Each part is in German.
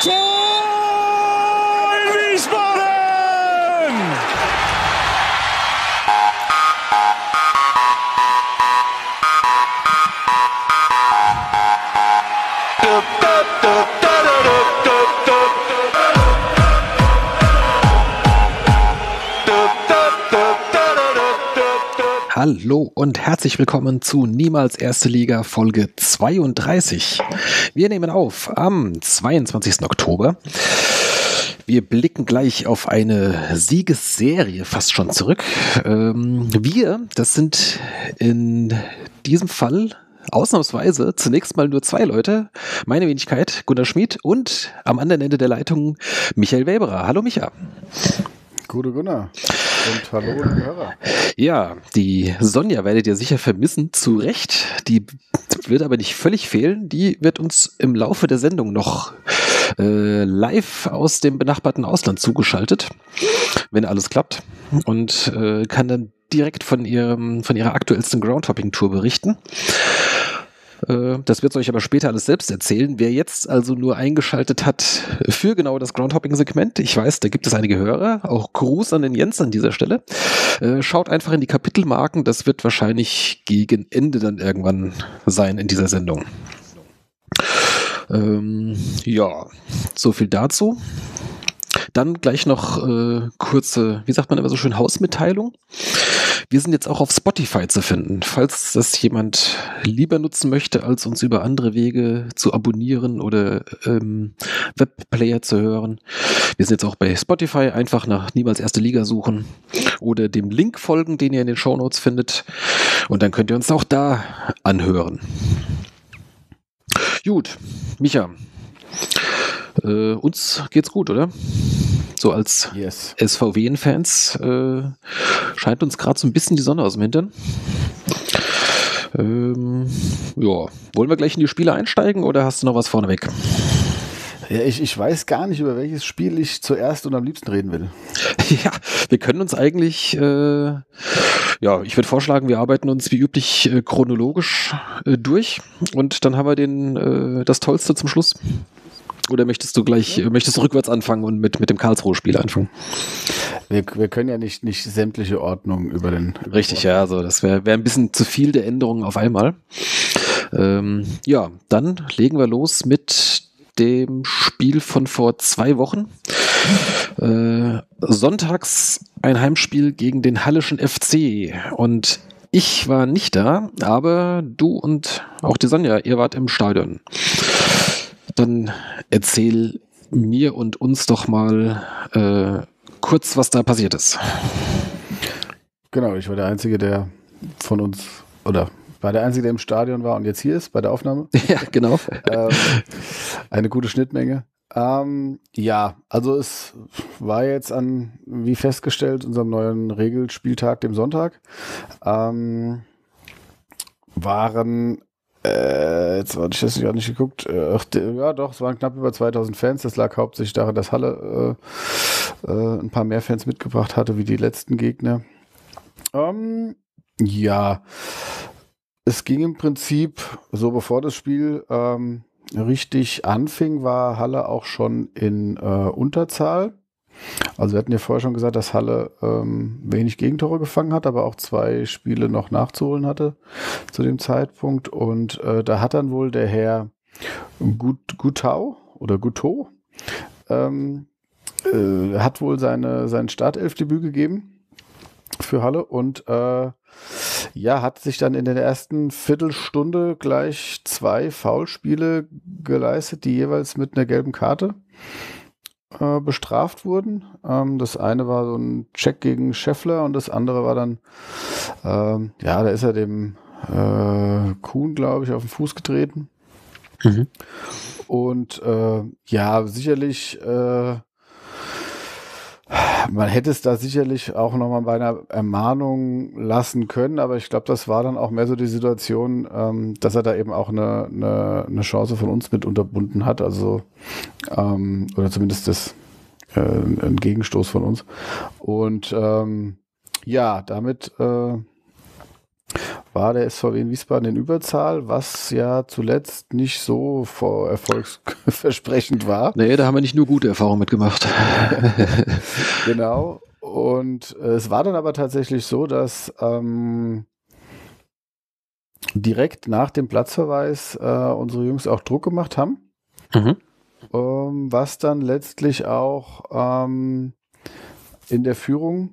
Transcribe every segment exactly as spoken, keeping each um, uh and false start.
Tor in Wiesbaden! Hallo und herzlich willkommen zu Niemals Erste Liga Folge zweiunddreißig. Wir nehmen auf am zweiundzwanzigsten Oktober. Wir blicken gleich auf eine Siegesserie fast schon zurück. Wir, das sind in diesem Fall ausnahmsweise zunächst mal nur zwei Leute. Meine Wenigkeit, Gunnar Schmid, und am anderen Ende der Leitung Michael Weberer. Hallo Micha. Gute Gunnar. Und hallo, liebe Hörer. Ja, die Sonja werdet ihr sicher vermissen, zu Recht. Die wird aber nicht völlig fehlen. Die wird uns im Laufe der Sendung noch äh, live aus dem benachbarten Ausland zugeschaltet, wenn alles klappt. Und äh, kann dann direkt von, ihrem, von ihrer aktuellsten Groundhopping-Tour berichten. Das wird es euch aber später alles selbst erzählen. Wer jetzt also nur eingeschaltet hat für genau das Groundhopping-Segment, ich weiß, da gibt es einige Hörer, auch Gruß an den Jens an dieser Stelle. Schaut einfach in die Kapitelmarken, das wird wahrscheinlich gegen Ende dann irgendwann sein in dieser Sendung. Ähm, ja, so viel dazu. Dann gleich noch äh, kurze, wie sagt man immer so schön, Hausmitteilung. Wir sind jetzt auch auf Spotify zu finden, falls das jemand lieber nutzen möchte, als uns über andere Wege zu abonnieren oder ähm, Webplayer zu hören. Wir sind jetzt auch bei Spotify, einfach nach Niemals Erste Liga suchen oder dem Link folgen, den ihr in den Shownotes findet, und dann könnt ihr uns auch da anhören. Gut, Micha, äh, uns geht's gut, oder? So als yes. S V W-Fans äh, scheint uns gerade so ein bisschen die Sonne aus dem Hintern. Ähm, ja, wollen wir gleich in die Spiele einsteigen oder hast du noch was vorneweg? Ja, ich, ich weiß gar nicht, über welches Spiel ich zuerst und am liebsten reden will. Ja, wir können uns eigentlich, äh, ja, ich würde vorschlagen, wir arbeiten uns wie üblich äh, chronologisch äh, durch und dann haben wir den, äh, das Tollste zum Schluss. Oder möchtest du gleich, äh, möchtest du rückwärts anfangen und mit, mit dem Karlsruhe-Spiel anfangen? Wir, wir können ja nicht, nicht sämtliche Ordnungen über den... Richtig, ja, also das wäre wär ein bisschen zu viel der Änderungen auf einmal. Ähm, ja, dann legen wir los mit dem Spiel von vor zwei Wochen. Äh, sonntags ein Heimspiel gegen den Halleschen F C, und ich war nicht da, aber du und auch die Sonja, ihr wart im Stadion. Dann erzähl mir und uns doch mal äh, kurz, was da passiert ist. Genau, ich war der Einzige, der von uns, oder war der Einzige, der im Stadion war und jetzt hier ist, bei der Aufnahme. Ja, genau. ähm, eine gute Schnittmenge. Ähm, ja, also es war jetzt an, wie festgestellt, unserem neuen Regelspieltag, dem Sonntag, ähm, waren... Äh, jetzt hatte ich das nicht geguckt. Äh, ja, doch, es waren knapp über zweitausend Fans. Das lag hauptsächlich daran, dass Halle äh, äh, ein paar mehr Fans mitgebracht hatte wie die letzten Gegner. Ähm, ja, es ging im Prinzip so, bevor das Spiel ähm, richtig anfing, war Halle auch schon in äh, Unterzahl. Also wir hatten ja vorher schon gesagt, dass Halle ähm, wenig Gegentore gefangen hat, aber auch zwei Spiele noch nachzuholen hatte zu dem Zeitpunkt. Und äh, da hat dann wohl der Herr Gut, Gutau oder Guto ähm, äh, hat wohl seine, sein Startelfdebüt gegeben für Halle und äh, ja, hat sich dann in der ersten Viertelstunde gleich zwei Foulspiele geleistet, die jeweils mit einer gelben Karte bestraft wurden. Das eine war so ein Check gegen Schäffler und das andere war dann, ähm, ja, da ist er dem äh, Kuhn, glaube ich, auf den Fuß getreten. Mhm. Und äh, ja, sicherlich, äh, man hätte es da sicherlich auch nochmal bei einer Ermahnung lassen können, aber ich glaube, das war dann auch mehr so die Situation, ähm, dass er da eben auch eine, eine, eine Chance von uns mit unterbunden hat, also ähm, oder zumindest das, äh, ein Gegenstoß von uns. Und ähm, ja, damit äh, war der S V W in Wiesbaden in Überzahl, was ja zuletzt nicht so erfolgsversprechend war. Nee, da haben wir nicht nur gute Erfahrungen mitgemacht. Genau. Und es war dann aber tatsächlich so, dass ähm, direkt nach dem Platzverweis äh, unsere Jungs auch Druck gemacht haben. Mhm. Ähm, was dann letztlich auch ähm, in der Führung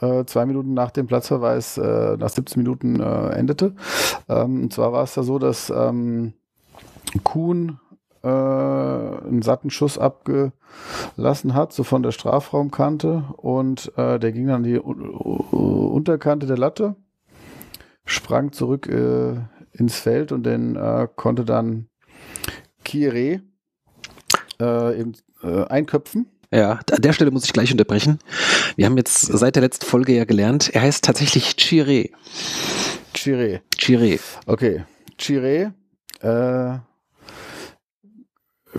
äh, zwei Minuten nach dem Platzverweis, äh, nach siebzehn Minuten äh, endete. Ähm, und zwar war es da so, dass ähm, Kuhn äh, einen satten Schuss abgelassen hat, so von der Strafraumkante, und äh, der ging dann die uh, Unterkante der Latte, sprang zurück äh, ins Feld, und den äh, konnte dann Kyereh äh, eben äh, einköpfen. Ja, an der Stelle muss ich gleich unterbrechen. Wir haben jetzt seit der letzten Folge ja gelernt, er heißt tatsächlich Kyereh. Kyereh. Kyereh. Okay, Kyereh. Äh,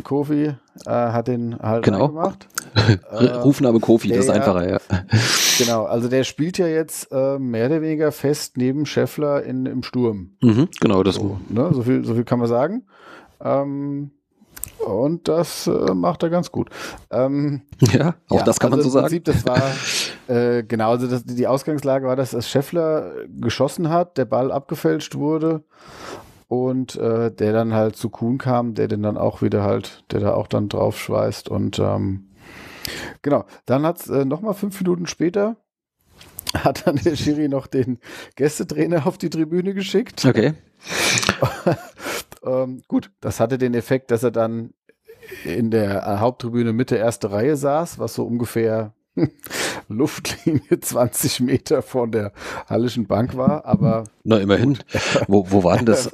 Kofi äh, hat den halt genau gemacht. Rufname Kofi, das ist einfacher, ja. Genau, also der spielt ja jetzt äh, mehr oder weniger fest neben Schäffler in, im Sturm. Mhm, genau, das so, ne? so, viel, so viel kann man sagen. Ähm, und das äh, macht er ganz gut. Ähm, ja, auch ja, das kann also man so sagen. Im Prinzip, das war, äh, genau, also das, die Ausgangslage war, dass Schäffler geschossen hat, der Ball abgefälscht wurde und äh, der dann halt zu Kuhn kam, der den dann auch wieder halt, der da auch dann drauf schweißt und ähm, genau, dann hat es äh, nochmal fünf Minuten später, hat dann der Schiri noch den Gästetrainer auf die Tribüne geschickt. Okay. ähm, gut, das hatte den Effekt, dass er dann in der Haupttribüne Mitte erste Reihe saß, was so ungefähr Luftlinie zwanzig Meter von der Halleschen Bank war, aber... Na, immerhin. Wo, wo war denn das,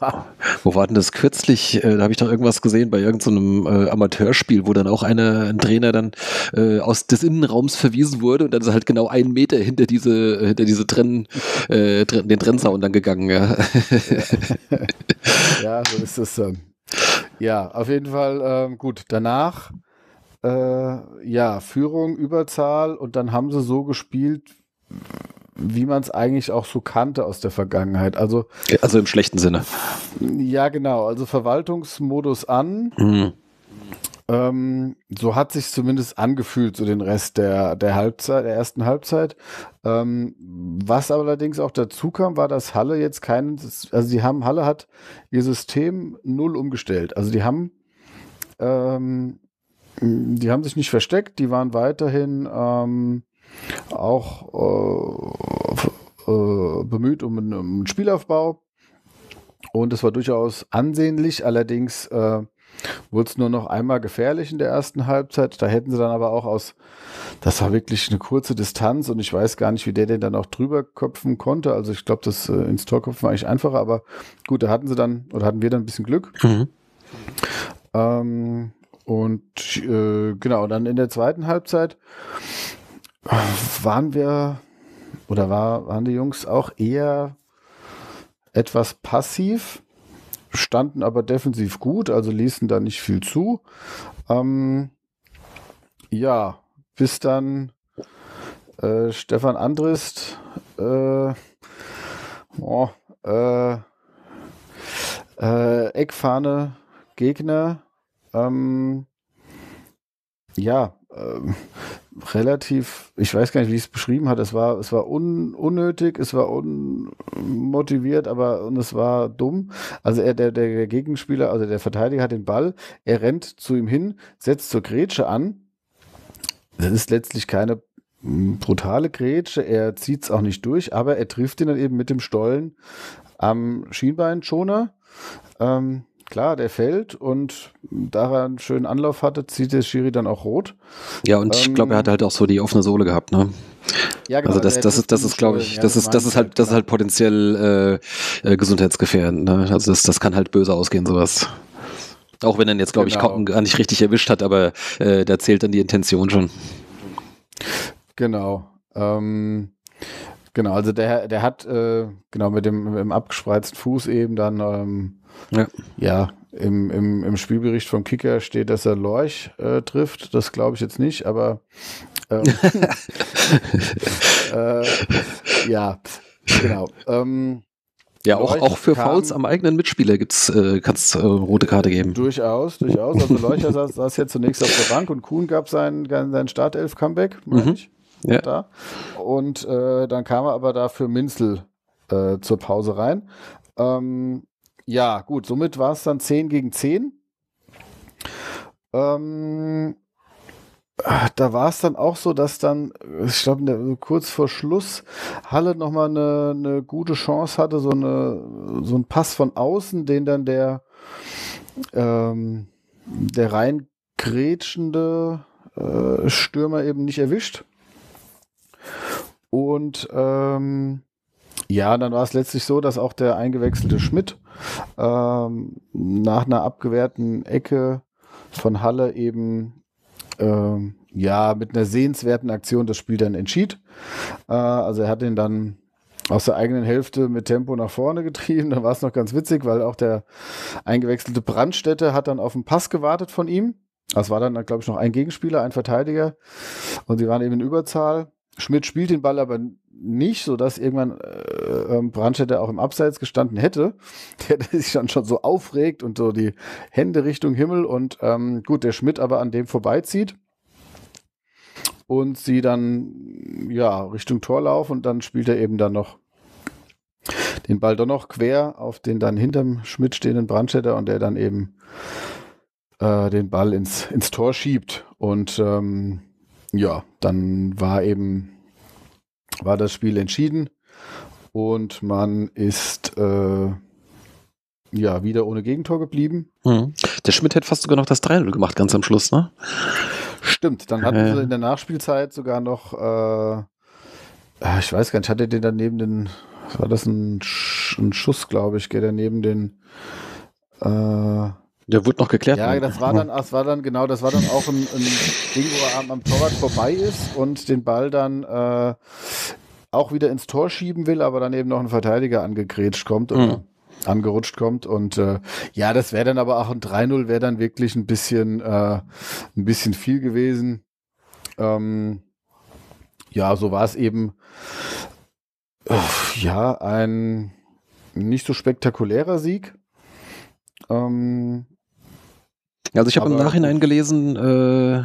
wo war denn das kürzlich? Da habe ich doch irgendwas gesehen bei irgendeinem äh, Amateurspiel, wo dann auch eine, ein Trainer dann äh, aus des Innenraums verwiesen wurde und dann ist halt genau einen Meter hinter diese, hinter diese Trenn, äh, den Trennzaun dann gegangen. Ja, ja so ist es. Ähm, ja, auf jeden Fall ähm, gut. Danach ja, Führung, Überzahl, und dann haben sie so gespielt, wie man es eigentlich auch so kannte aus der Vergangenheit. Also, also im schlechten Sinne. Ja, genau. Also Verwaltungsmodus an. Mhm. Ähm, so hat sich zumindest angefühlt, so den Rest der, der Halbzeit, der ersten Halbzeit. Ähm, was aber allerdings auch dazu kam, war, dass Halle jetzt keinen, also die haben, Halle hat ihr System null umgestellt. Also die haben ähm, Die haben sich nicht versteckt, die waren weiterhin ähm, auch äh, äh, bemüht um einen, um einen Spielaufbau, und es war durchaus ansehnlich, allerdings äh, wurde es nur noch einmal gefährlich in der ersten Halbzeit, da hätten sie dann aber auch aus, das war wirklich eine kurze Distanz und ich weiß gar nicht, wie der den dann auch drüber köpfen konnte, also ich glaube, das äh, ins Tor köpfen war eigentlich einfacher, aber gut, da hatten sie dann, oder hatten wir dann ein bisschen Glück. Mhm. Ähm, Und äh, genau, dann in der zweiten Halbzeit waren wir, oder war, waren die Jungs auch eher etwas passiv, standen aber defensiv gut, also ließen da nicht viel zu. Ähm, ja, bis dann äh, Stefan Andrist äh, oh, äh, äh, Eckfahne Gegner Ähm, ja, ähm, relativ, ich weiß gar nicht, wie ich es beschrieben hat. Es war, es war un, unnötig, es war unmotiviert, aber und es war dumm. Also er, der, der Gegenspieler, also der Verteidiger hat den Ball, er rennt zu ihm hin, setzt zur Grätsche an. Das ist letztlich keine brutale Grätsche, er zieht es auch nicht durch, aber er trifft ihn dann eben mit dem Stollen am Schienbeinschoner. Ähm, Klar, der fällt, und da er einen schönen Anlauf hatte, zieht der Schiri dann auch rot. Ja, und ähm, ich glaube, er hatte halt auch so die offene Sohle gehabt, ne? Ja, genau. Also das, das, ist, das ist, glaube ich, das ist, das ist halt, das ist halt potenziell äh, äh, gesundheitsgefährdend, ne? Also das, das kann halt böse ausgehen, sowas. Auch wenn er jetzt, glaube ich, kaum gar nicht richtig erwischt hat, aber äh, da zählt dann die Intention schon. Genau. Ähm, genau, also der, der hat äh, genau mit dem, mit dem abgespreizten Fuß eben dann ähm, Ja, ja im, im, im Spielbericht vom Kicker steht, dass er Lorch äh, trifft. Das glaube ich jetzt nicht, aber ähm, äh, ja, genau. Ähm, Ja, auch, auch für kam, Fouls am eigenen Mitspieler gibt's, äh, kann es äh, rote Karte geben. Durchaus, durchaus. Also Leucher saß, saß ja zunächst auf der Bank und Kuhn gab sein, sein Startelf-Comeback, meine mhm. ich. Ja. Da. Und äh, dann kam er aber da für Minzel äh, zur Pause rein. Ähm, ja, gut, somit war es dann zehn gegen zehn. Ähm, da war es dann auch so, dass dann, ich glaube, kurz vor Schluss Halle nochmal eine, eine gute Chance hatte, so, eine, so einen Pass von außen, den dann der, ähm, der reingrätschende äh, Stürmer eben nicht erwischt. Und ähm, ja, dann war es letztlich so, dass auch der eingewechselte Schmidt ähm, nach einer abgewehrten Ecke von Halle eben ähm, ja mit einer sehenswerten Aktion das Spiel dann entschied. Äh, also er hat ihn dann aus der eigenen Hälfte mit Tempo nach vorne getrieben. Da war es noch ganz witzig, weil auch der eingewechselte Brandstetter hat dann auf den Pass gewartet von ihm. Das war dann, glaube ich, noch ein Gegenspieler, ein Verteidiger. Und sie waren eben in Überzahl. Schmidt spielt den Ball aber nicht, sodass irgendwann äh, Brandstetter auch im Abseits gestanden hätte. Der hätte sich dann schon so aufregt und so die Hände Richtung Himmel. Und ähm, gut, der Schmidt aber an dem vorbeizieht und sie dann ja Richtung Tor laufen. Und dann spielt er eben dann noch den Ball doch noch quer auf den dann hinterm Schmidt stehenden Brandstetter und der dann eben äh, den Ball ins, ins Tor schiebt. Und ähm, ja, dann war eben war das Spiel entschieden und man ist äh, ja wieder ohne Gegentor geblieben. Mhm. Der Schmidt hätte fast sogar noch das drei null gemacht, ganz am Schluss, ne? Stimmt, dann hatten äh. sie in der Nachspielzeit sogar noch, äh, ich weiß gar nicht, hatte den daneben den, war das ein, Sch ein Schuss, glaube ich, der daneben den, äh, der wurde noch geklärt. Ja, das war dann, das war dann genau, das war dann auch ein, ein Ding, wo er am Torwart vorbei ist und den Ball dann äh, auch wieder ins Tor schieben will, aber dann eben noch ein Verteidiger angegrätscht kommt oder mhm. angerutscht kommt. Und äh, ja, das wäre dann aber auch ein drei null, wäre dann wirklich ein bisschen, äh, ein bisschen viel gewesen. Ähm, ja, so war es eben. Öff, ja, ein nicht so spektakulärer Sieg. Ähm, Also ich habe im Nachhinein gelesen, äh,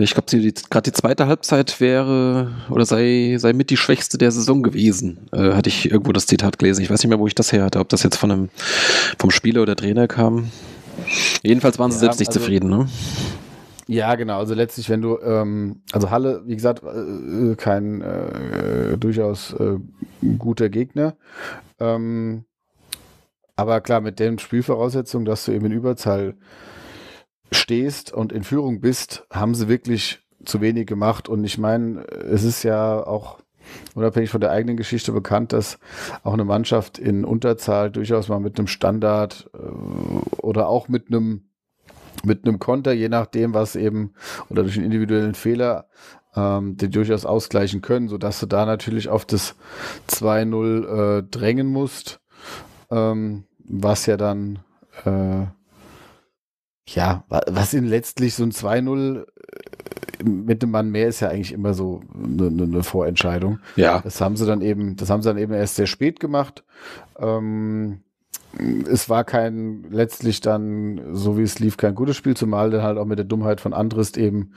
ich glaube, gerade die zweite Halbzeit wäre oder sei, sei mit die schwächste der Saison gewesen, äh, hatte ich irgendwo das Zitat gelesen. Ich weiß nicht mehr, wo ich das her hatte, ob das jetzt von einem, vom Spieler oder Trainer kam. Jedenfalls waren sie ja, selbst nicht also, zufrieden, ne? Ja, genau. Also letztlich, wenn du, ähm, also Halle, wie gesagt, äh, kein äh, durchaus äh, guter Gegner. Ähm, Aber klar, mit den Spielvoraussetzungen, dass du eben in Überzahl stehst und in Führung bist, haben sie wirklich zu wenig gemacht. Und ich meine, es ist ja auch unabhängig von der eigenen Geschichte bekannt, dass auch eine Mannschaft in Unterzahl durchaus mal mit einem Standard oder auch mit einem, mit einem Konter, je nachdem, was eben, oder durch einen individuellen Fehler, ähm, den durchaus ausgleichen können, sodass du da natürlich auf das zwei null äh, drängen musst. Ähm, was ja dann, äh, ja, was in letztlich so ein zwei null mit einem Mann mehr ist ja eigentlich immer so eine, eine Vorentscheidung. Ja. Das haben sie dann eben, das haben sie dann eben erst sehr spät gemacht. Ähm, es war kein, letztlich dann, so wie es lief, kein gutes Spiel, zumal dann halt auch mit der Dummheit von Andrist eben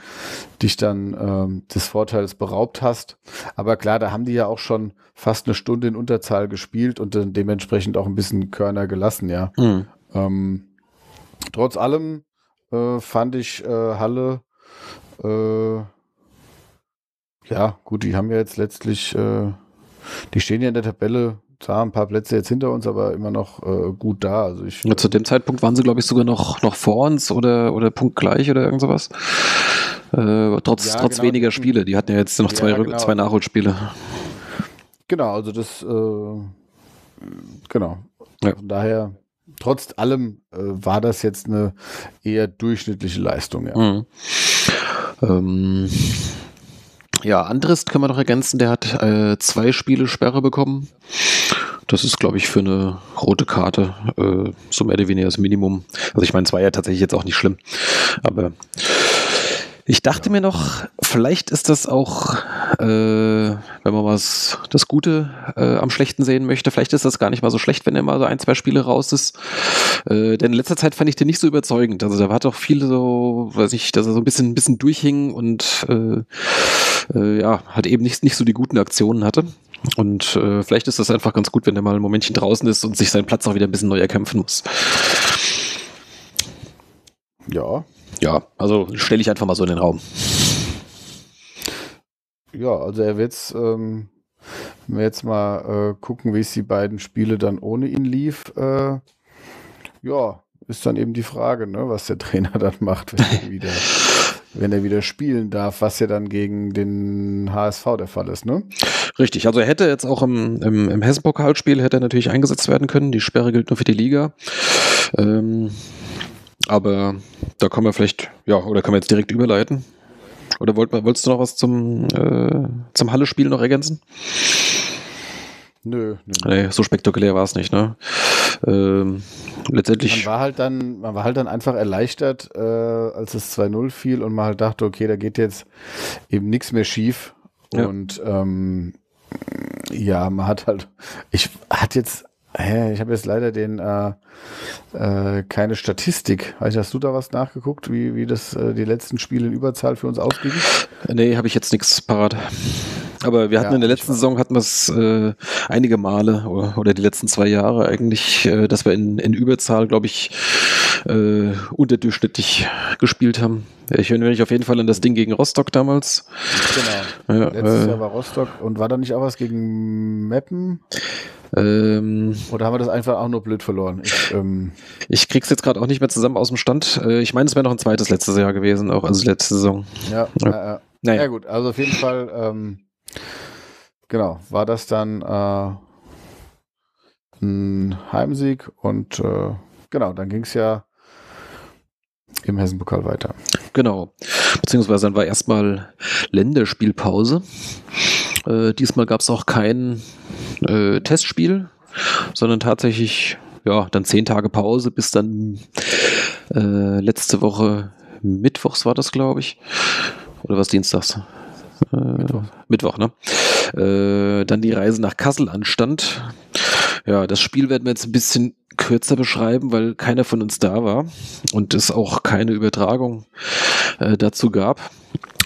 dich dann ähm, des Vorteils beraubt hast. Aber klar, da haben die ja auch schon fast eine Stunde in Unterzahl gespielt und dann dementsprechend auch ein bisschen Körner gelassen, ja. Mhm. Ähm, trotz allem äh, fand ich äh, Halle, äh, ja gut, die haben ja jetzt letztlich, äh, die stehen ja in der Tabelle, klar, ein paar Plätze jetzt hinter uns, aber immer noch äh, gut da. Also ich, ja, zu dem Zeitpunkt waren sie, glaube ich, sogar noch, noch vor uns oder, oder punktgleich oder irgend sowas. Äh, trotz ja, trotz genau, weniger Spiele. Die hatten ja jetzt noch ja, zwei, genau. zwei Nachholspiele. Genau, also das, äh, genau. Ja. Von daher, trotz allem äh, war das jetzt eine eher durchschnittliche Leistung. Ja. Mhm. Ähm. Ja, Andrist kann man noch ergänzen, der hat äh, zwei Spiele Sperre bekommen. Das ist, glaube ich, für eine rote Karte äh, so mehr oder weniger das Minimum. Also ich meine, es war ja tatsächlich jetzt auch nicht schlimm. Aber ich dachte ja. mir noch, vielleicht ist das auch äh, wenn man was das Gute äh, am Schlechten sehen möchte, vielleicht ist das gar nicht mal so schlecht, wenn er mal so ein, zwei Spiele raus ist. Äh, denn in letzter Zeit fand ich den nicht so überzeugend. Also da war doch viel so, weiß ich, dass er so ein bisschen, ein bisschen durchhing und äh, äh, ja, hat eben nicht, nicht so die guten Aktionen hatte. Und äh, vielleicht ist das einfach ganz gut, wenn er mal ein Momentchen draußen ist und sich seinen Platz auch wieder ein bisschen neu erkämpfen muss. Ja. Ja, also stelle ich einfach mal so in den Raum. Ja, also er wird es, ähm, wenn wir jetzt mal äh, gucken, wie es die beiden Spiele dann ohne ihn lief, äh, ja, ist dann eben die Frage, ne, was der Trainer dann macht, wenn er wieder, wenn er wieder spielen darf, was ja dann gegen den H S V der Fall ist, ne? Richtig, also er hätte jetzt auch im, im, im Hessen-Pokalspiel hätte er natürlich eingesetzt werden können, die Sperre gilt nur für die Liga. Ähm, aber da können wir vielleicht, ja, oder können wir jetzt direkt überleiten? Oder wollt, wolltest du noch was zum, äh, zum Halle-Spiel noch ergänzen? Nö, nö. Nee, so spektakulär war es nicht, ne? Ähm, letztendlich. Man war halt dann, man war halt dann einfach erleichtert, äh, als es zwei null fiel und man halt dachte, okay, da geht jetzt eben nichts mehr schief. Ja. Und ähm, ja, man hat halt, ich hatte jetzt, ich habe jetzt leider den äh, äh, keine Statistik. Hast du da was nachgeguckt, wie, wie das äh, die letzten Spiele in Überzahl für uns ausging? Nee, habe ich jetzt nichts parat. Aber wir hatten ja, in der letzten Saison hatten wir es äh, einige Male oder, oder die letzten zwei Jahre eigentlich, äh, dass wir in, in Überzahl, glaube ich, äh, unterdurchschnittlich gespielt haben. Ich erinnere mich auf jeden Fall an das Ding gegen Rostock damals. Genau. Ja, Letztes äh, Jahr war Rostock und war da nicht auch was gegen Meppen? Ähm, Oder haben wir das einfach auch nur blöd verloren? Ich, ähm, ich krieg's jetzt gerade auch nicht mehr zusammen aus dem Stand. Ich meine, es wäre noch ein zweites letztes Jahr gewesen, auch also letzte Saison. Ja, ja. Äh, naja. Ja gut, also auf jeden Fall, ähm, genau, war das dann äh, ein Heimsieg und äh, genau, dann ging's ja im Hessen-Pokal weiter. Genau, beziehungsweise dann war erstmal Länderspielpause. Äh, diesmal gab es auch kein äh, Testspiel, sondern tatsächlich ja dann zehn Tage Pause, bis dann äh, letzte Woche mittwochs war das, glaube ich, oder was dienstags? Äh, Mittwoch. Mittwoch, ne? Äh, dann die Reise nach Kassel anstand. Ja, das Spiel werden wir jetzt ein bisschen kürzer beschreiben, weil keiner von uns da war und es auch keine Übertragung äh, dazu gab.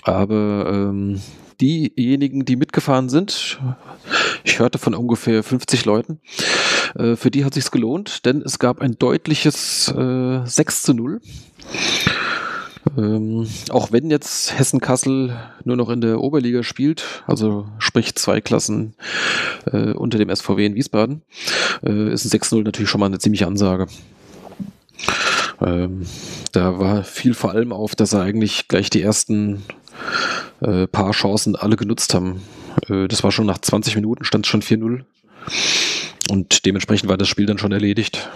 Aber ähm, diejenigen, die mitgefahren sind, ich hörte von ungefähr fünfzig Leuten, äh, für die hat sich's gelohnt, denn es gab ein deutliches äh, sechs zu null. Ähm, auch wenn jetzt Hessen-Kassel nur noch in der Oberliga spielt, also sprich zwei Klassen äh, unter dem S V W in Wiesbaden, äh, ist ein sechs null natürlich schon mal eine ziemliche Ansage. Ähm, da war viel vor allem auf, dass er eigentlich gleich die ersten äh, paar Chancen alle genutzt haben. Äh, das war schon nach zwanzig Minuten, stand es schon vier null. Und dementsprechend war das Spiel dann schon erledigt.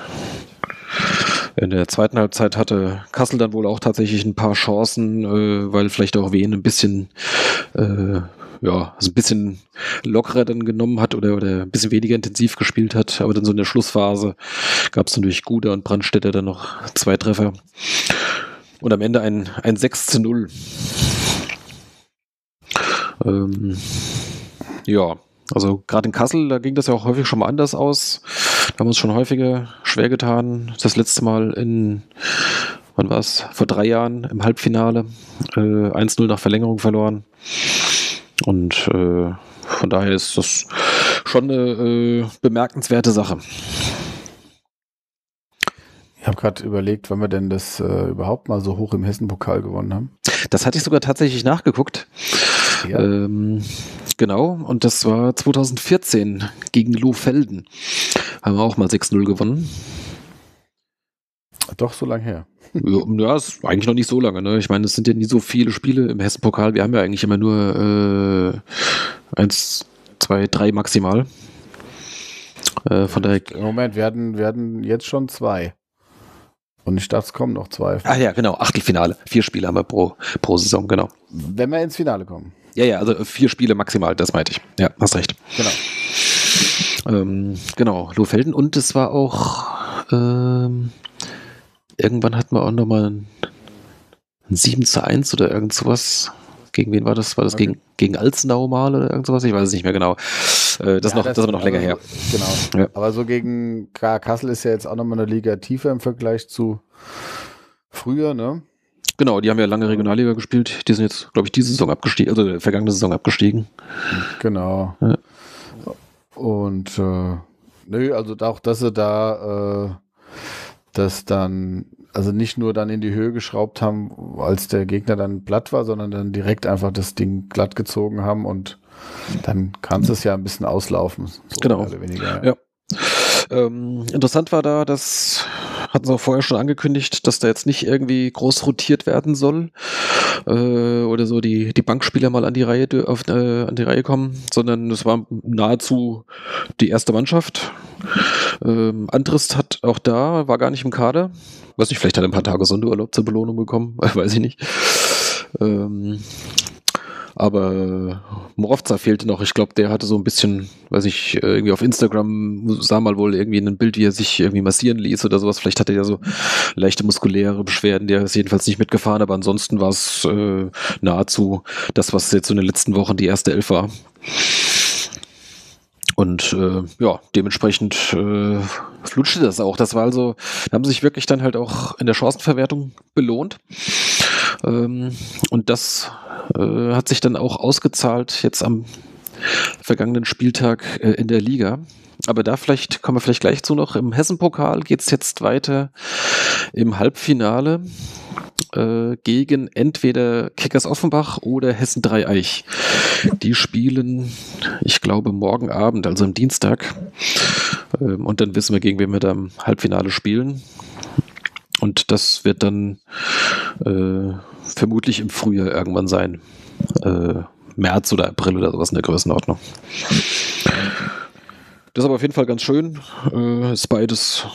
In der zweiten Halbzeit hatte Kassel dann wohl auch tatsächlich ein paar Chancen, äh, weil vielleicht auch Wien ein bisschen, äh, ja, also ein bisschen lockerer dann genommen hat oder, oder ein bisschen weniger intensiv gespielt hat. Aber dann so in der Schlussphase gab es natürlich Guder und Brandstetter dann noch zwei Treffer. Und am Ende ein, ein sechs zu null. Ähm, ja, also gerade in Kassel, da ging das ja auch häufig schon mal anders aus. Da haben wir uns schon häufiger schwer getan. Das letzte Mal in, wann war es? Vor drei Jahren im Halbfinale. Äh, eins null nach Verlängerung verloren. Und äh, von daher ist das schon eine äh, bemerkenswerte Sache. Ich habe gerade überlegt, wann wir denn das äh, überhaupt mal so hoch im Hessen-Pokal gewonnen haben. Das hatte ich sogar tatsächlich nachgeguckt. Ja. Ähm, genau, und das war zwanzig vierzehn gegen Lohfelden. Haben wir auch mal sechs null gewonnen. Doch, so lange her. Ja, ist eigentlich noch nicht so lange. Ne? Ich meine, es sind ja nie so viele Spiele im Hessen-Pokal. Wir haben ja eigentlich immer nur äh, eins, zwei, drei maximal. Äh, von daher Moment, wir hatten, wir hatten jetzt schon zwei. Und ich dachte, es kommen noch zwei. Ah ja, genau, Achtelfinale. Vier Spiele haben wir pro, pro Saison, genau. Wenn wir ins Finale kommen. Ja, ja, also vier Spiele maximal, das meinte ich. Ja, hast recht. Genau. Ähm, genau, Lohfelden. Und es war auch, ähm, irgendwann hatten wir auch nochmal ein sieben zu eins oder irgend sowas Gegen wen war das? War das okay. gegen, gegen Alzenau mal oder irgend sowas? Ich weiß es nicht mehr genau. Das, ja, noch, das, das ist aber noch länger also, her. Genau. Ja. Aber so gegen K. Kassel ist ja jetzt auch nochmal eine Liga tiefer im Vergleich zu früher, ne? Genau, die haben ja lange Regionalliga gespielt. Die sind jetzt, glaube ich, diese Saison abgestiegen, also vergangene Saison abgestiegen. Genau. Ja. Und äh, nö, also auch, dass sie da äh, das dann, also nicht nur dann in die Höhe geschraubt haben, als der Gegner dann platt war, sondern dann direkt einfach das Ding glatt gezogen haben und dann kannst es ja ein bisschen auslaufen. So genau. Mehr oder weniger, ja. Ja. Ähm, interessant war da, dass hatten sie auch vorher schon angekündigt, dass da jetzt nicht irgendwie groß rotiert werden soll äh, oder so die, die Bankspieler mal an die Reihe auf, äh, an die Reihe kommen, sondern es war nahezu die erste Mannschaft. Ähm, Andrist hat auch da, war gar nicht im Kader. Weiß nicht, vielleicht hat er ein paar Tage Sonderurlaub zur Belohnung bekommen, weiß ich nicht. Ähm, Aber Mofza fehlte noch. Ich glaube, der hatte so ein bisschen, weiß ich, irgendwie auf Instagram sah mal wohl irgendwie ein Bild, wie er sich irgendwie massieren ließ oder sowas. Vielleicht hatte er ja so leichte muskuläre Beschwerden. Der ist jedenfalls nicht mitgefahren, aber ansonsten war es äh, nahezu das, was jetzt so in den letzten Wochen die erste Elf war. Und äh, ja, dementsprechend äh, flutschte das auch. Das war also, da haben sie sich wirklich dann halt auch in der Chancenverwertung belohnt. Ähm, und das äh, hat sich dann auch ausgezahlt jetzt am vergangenen Spieltag äh, in der Liga. Aber da vielleicht kommen wir vielleicht gleich zu noch. Im Hessen-Pokal geht es jetzt weiter im Halbfinale äh, gegen entweder Kickers Offenbach oder Hessen Dreieich. Die spielen, ich glaube, morgen Abend, also am Dienstag. Ähm, und dann wissen wir, gegen wen wir da im Halbfinale spielen. Und das wird dann äh, vermutlich im Frühjahr irgendwann sein. Äh, März oder April oder sowas in der Größenordnung. Das ist aber auf jeden Fall ganz schön. Äh, ist beides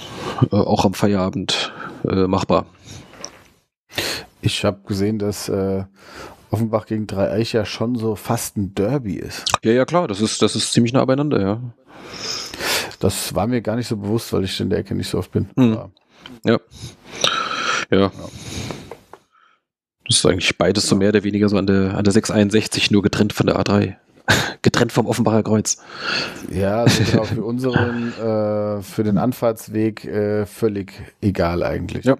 äh, auch am Feierabend äh, machbar. Ich habe gesehen, dass äh, Offenbach gegen Dreieich ja schon so fast ein Derby ist. Ja, ja klar, das ist, das ist ziemlich nah beieinander, ja. Das war mir gar nicht so bewusst, weil ich in der Ecke nicht so oft bin. Mhm. Ja. Ja. Das ist eigentlich beides so mehr oder weniger so an der, an der sechs einundsechzig, nur getrennt von der A drei. Getrennt vom Offenbacher Kreuz. Ja, also genau, für unseren, äh, für den Anfahrtsweg äh, völlig egal eigentlich. Ja.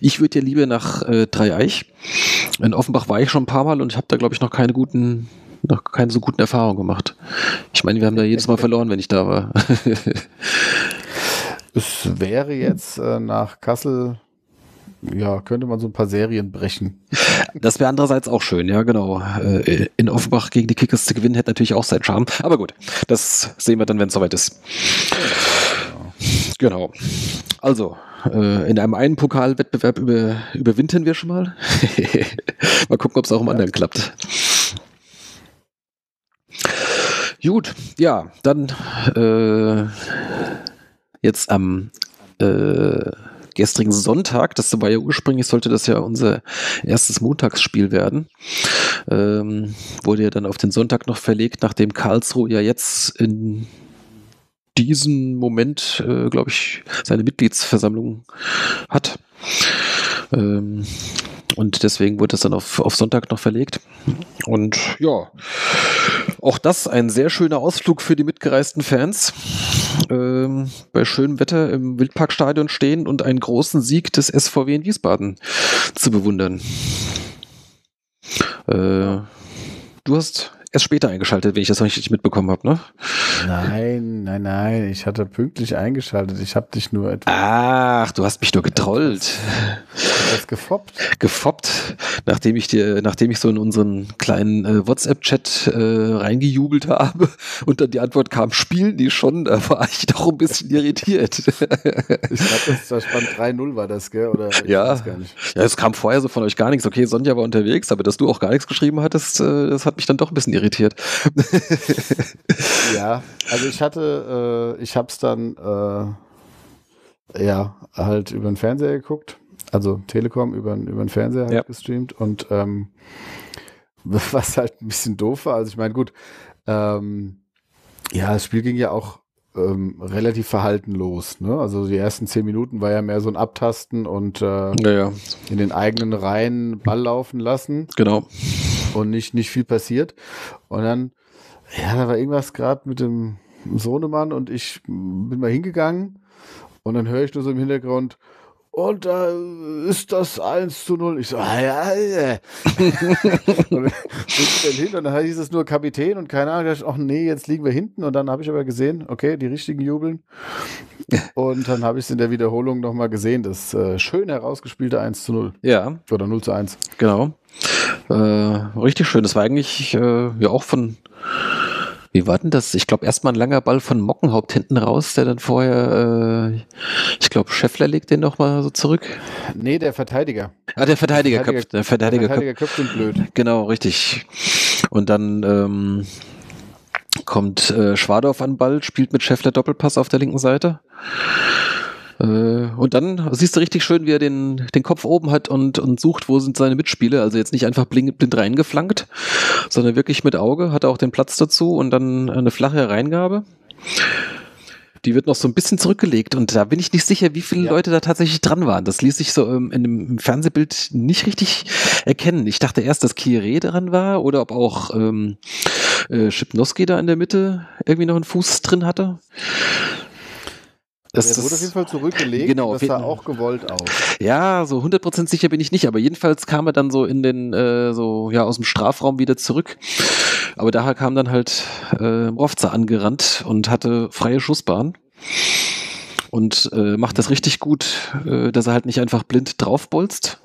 Ich würde ja lieber nach äh, Dreieich. In Offenbach war ich schon ein paar Mal und ich habe da, glaube ich, noch keine guten, noch keine so guten Erfahrungen gemacht. Ich meine, wir haben da jedes Mal verloren, wenn ich da war. Es wäre jetzt äh, nach Kassel, ja, könnte man so ein paar Serien brechen. Das wäre andererseits auch schön, ja, genau. Äh, in Offenbach gegen die Kickers zu gewinnen, hätte natürlich auch seinen Charme. Aber gut, das sehen wir dann, wenn es soweit ist. Genau. Also, äh, in einem einen Pokalwettbewerb über, überwintern wir schon mal. Mal gucken, ob es auch im ja. anderen klappt. Gut, ja, dann äh, jetzt am äh, gestrigen Sonntag, das war ja ursprünglich, sollte das ja unser erstes Montagsspiel werden, ähm, wurde ja dann auf den Sonntag noch verlegt, nachdem Karlsruhe ja jetzt in diesem Moment, äh, glaube ich, seine Mitgliedsversammlung hat. Ähm, und deswegen wurde das dann auf, auf Sonntag noch verlegt. Und ja, auch das ein sehr schöner Ausflug für die mitgereisten Fans. Ähm, bei schönem Wetter im Wildparkstadion stehen und einen großen Sieg des S V W in Wiesbaden zu bewundern. Äh, du hast erst später eingeschaltet, wenn ich das noch nicht mitbekommen habe, ne? Nein, nein, nein, ich hatte pünktlich eingeschaltet. Ich habe dich nur etwas... Ach, du hast mich nur getrollt. Etwas gefoppt. Gefoppt, nachdem ich dir, nachdem ich so in unseren kleinen äh, WhatsApp-Chat äh, reingejubelt habe und dann die Antwort kam, spielen die schon, da war ich doch ein bisschen irritiert. Ich glaube, das war spannend, drei null war das, gell? Oder ich ja, weiß gar nicht. Ja, es kam vorher so von euch gar nichts. Okay, Sonja war unterwegs, aber dass du auch gar nichts geschrieben hattest, äh, das hat mich dann doch ein bisschen irritiert. irritiert. Ja, also ich hatte, äh, ich habe es dann äh, ja halt über den Fernseher geguckt, also Telekom über, über den Fernseher halt ja. gestreamt und ähm, was halt ein bisschen doof war, also ich meine gut, ähm, ja, das Spiel ging ja auch ähm, relativ verhalten los, ne? Also die ersten zehn Minuten war ja mehr so ein Abtasten und äh, ja, ja. in den eigenen Reihen Ball laufen lassen. Genau. und nicht, nicht viel passiert. Und dann, ja, da war irgendwas gerade mit dem Sohnemann und ich bin mal hingegangen und dann höre ich nur so im Hintergrund, und da äh, ist das eins zu null. Ich so, ah, ja, ja. Und bin dann hin und dann hieß es nur Kapitän und keine Ahnung. Ich dachte, ach nee, jetzt liegen wir hinten. Und dann habe ich aber gesehen, okay, die richtigen jubeln. Und dann habe ich es in der Wiederholung nochmal gesehen, das äh, schön herausgespielte eins zu null. Ja. Oder null zu eins. Genau. Äh, richtig schön. Das war eigentlich äh, ja auch von... Wie war denn das? Ich glaube, erstmal ein langer Ball von Mockenhaupt hinten raus, der dann vorher, äh, ich glaube, Schäffler legt den nochmal so zurück. Nee, der Verteidiger. Ah, der Verteidiger köpft. Der Verteidiger köpft sind blöd. Genau, richtig. Und dann ähm, kommt äh, Schwadorf an den Ball, spielt mit Schäffler Doppelpass auf der linken Seite. Und dann siehst du richtig schön, wie er den, den Kopf oben hat und, und sucht, wo sind seine Mitspieler. Also jetzt nicht einfach blind, blind reingeflankt, sondern wirklich mit Auge, hat er auch den Platz dazu und dann eine flache Reingabe. Die wird noch so ein bisschen zurückgelegt und da bin ich nicht sicher, wie viele ja. Leute da tatsächlich dran waren. Das ließ sich so ähm, in dem Fernsehbild nicht richtig erkennen. Ich dachte erst, dass Kyereh dran war oder ob auch ähm, äh, Schipnowski da in der Mitte irgendwie noch einen Fuß drin hatte. Das, das wurde auf jeden Fall zurückgelegt, genau, das sah auch gewollt aus. Ja, so hundert Prozent sicher bin ich nicht, aber jedenfalls kam er dann so in den, äh, so, ja, aus dem Strafraum wieder zurück. Aber daher kam dann halt äh, Mofza angerannt und hatte freie Schussbahn. Und äh, macht das richtig gut, äh, dass er halt nicht einfach blind draufbolzt,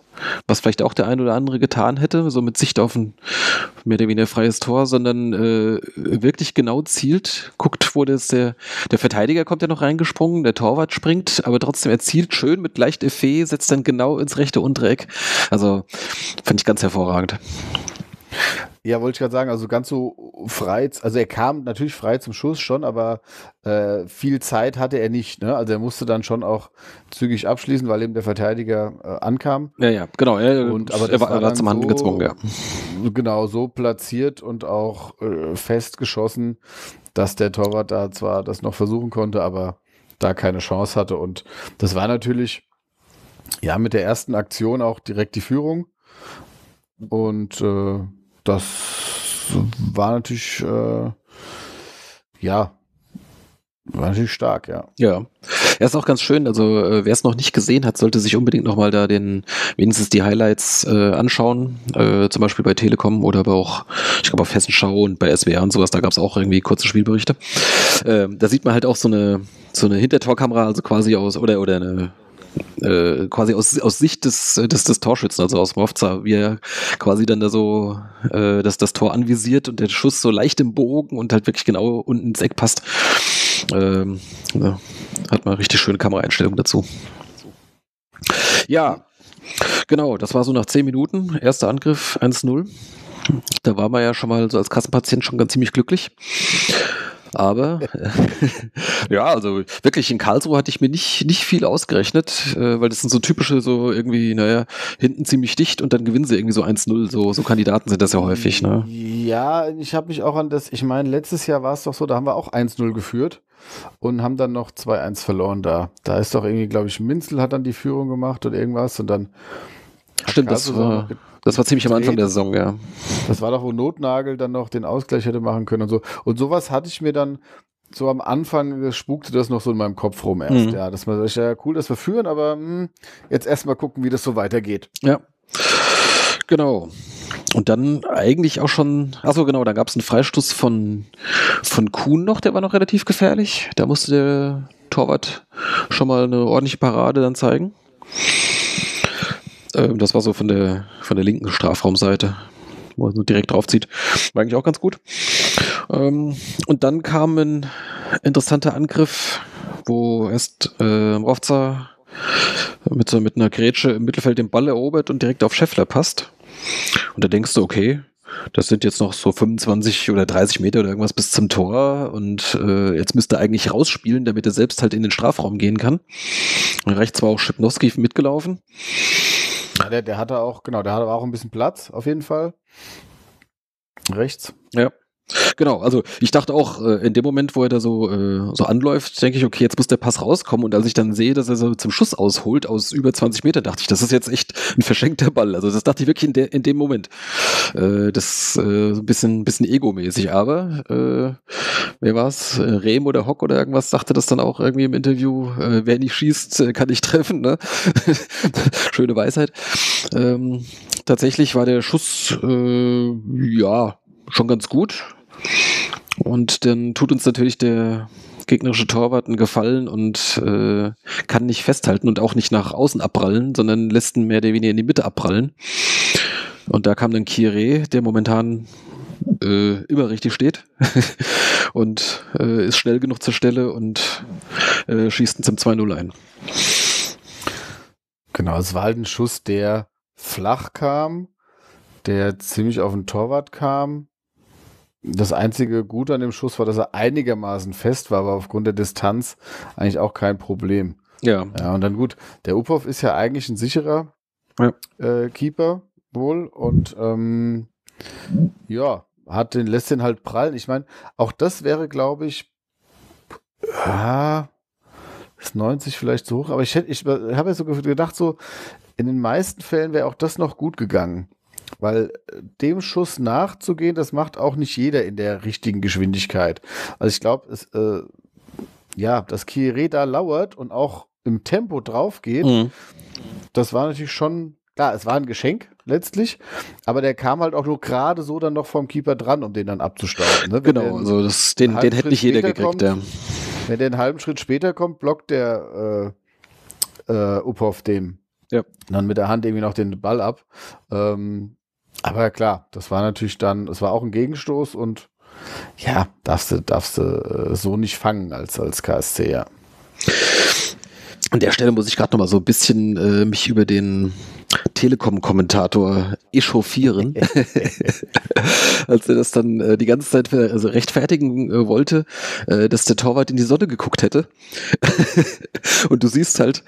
was vielleicht auch der ein oder andere getan hätte, so mit Sicht auf ein mehr oder weniger freies Tor, sondern äh, wirklich genau zielt, guckt, wo das der, der Verteidiger kommt ja noch reingesprungen, der Torwart springt, aber trotzdem er zielt schön mit leicht Effet, setzt dann genau ins rechte untere Eck. Also fand ich ganz hervorragend. Ja, wollte ich gerade sagen, also ganz so frei, also er kam natürlich frei zum Schuss schon, aber äh, viel Zeit hatte er nicht, ne? Also er musste dann schon auch zügig abschließen, weil eben der Verteidiger äh, ankam. Ja, ja, genau. Er, und, aber er war, war dann zum Handeln so, gezwungen, ja. Genau, so platziert und auch äh, festgeschossen, dass der Torwart da zwar das noch versuchen konnte, aber da keine Chance hatte. Und das war natürlich, ja, mit der ersten Aktion auch direkt die Führung. Und äh, das war natürlich, äh, ja, war natürlich stark, ja. Ja, er ist auch ganz schön. Also äh, wer es noch nicht gesehen hat, sollte sich unbedingt nochmal da den, wenigstens die Highlights äh, anschauen. Äh, zum Beispiel bei Telekom oder aber auch, ich glaube, auf Hessenschau und bei S W R und sowas. Da gab es auch irgendwie kurze Spielberichte. Äh, da sieht man halt auch so eine, so eine Hintertorkamera, also quasi aus, oder, oder eine... Äh, quasi aus, aus Sicht des, des, des Torschützen, also aus Mofza, wie er quasi dann da so äh, dass das Tor anvisiert und der Schuss so leicht im Bogen und halt wirklich genau unten ins Eck passt. Ähm, ja, hat man richtig schöne Kameraeinstellung dazu. Ja, genau, das war so nach zehn Minuten, erster Angriff, eins zu null. Da war man ja schon mal so als Kassenpatient schon ganz ziemlich glücklich. Aber, ja, also wirklich in Karlsruhe hatte ich mir nicht, nicht viel ausgerechnet, äh, weil das sind so typische, so irgendwie, naja, hinten ziemlich dicht und dann gewinnen sie irgendwie so eins zu null, so, so Kandidaten sind das ja häufig, ne? Ja, ich habe mich auch an das, ich meine, letztes Jahr war es doch so, da haben wir auch eins zu null geführt und haben dann noch zwei eins verloren da. Da ist doch irgendwie, glaube ich, Minzel hat dann die Führung gemacht und irgendwas und dann... Stimmt, das war, das war ziemlich am Anfang der Saison, ja. Das war doch, wo Notnagel dann noch den Ausgleich hätte machen können und so. Und sowas hatte ich mir dann so am Anfang, spukte das noch so in meinem Kopf rum erst. Mhm. Ja, das war ja cool, dass wir führen, aber mh, jetzt erstmal gucken, wie das so weitergeht. Ja, genau. Und dann eigentlich auch schon, achso genau, da gab es einen Freistoß von, von Kuhn noch, der war noch relativ gefährlich. Da musste der Torwart schon mal eine ordentliche Parade dann zeigen. Das war so von der, von der linken Strafraumseite, wo er so direkt drauf zieht. War eigentlich auch ganz gut. Und dann kam ein interessanter Angriff, wo erst äh, Mofza mit, so, mit einer Grätsche im Mittelfeld den Ball erobert und direkt auf Schäffler passt. Und da denkst du, okay, das sind jetzt noch so fünfundzwanzig oder dreißig Meter oder irgendwas bis zum Tor und äh, jetzt müsste er eigentlich rausspielen, damit er selbst halt in den Strafraum gehen kann. Und rechts war auch Schipnowski mitgelaufen. Ja, der, der hatte auch, genau, der hatte auch ein bisschen Platz, auf jeden Fall. Rechts. Ja. Genau, also ich dachte auch, äh, in dem Moment, wo er da so, äh, so anläuft, denke ich, okay, jetzt muss der Pass rauskommen. Und als ich dann sehe, dass er so zum Schuss ausholt aus über zwanzig Meter, dachte ich, das ist jetzt echt ein verschenkter Ball. Also das dachte ich wirklich in, de- in dem Moment. Äh, das äh, so ein bisschen, bisschen egomäßig. Aber äh, wer war's? Äh, Rehm oder Hock oder irgendwas sagte das dann auch irgendwie im Interview. Äh, wer nicht schießt, äh, kann nicht treffen. Ne? Schöne Weisheit. Ähm, tatsächlich war der Schuss äh, ja schon ganz gut. Und dann tut uns natürlich der gegnerische Torwart einen Gefallen und äh, kann nicht festhalten und auch nicht nach außen abprallen, sondern lässt ihn mehr oder weniger in die Mitte abprallen. Und da kam dann Kyereh, der momentan äh, immer richtig steht und äh, ist schnell genug zur Stelle und äh, schießt ihn zum zwei null ein. Genau, es war halt ein Schuss, der flach kam, der ziemlich auf den Torwart kam. Das einzige Gute an dem Schuss war, dass er einigermaßen fest war, aber aufgrund der Distanz eigentlich auch kein Problem. Ja. Ja, und dann gut, der Uphoff ist ja eigentlich ein sicherer ja. äh, Keeper wohl und ähm, ja, hat den, lässt den halt prallen. Ich meine, auch das wäre, glaube ich, ah, ist neunzig vielleicht zu hoch, aber ich, ich habe ja so gedacht, so in den meisten Fällen wäre auch das noch gut gegangen. Weil dem Schuss nachzugehen, das macht auch nicht jeder in der richtigen Geschwindigkeit. Also ich glaube, äh, ja, dass Kyereh da lauert und auch im Tempo drauf geht, mhm. das war natürlich schon, klar, es war ein Geschenk letztlich, aber der kam halt auch nur gerade so dann noch vom Keeper dran, um den dann abzustauben. Ne? Genau, also das, den, den hätte nicht jeder gekriegt. Kommt, ja. Wenn der einen halben Schritt später kommt, blockt der äh, äh, Uphoff dem. Ja. Und dann mit der Hand irgendwie noch den Ball ab. Ähm, aber klar, das war natürlich dann, es war auch ein Gegenstoß und ja, darfst du, darfst du äh, so nicht fangen als, als K S C, ja. An der Stelle muss ich gerade nochmal so ein bisschen äh, mich über den Telekom-Kommentator echauffieren, als er das dann äh, die ganze Zeit für, also rechtfertigen äh, wollte, äh, dass der Torwart in die Sonne geguckt hätte. Und du siehst halt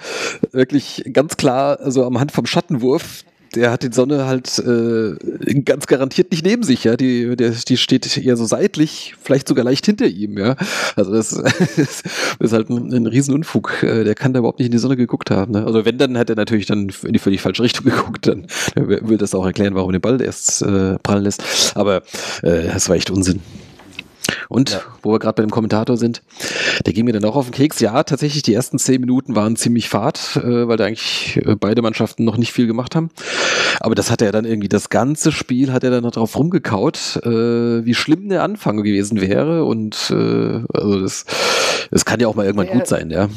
wirklich ganz klar, also am Hand vom Schattenwurf, der hat die Sonne halt äh, ganz garantiert nicht neben sich, ja. Die, der, die steht eher so seitlich, vielleicht sogar leicht hinter ihm, ja. Also das, das ist halt ein, ein Riesenunfug. Der kann da überhaupt nicht in die Sonne geguckt haben. Ne? Also wenn, dann hat er natürlich dann in die völlig falsche Richtung geguckt. Dann, dann will das auch erklären, warum er den Ball erst äh, prallen lässt. Aber äh, das war echt Unsinn. Und, ja. Wo wir gerade bei dem Kommentator sind, der ging mir dann auch auf den Keks. Ja, tatsächlich, die ersten zehn Minuten waren ziemlich fad, äh, weil da eigentlich äh, beide Mannschaften noch nicht viel gemacht haben. Aber das hat er dann irgendwie, das ganze Spiel hat er dann noch drauf rumgekaut, äh, wie schlimm der Anfang gewesen wäre. Und äh, also das, das kann ja auch mal irgendwann wer, gut sein, ja.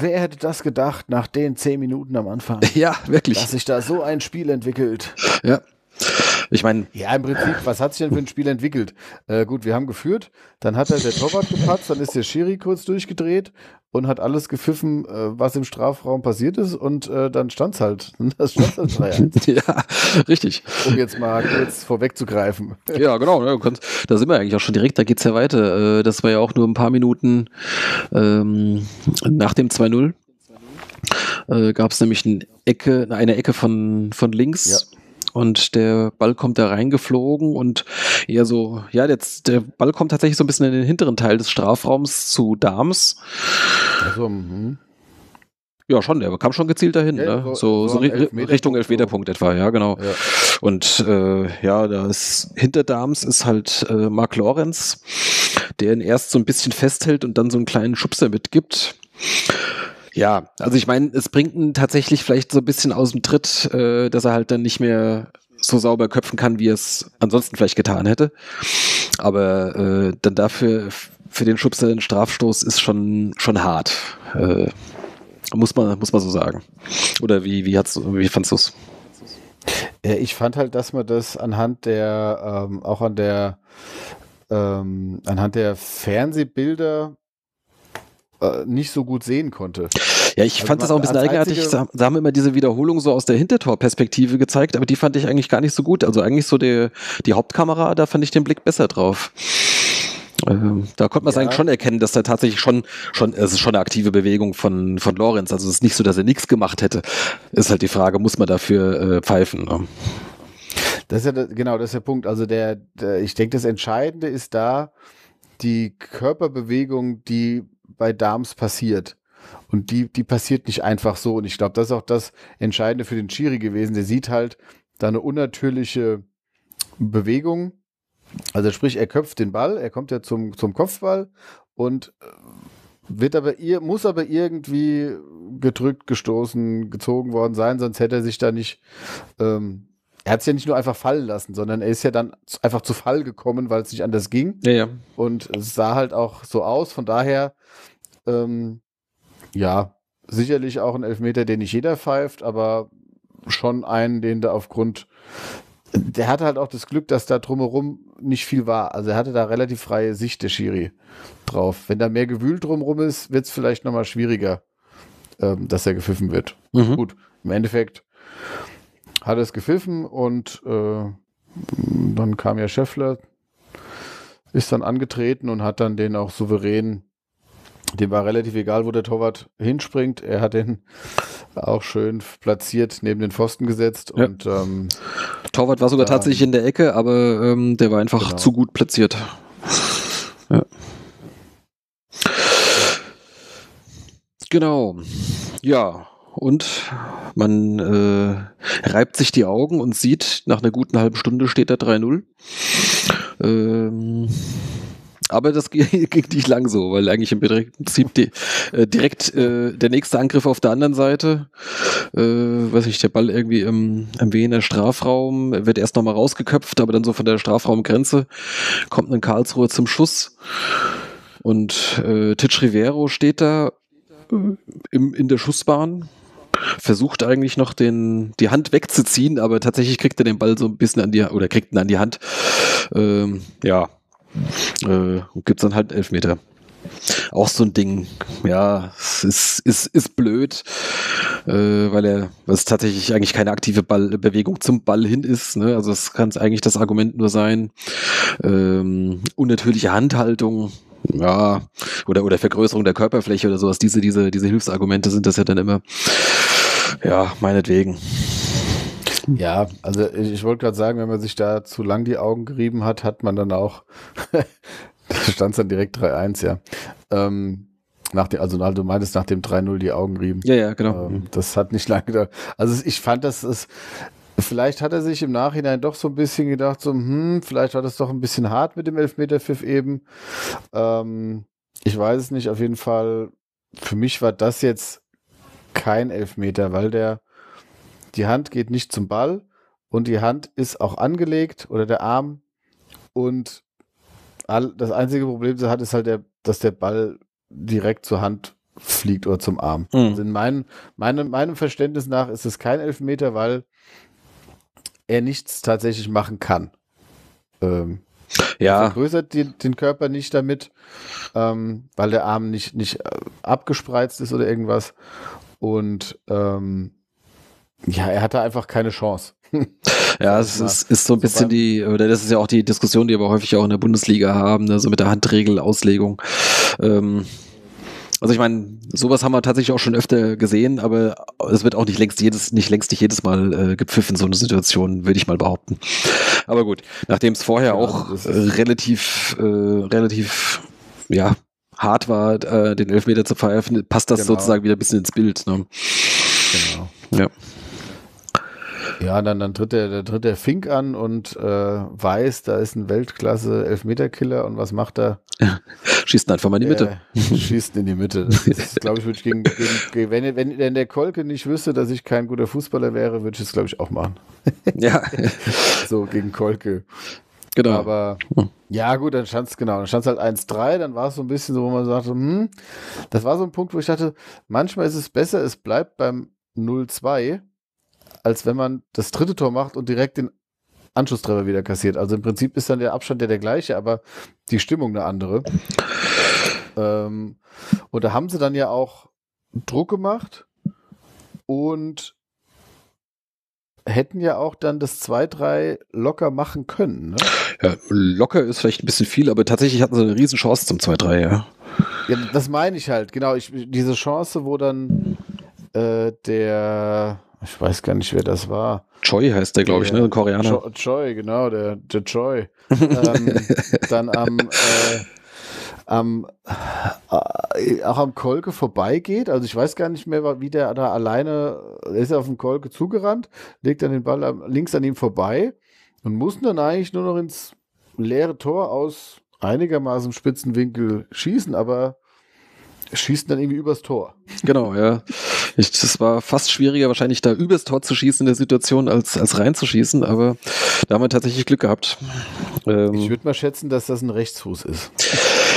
Wer hätte das gedacht, nach den zehn Minuten am Anfang? Ja, wirklich. Dass sich da so ein Spiel entwickelt. Ja. Ich meine, ja, im Prinzip, was hat sich denn für ein Spiel entwickelt? Äh, gut, wir haben geführt, dann hat halt der Torwart gepatzt, dann ist der Schiri kurz durchgedreht und hat alles gepfiffen, äh, was im Strafraum passiert ist und äh, dann stand's halt. Das stand's halt drei eins. Ja, richtig. Um jetzt mal kurz vorwegzugreifen. Ja, genau. Ja, kannst, da sind wir eigentlich auch schon direkt, da geht's ja weiter. Äh, das war ja auch nur ein paar Minuten ähm, nach dem zwei null. Äh, gab's nämlich eine Ecke, eine Ecke von, von links. Ja. Und der Ball kommt da reingeflogen und eher so, ja, jetzt, der Ball kommt tatsächlich so ein bisschen in den hinteren Teil des Strafraums zu Darms. Also, mhm. Ja, schon, der kam schon gezielt dahin, ja, ne? So, so, so Elfmeter- Richtung Elfmeterpunkt etwa, ja, genau. Ja. Und äh, ja, das hinter Darms ist halt äh, Marc Lorenz, der ihn erst so ein bisschen festhält und dann so einen kleinen Schubser mitgibt. Ja, also ich meine, es bringt ihn tatsächlich vielleicht so ein bisschen aus dem Tritt, äh, dass er halt dann nicht mehr so sauber köpfen kann, wie er es ansonsten vielleicht getan hätte. Aber äh, dann dafür, für den Schubser den Strafstoß ist schon, schon hart. Äh, muss man, muss man so sagen. Oder wie, wie, hat's, wie fandst du es? Ich fand halt, dass man das anhand der, ähm, auch an der, ähm, anhand der Fernsehbilder nicht so gut sehen konnte. Ja, ich also fand das auch ein bisschen eigenartig. Da haben immer diese Wiederholung so aus der Hintertorperspektive gezeigt, aber die fand ich eigentlich gar nicht so gut. Also eigentlich so die, die Hauptkamera, da fand ich den Blick besser drauf. Ähm, da konnte man es ja eigentlich schon erkennen, dass da tatsächlich schon, schon, es ist schon eine aktive Bewegung von, von Lorenz. Also es ist nicht so, dass er nichts gemacht hätte. Ist halt die Frage, muss man dafür äh, pfeifen? Ne? Das ist ja, genau, das ist der Punkt. Also der, der ich denke, das Entscheidende ist da die Körperbewegung, die bei Darms passiert. Und die, die passiert nicht einfach so. Und ich glaube, das ist auch das Entscheidende für den Schiri gewesen. Der sieht halt da eine unnatürliche Bewegung. Also sprich, er köpft den Ball, er kommt ja zum, zum Kopfball und wird aber ihr, muss aber irgendwie gedrückt, gestoßen, gezogen worden sein, sonst hätte er sich da nicht, ähm, er hat es ja nicht nur einfach fallen lassen, sondern er ist ja dann einfach zu Fall gekommen, weil es nicht anders ging. Ja, ja. Und es sah halt auch so aus, von daher, ähm, ja, sicherlich auch ein Elfmeter, den nicht jeder pfeift, aber schon einen, den da aufgrund, der hatte halt auch das Glück, dass da drumherum nicht viel war. Also er hatte da relativ freie Sicht, der Schiri, drauf. Wenn da mehr Gewühl drumherum ist, wird es vielleicht nochmal schwieriger, ähm, dass er gepfiffen wird. Mhm. Gut, im Endeffekt hat er es gepfiffen und äh, dann kam ja Schäffler, ist dann angetreten und hat dann den auch souverän, dem war relativ egal, wo der Torwart hinspringt. Er hat den auch schön platziert neben den Pfosten gesetzt. Ja. Und, ähm, Torwart war sogar da, tatsächlich in der Ecke, aber ähm, der war einfach genau. zu gut platziert. Ja. Genau. Ja, und man äh, reibt sich die Augen und sieht, nach einer guten halben Stunde steht da drei null. Ähm... Aber das ging nicht lang so, weil eigentlich im Prinzip die, äh, direkt äh, der nächste Angriff auf der anderen Seite, äh, weiß ich, der Ball irgendwie im, im Wiener Strafraum, wird erst nochmal rausgeköpft, aber dann so von der Strafraumgrenze kommt ein Karlsruhe zum Schuss und äh, Titsch Rivero steht da im, in der Schussbahn, versucht eigentlich noch den, die Hand wegzuziehen, aber tatsächlich kriegt er den Ball so ein bisschen an die, oder kriegt ihn an die Hand, ähm, ja, Äh, gibt es dann halt einen Elfmeter. Auch so ein Ding. Ja, es ist, ist, ist blöd, äh, weil er weil es tatsächlich eigentlich keine aktive Ball, Bewegung zum Ball hin ist. Ne? Also es kann eigentlich das Argument nur sein. Ähm, unnatürliche Handhaltung, ja, oder, oder Vergrößerung der Körperfläche oder sowas. Diese, diese, diese Hilfsargumente sind das ja dann immer. Ja, meinetwegen. Ja, also ich, ich wollte gerade sagen, wenn man sich da zu lang die Augen gerieben hat, hat man dann auch, da stand es dann direkt drei eins, ja. Ähm, nach dem, also du meintest nach dem drei null die Augen rieben. Ja, ja, genau. Ähm, das hat nicht lange gedauert. Also ich fand, dass es, vielleicht hat er sich im Nachhinein doch so ein bisschen gedacht, so, hm, vielleicht war das doch ein bisschen hart mit dem Elfmeterpfiff eben. Ähm, ich weiß es nicht, auf jeden Fall, für mich war das jetzt kein Elfmeter, weil der die Hand geht nicht zum Ball und die Hand ist auch angelegt oder der Arm und all, das einzige Problem, das hat, ist halt, der, dass der Ball direkt zur Hand fliegt oder zum Arm. Mhm. Also in mein, meinem, meinem Verständnis nach ist es kein Elfmeter, weil er nichts tatsächlich machen kann. Ähm, ja. Er vergrößert die, den Körper nicht damit, ähm, weil der Arm nicht, nicht abgespreizt ist oder irgendwas und ähm, ja, er hatte einfach keine Chance. Ja, es ist, ist so ein bisschen die, oder das ist ja auch die Diskussion, die wir häufig auch in der Bundesliga haben, ne, so mit der Handregelauslegung. Ähm, also ich meine, sowas haben wir tatsächlich auch schon öfter gesehen, aber es wird auch nicht längst jedes, nicht längst nicht jedes Mal äh, gepfiffen, so eine Situation, würde ich mal behaupten. Aber gut, nachdem es vorher ja, auch äh, relativ, äh, relativ, ja, hart war, äh, den Elfmeter zu pfeifen, passt das genau. sozusagen wieder ein bisschen ins Bild. Ne? Genau. Ja. Ja, dann, dann tritt der, dann tritt der Fink an und äh, weiß, da ist ein Weltklasse-Elfmeterkiller und was macht er? Schießt einfach mal in die Mitte. Äh, schießt in die Mitte. Das ist, glaube ich, würde ich gegen, gegen wenn, wenn, wenn der Kolke nicht wüsste, dass ich kein guter Fußballer wäre, würde ich es, glaube ich, auch machen. Ja. So, gegen Kolke. Genau. Aber ja, gut, dann stand es genau. Dann stand es halt eins drei, dann war es so ein bisschen so, wo man sagte, hm, das war so ein Punkt, wo ich dachte, manchmal ist es besser, es bleibt beim null zwei, als wenn man das dritte Tor macht und direkt den Anschlusstreffer wieder kassiert. Also im Prinzip ist dann der Abstand ja der gleiche, aber die Stimmung eine andere. Ähm, und da haben sie dann ja auch Druck gemacht und hätten ja auch dann das zwei drei locker machen können. Ne? Ja, locker ist vielleicht ein bisschen viel, aber tatsächlich hatten sie eine riesen Chance zum zwei drei, ja. Ja, das meine ich halt, genau. Ich, diese Chance, wo dann äh, der Ich weiß gar nicht, wer das war. Choi heißt der, glaube ich, ne? Ein Koreaner. Choi, Choi, genau, der, der Choi. ähm, dann am, äh, am äh, auch am Kolke vorbeigeht. Also ich weiß gar nicht mehr, wie der da alleine, er ist auf den Kolke zugerannt, legt dann den Ball am, links an ihm vorbei und muss dann eigentlich nur noch ins leere Tor aus einigermaßen Spitzenwinkel schießen, aber schießt dann irgendwie übers Tor. Genau, ja. Ich, das war fast schwieriger, wahrscheinlich da übers Tor zu schießen in der Situation, als, als reinzuschießen, aber da haben wir tatsächlich Glück gehabt. Ähm, ich würde mal schätzen, dass das ein Rechtsfuß ist.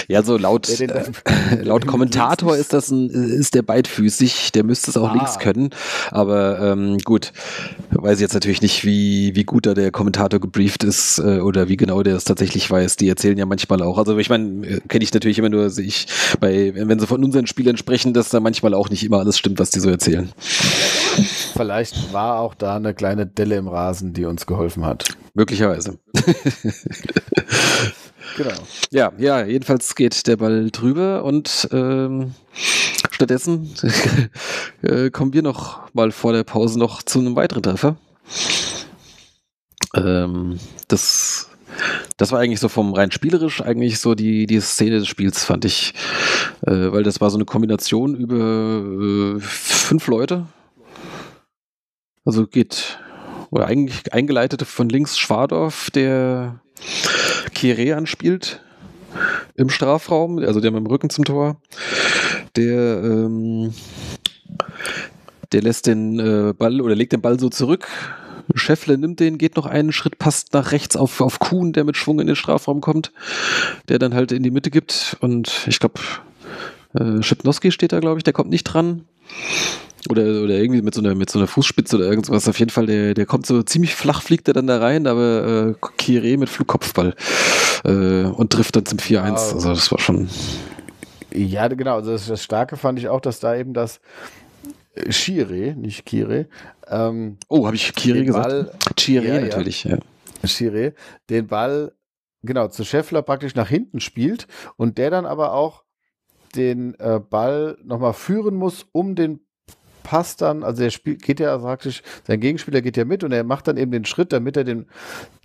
Ja, so laut, äh, äh, laut Kommentator ist das ein, ist der beidfüßig, der müsste es auch ah. links können, aber ähm, gut, weiß ich jetzt natürlich nicht, wie, wie gut da der Kommentator gebrieft ist äh, oder wie genau der das tatsächlich weiß, die erzählen ja manchmal auch, also ich meine, kenne ich natürlich immer nur, also ich, bei, wenn sie von unseren Spielern sprechen, dass da manchmal auch nicht immer alles stimmt, was die so erzählen. Vielleicht war auch da eine kleine Delle im Rasen, die uns geholfen hat. Möglicherweise. Genau. Ja, ja, jedenfalls geht der Ball drüber und ähm, stattdessen äh, kommen wir noch mal vor der Pause noch zu einem weiteren Treffer. Ähm, das, das war eigentlich so vom rein spielerisch eigentlich so die, die Szene des Spiels, fand ich, äh, weil das war so eine Kombination über äh, fünf Leute. Also geht, oder eigentlich eingeleitet von links Schwadorf, der Kyereh anspielt im Strafraum, also der mit dem Rücken zum Tor, der ähm, der lässt den äh, Ball oder legt den Ball so zurück, Schäffler nimmt den, geht noch einen Schritt, passt nach rechts auf, auf Kuhn, der mit Schwung in den Strafraum kommt, der dann halt in die Mitte gibt und ich glaube äh, Schipnowski steht da, glaube ich, der kommt nicht dran. Oder, oder irgendwie mit so einer, mit so einer Fußspitze oder irgendwas. Auf jeden Fall, der, der kommt so ziemlich flach, fliegt er dann da rein, aber äh, Kyereh mit Flugkopfball äh, und trifft dann zum vier eins. Ja, also das war schon... Ja, genau. Also das, das Starke fand ich auch, dass da eben das Kyereh, nicht Kyereh. Ähm, oh, habe ich Kyereh gesagt? Ball, Kyereh ja, natürlich, ja. ja. Kyereh, den Ball, genau, zu Schäffler praktisch nach hinten spielt und der dann aber auch den äh, Ball nochmal führen muss, um den passt dann, also der Spiel geht ja praktisch, sein Gegenspieler geht ja mit und er macht dann eben den Schritt, damit er den,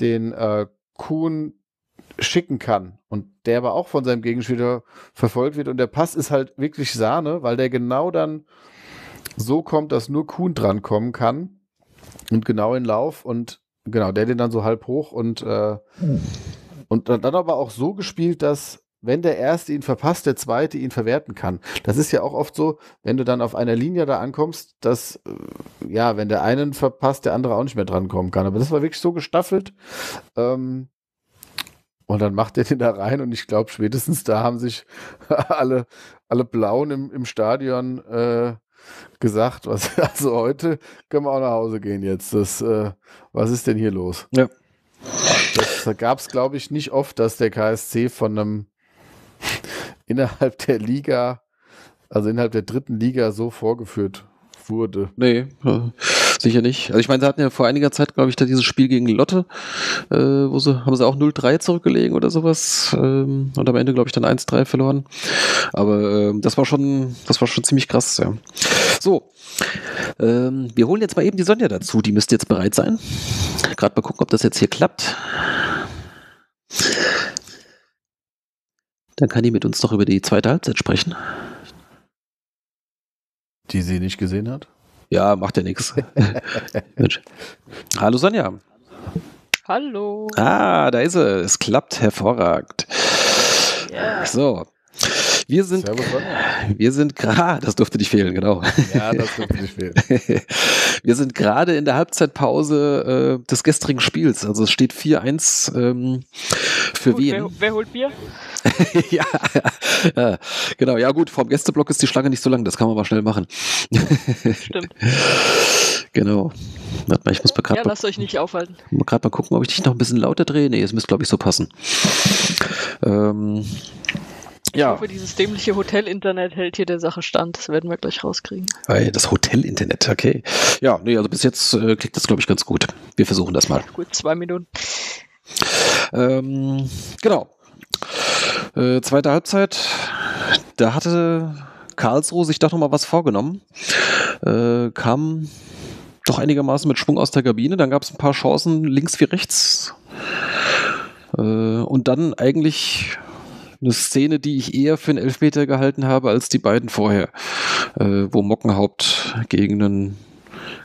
den äh, Kuhn schicken kann und der aber auch von seinem Gegenspieler verfolgt wird und der Pass ist halt wirklich Sahne, weil der genau dann so kommt, dass nur Kuhn dran kommen kann und genau in Lauf und genau, der den dann so halb hoch und äh, und dann aber auch so gespielt, dass wenn der Erste ihn verpasst, der Zweite ihn verwerten kann. Das ist ja auch oft so, wenn du dann auf einer Linie da ankommst, dass, ja, wenn der einen verpasst, der andere auch nicht mehr drankommen kann. Aber das war wirklich so gestaffelt. Ähm, und dann macht er den da rein und ich glaube, spätestens da haben sich alle, alle Blauen im, im Stadion äh, gesagt, was, also heute können wir auch nach Hause gehen jetzt. Das, äh, was ist denn hier los? Ja. Das gab es, glaube ich, nicht oft, dass der K S C von einem innerhalb der Liga, also innerhalb der dritten Liga so vorgeführt wurde. Nee, sicher nicht. Also ich meine, sie hatten ja vor einiger Zeit, glaube ich, da dieses Spiel gegen Lotte, äh, wo sie, haben sie auch null drei zurückgelegen oder sowas ähm, und am Ende, glaube ich, dann eins drei verloren. Aber ähm, das war schon, das war schon ziemlich krass, ja. So, ähm, wir holen jetzt mal eben die Sonja dazu, die müsste jetzt bereit sein. Gerade mal gucken, ob das jetzt hier klappt. Dann kann die mit uns doch über die zweite Halbzeit sprechen. Die sie nicht gesehen hat? Ja, macht ja nichts. Hallo Sonja. Hallo. Ah, da ist sie. Es klappt hervorragend. Yeah. So. Wir sind, wir sind gerade, das durfte nicht fehlen, genau. Ja, das durfte nicht fehlen. Wir sind gerade in der Halbzeitpause äh, des gestrigen Spiels. Also es steht vier eins ähm, für gut, wen? Wer, wer holt Bier? ja, ja, genau. Ja gut, vorm Gästeblock ist die Schlange nicht so lang. Das kann man mal schnell machen. Stimmt. Genau. Warte mal, ich muss mal gerade. Ja, lasst euch nicht aufhalten. Gerade mal gucken, ob ich dich noch ein bisschen lauter drehe. Nee, es müsste, glaube ich, so passen. Ähm... Ich ja. hoffe, dieses dämliche Hotel-Internet hält hier der Sache stand. Das werden wir gleich rauskriegen. Das Hotel-Internet, okay. Ja, nee, also bis jetzt äh, klingt das, glaube ich, ganz gut. Wir versuchen das mal. Gut, zwei Minuten. Ähm, genau. Äh, zweite Halbzeit. Da hatte Karlsruhe sich doch nochmal was vorgenommen. Äh, kam doch einigermaßen mit Schwung aus der Kabine. Dann gab es ein paar Chancen, links wie rechts. Äh, und dann eigentlich eine Szene, die ich eher für einen Elfmeter gehalten habe, als die beiden vorher. Äh, wo Mockenhaupt gegen einen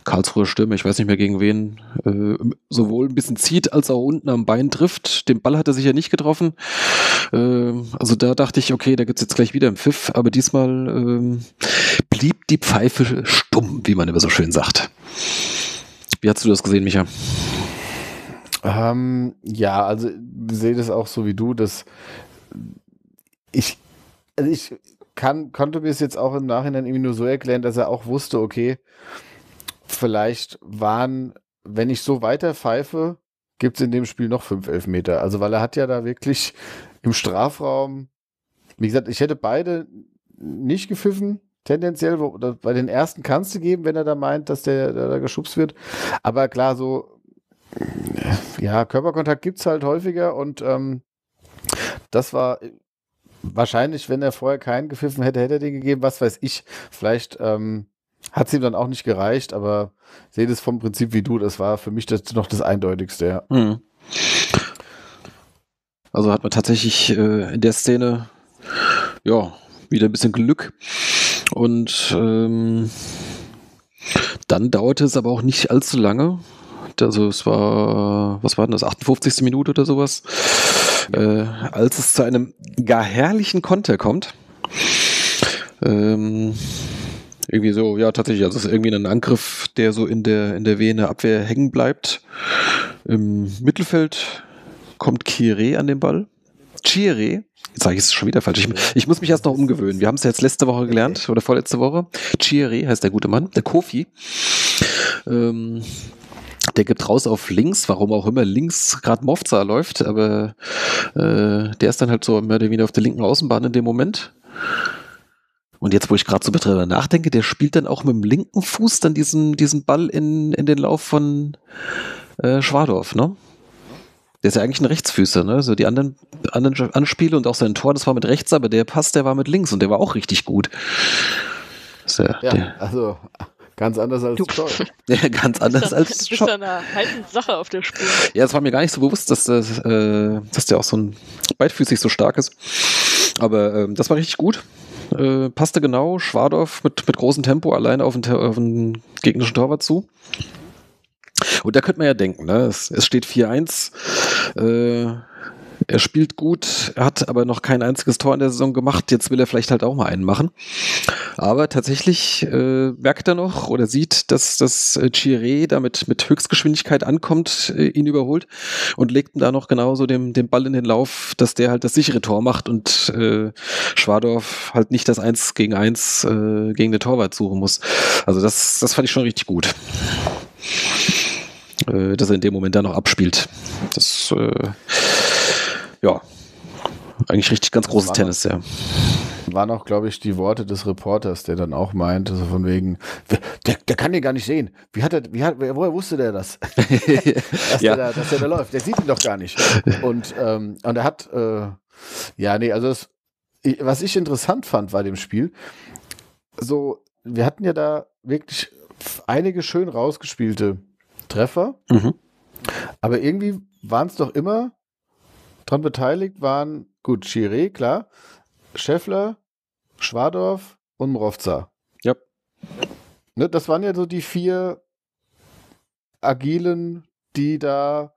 Karlsruher Stürmer, ich weiß nicht mehr gegen wen, äh, sowohl ein bisschen zieht, als auch unten am Bein trifft. Den Ball hat er sicher nicht getroffen. Äh, also da dachte ich, okay, da gibt es jetzt gleich wieder einen Pfiff. Aber diesmal äh, blieb die Pfeife stumm, wie man immer so schön sagt. Wie hast du das gesehen, Micha? Ähm, ja, also ich sehe das auch so wie du, dass ich, also ich kann, konnte mir es jetzt auch im Nachhinein irgendwie nur so erklären, dass er auch wusste, okay, vielleicht waren, wenn ich so weiter pfeife, gibt es in dem Spiel noch fünf Elfmeter. Also weil er hat ja da wirklich im Strafraum, wie gesagt, ich hätte beide nicht gepfiffen, tendenziell, wo, bei den ersten kannst du geben, wenn er da meint, dass der da geschubst wird. Aber klar, so, ja, Körperkontakt gibt es halt häufiger und ähm, das war wahrscheinlich, wenn er vorher keinen gepfiffen hätte, hätte er den gegeben, was weiß ich, vielleicht ähm, hat es ihm dann auch nicht gereicht, aber seht es vom Prinzip wie du, das war für mich das, noch das Eindeutigste, ja. Mhm. Also hat man tatsächlich äh, in der Szene ja wieder ein bisschen Glück und ähm, dann dauerte es aber auch nicht allzu lange, also es war, was war denn das, achtundfünfzigste Minute oder sowas, äh, als es zu einem gar herrlichen Konter kommt. Ähm, Irgendwie so, ja, tatsächlich, also es ist irgendwie ein Angriff, der so in der, in der Vene Abwehr hängen bleibt. Im Mittelfeld kommt Kyereh an den Ball. Kyereh, jetzt sage ich es schon wieder falsch, ich, ich muss mich erst noch umgewöhnen. Wir haben es jetzt letzte Woche gelernt, oder vorletzte Woche. Kyereh heißt der gute Mann, der Kofi. Ähm, der gibt raus auf links, warum auch immer links gerade Mofza läuft, aber äh, der ist dann halt so mehr oder weniger auf der linken Außenbahn in dem Moment. Und jetzt, wo ich gerade so drüber nachdenke, der spielt dann auch mit dem linken Fuß dann diesen, diesen Ball in, in den Lauf von äh, Schwadorf, ne? Der ist ja eigentlich ein Rechtsfüßer, ne? So die anderen, anderen Anspiele und auch sein Tor, das war mit rechts, aber der Pass, der war mit links und der war auch richtig gut. So, ja, der, also ganz anders als Choi. Ja, ganz anders da, als Choi. Du bist da einer halben Sache auf der Spur. Ja, das war mir gar nicht so bewusst, dass, das, äh, dass der auch so ein beidfüßig so stark ist. Aber ähm, das war richtig gut. Äh, passte genau, Schwadorf mit, mit großem Tempo alleine auf den, auf den gegnerischen Torwart zu. Und da könnte man ja denken, ne? es, es steht vier eins, äh, er spielt gut, er hat aber noch kein einziges Tor in der Saison gemacht, jetzt will er vielleicht halt auch mal einen machen. Aber tatsächlich äh, merkt er noch oder sieht, dass das Kyereh damit mit Höchstgeschwindigkeit ankommt, äh, ihn überholt und legt ihm da noch genauso den, den Ball in den Lauf, dass der halt das sichere Tor macht und äh, Schwadorf halt nicht das eins gegen eins äh, gegen den Torwart suchen muss. Also das, das fand ich schon richtig gut. Äh, dass er in dem Moment da noch abspielt. Das äh, ja, eigentlich richtig ganz großes Tennis, ja. Waren auch, glaube ich, die Worte des Reporters, der dann auch meint, also von wegen, der, der kann den gar nicht sehen. Wie hat er, wie hat, woher wusste der das? dass, ja. der da, dass der da läuft. Der sieht ihn doch gar nicht. Und, ähm, und er hat, äh, ja, nee, also das, was ich interessant fand bei dem Spiel, so, wir hatten ja da wirklich einige schön rausgespielte Treffer, mhm. aber irgendwie waren es doch immer dran beteiligt waren, gut, Kyereh, klar, Schäffler, Schwadorf und Mofza. Ja. Ne, das waren ja so die vier Agilen, die da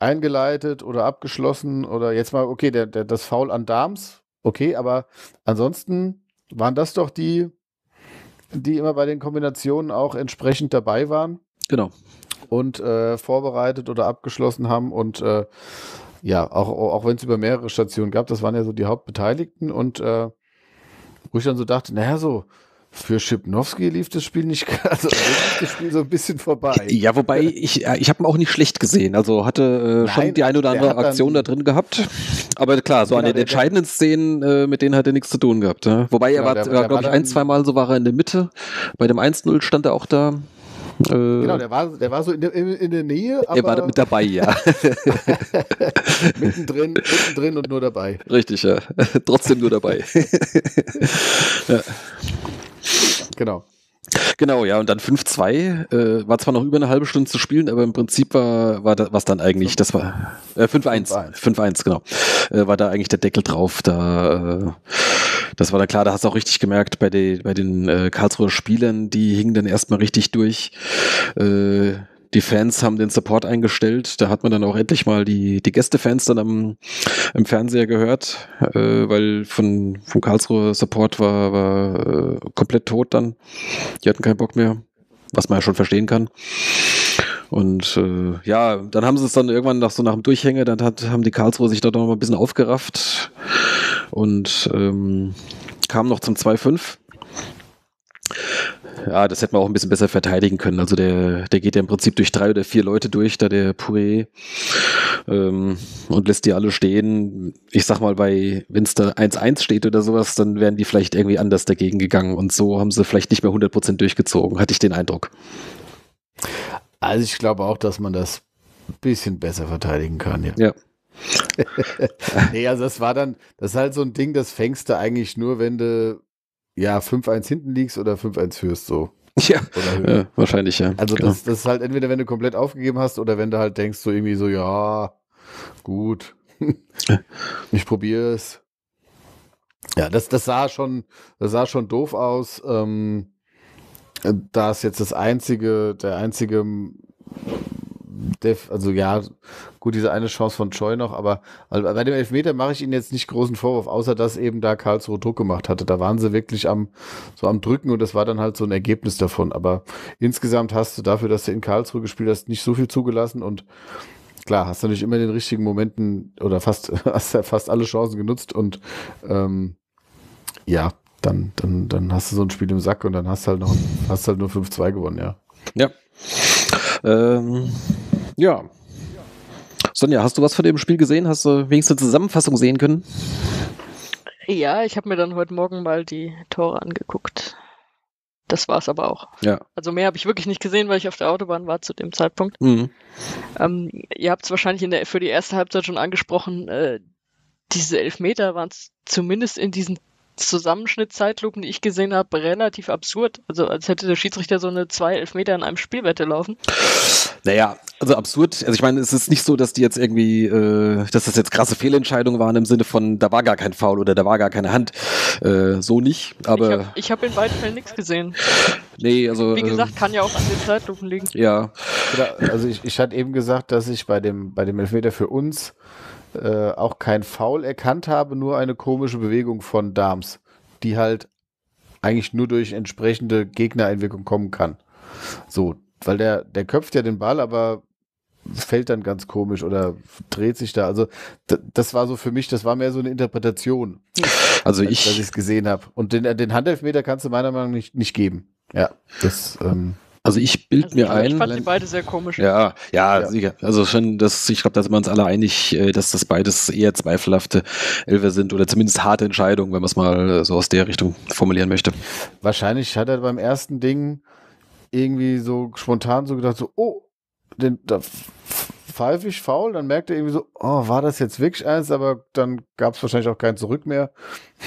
eingeleitet oder abgeschlossen oder jetzt mal, okay, der, der, das Foul an Darms, okay, aber ansonsten waren das doch die, die immer bei den Kombinationen auch entsprechend dabei waren. Genau. Und äh, vorbereitet oder abgeschlossen haben und äh, ja, auch, auch wenn es über mehrere Stationen gab, das waren ja so die Hauptbeteiligten und äh, wo ich dann so dachte, naja, so für Schipnowski lief das Spiel nicht, also lief das Spiel so ein bisschen vorbei. Ja, wobei ich, ich habe ihn auch nicht schlecht gesehen, also hatte äh, Nein, schon die ein oder andere Aktion da drin gehabt, aber klar, so genau, an den der, entscheidenden Szenen, äh, mit denen hat er nichts zu tun gehabt, ne? Wobei genau, er war, der, war glaube ich, ein, zweimal so war er in der Mitte, bei dem eins null stand er auch da. Genau, der war, der war so in der, in der Nähe. Aber er war mit dabei, ja. mittendrin, mittendrin und nur dabei. Richtig, ja. Trotzdem nur dabei. ja. Genau. Genau, ja, und dann fünf zwei, äh, war zwar noch über eine halbe Stunde zu spielen, aber im Prinzip war, war da, was dann eigentlich, das war, äh, fünf eins, fünf eins, genau, äh, war da eigentlich der Deckel drauf, da, äh, das war dann klar, da hast du auch richtig gemerkt, bei, de, bei den äh, Karlsruher Spielern, die hingen dann erstmal richtig durch, äh, die Fans haben den Support eingestellt, da hat man dann auch endlich mal die, die Gästefans dann am, im Fernseher gehört, äh, weil von, vom Karlsruher Support war, war äh, komplett tot dann. Die hatten keinen Bock mehr, was man ja schon verstehen kann. Und äh, ja, dann haben sie es dann irgendwann nach so nach dem Durchhänger, dann hat, haben die Karlsruher sich da noch mal ein bisschen aufgerafft und ähm, kamen noch zum zwei fünf. Ja, das hätten wir auch ein bisschen besser verteidigen können. Also der, der geht ja im Prinzip durch drei oder vier Leute durch, da der Puré, ähm, und lässt die alle stehen. Ich sag mal, bei, wenn es da eins eins steht oder sowas, dann wären die vielleicht irgendwie anders dagegen gegangen. Und so haben sie vielleicht nicht mehr hundert Prozent durchgezogen, hatte ich den Eindruck. Also ich glaube auch, dass man das ein bisschen besser verteidigen kann, ja. Ja. Nee, also das war dann, das ist halt so ein Ding, das fängst du eigentlich nur, wenn du ja, fünf eins hinten liegst oder fünf eins führst, so. Ja, oder ja, wahrscheinlich, ja. Also genau. das, das ist halt entweder, wenn du komplett aufgegeben hast oder wenn du halt denkst, so irgendwie so, ja, gut, ich probiere es. Ja, das, das, sah schon, das sah schon doof aus. Ähm, da ist jetzt das einzige, der einzige, Def, also ja, gut, diese eine Chance von Choi noch, aber also bei dem Elfmeter mache ich Ihnen jetzt nicht großen Vorwurf, außer dass eben da Karlsruhe Druck gemacht hatte. Da waren sie wirklich am, so am Drücken und das war dann halt so ein Ergebnis davon. Aber insgesamt hast du dafür, dass du in Karlsruhe gespielt hast, nicht so viel zugelassen und klar, hast du natürlich immer in den richtigen Momenten oder fast, hast ja fast alle Chancen genutzt und ähm, ja, dann, dann, dann hast du so ein Spiel im Sack und dann hast du halt, noch, hast halt nur fünf zwei gewonnen, ja. Ja. Ähm, ja. Sonja, hast du was von dem Spiel gesehen? Hast du wenigstens eine Zusammenfassung sehen können? Ja, ich habe mir dann heute Morgen mal die Tore angeguckt. Das war es aber auch. Ja. Also mehr habe ich wirklich nicht gesehen, weil ich auf der Autobahn war zu dem Zeitpunkt. Mhm. Ähm, ihr habt es wahrscheinlich in der, für die erste Halbzeit schon angesprochen, äh, diese Elfmeter waren es zumindest in diesen Zusammenschnitt Zeitlupen, die ich gesehen habe, relativ absurd. Also als hätte der Schiedsrichter so eine zwei Elfmeter in einem Spielwette laufen. Naja, also absurd. Also ich meine, es ist nicht so, dass die jetzt irgendwie, äh, dass das jetzt krasse Fehlentscheidungen waren im Sinne von, da war gar kein Foul oder da war gar keine Hand. Äh, so nicht, aber... Ich habe hab in beiden Fällen nichts gesehen. Nee, also... Wie gesagt, ähm, kann ja auch an den Zeitlupen liegen. Ja. Also ich, ich hatte eben gesagt, dass ich bei dem, bei dem Elfmeter für uns Äh, auch kein Foul erkannt habe, nur eine komische Bewegung von Darms, die halt eigentlich nur durch entsprechende Gegnereinwirkung kommen kann. So, weil der, der köpft ja den Ball, aber fällt dann ganz komisch oder dreht sich da. Also das war so für mich, das war mehr so eine Interpretation, also als, ich, dass ich es gesehen habe. Und den, den Handelfmeter kannst du meiner Meinung nach nicht, nicht geben. Ja, das... Ähm, Also ich bild also mir ich ein. Ich fand die beide sehr komisch. Ja, ja, ja. Sicher. Also schon, dass ich glaube, da sind wir uns alle einig, dass das beides eher zweifelhafte Elfer sind oder zumindest harte Entscheidungen, wenn man es mal so aus der Richtung formulieren möchte. Wahrscheinlich hat er beim ersten Ding irgendwie so spontan so gedacht, so, oh, den, da pfeife ich faul, dann merkt er irgendwie so, oh, war das jetzt wirklich eins, aber dann gab es wahrscheinlich auch kein Zurück mehr.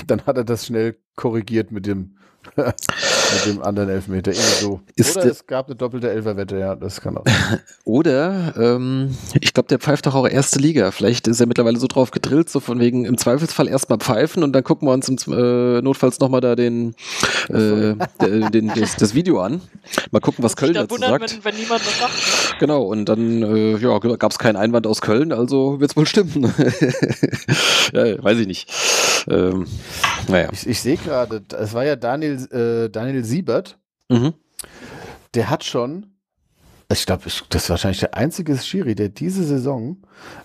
Dann hat er das schnell korrigiert mit dem mit dem anderen Elfmeter. So. Oder es gab eine doppelte Elferwette, ja, das kann auch sein. Oder, ähm, ich glaube, der pfeift doch auch erste Liga. Vielleicht ist er mittlerweile so drauf gedrillt, so von wegen im Zweifelsfall erstmal pfeifen und dann gucken wir uns im äh, Notfalls nochmal da den, äh, den, den das, das Video an. Mal gucken, was Köln dazu sagt. Wenn, wenn niemand was sagt. Genau, und dann äh, ja, gab es keinen Einwand aus Köln, also wird es wohl stimmen. Ja, weiß ich nicht. Ähm, naja. Ich, ich sehe gerade, es war ja Daniel, äh, Daniel Siebert, mhm. Der hat schon, ich glaube, das ist wahrscheinlich der einzige Schiri, der diese Saison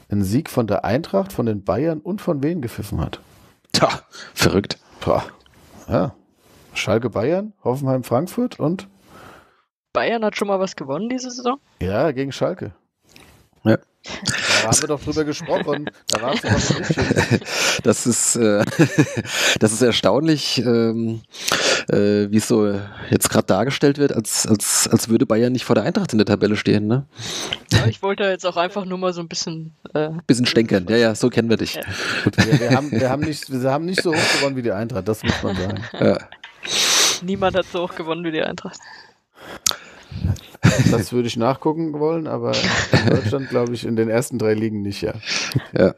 einen Sieg von der Eintracht, von den Bayern und von Wien gepfiffen hat. Tja, verrückt. Ja. Schalke Bayern, Hoffenheim Frankfurt und Bayern hat schon mal was gewonnen diese Saison? Ja, gegen Schalke. Ja. Da haben wir doch drüber gesprochen. Da war's das, ist, äh, das ist erstaunlich, ähm, äh, wie es so jetzt gerade dargestellt wird, als, als, als würde Bayern nicht vor der Eintracht in der Tabelle stehen. Ne? Ja, ich wollte jetzt auch einfach nur mal so ein bisschen... Äh, bisschen stänkern, ja, ja, so kennen wir dich. Ja. Ja, wir, haben, wir, haben nicht, wir haben nicht so hoch gewonnen wie die Eintracht, das muss man sagen. Ja. niemand hat so hoch gewonnen wie die Eintracht. Das würde ich nachgucken wollen, aber in Deutschland glaube ich in den ersten drei Ligen nicht, ja. Ja.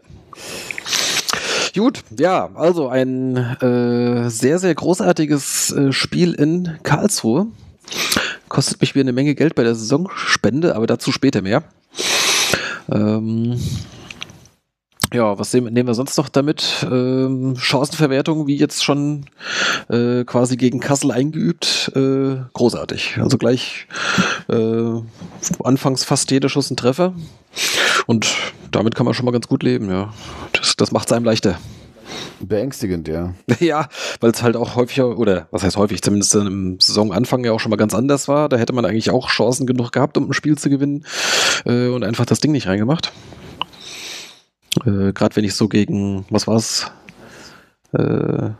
Gut, ja, also ein äh, sehr, sehr großartiges äh, Spiel in Karlsruhe. Kostet mich wieder eine Menge Geld bei der Saisonspende, aber dazu später mehr. Ähm, ja, was nehmen, nehmen wir sonst noch damit? Ähm, Chancenverwertung, wie jetzt schon äh, quasi gegen Kassel eingeübt, äh, großartig. Also gleich äh, anfangs fast jeder Schuss ein Treffer. Und damit kann man schon mal ganz gut leben, ja. Das, das macht es einem leichter. Beängstigend, ja. Ja, weil es halt auch häufiger, oder was heißt häufig, zumindest im Saisonanfang ja auch schon mal ganz anders war. Da hätte man eigentlich auch Chancen genug gehabt, um ein Spiel zu gewinnen äh, und einfach das Ding nicht reingemacht. Äh, Gerade wenn ich so gegen, was war's, äh,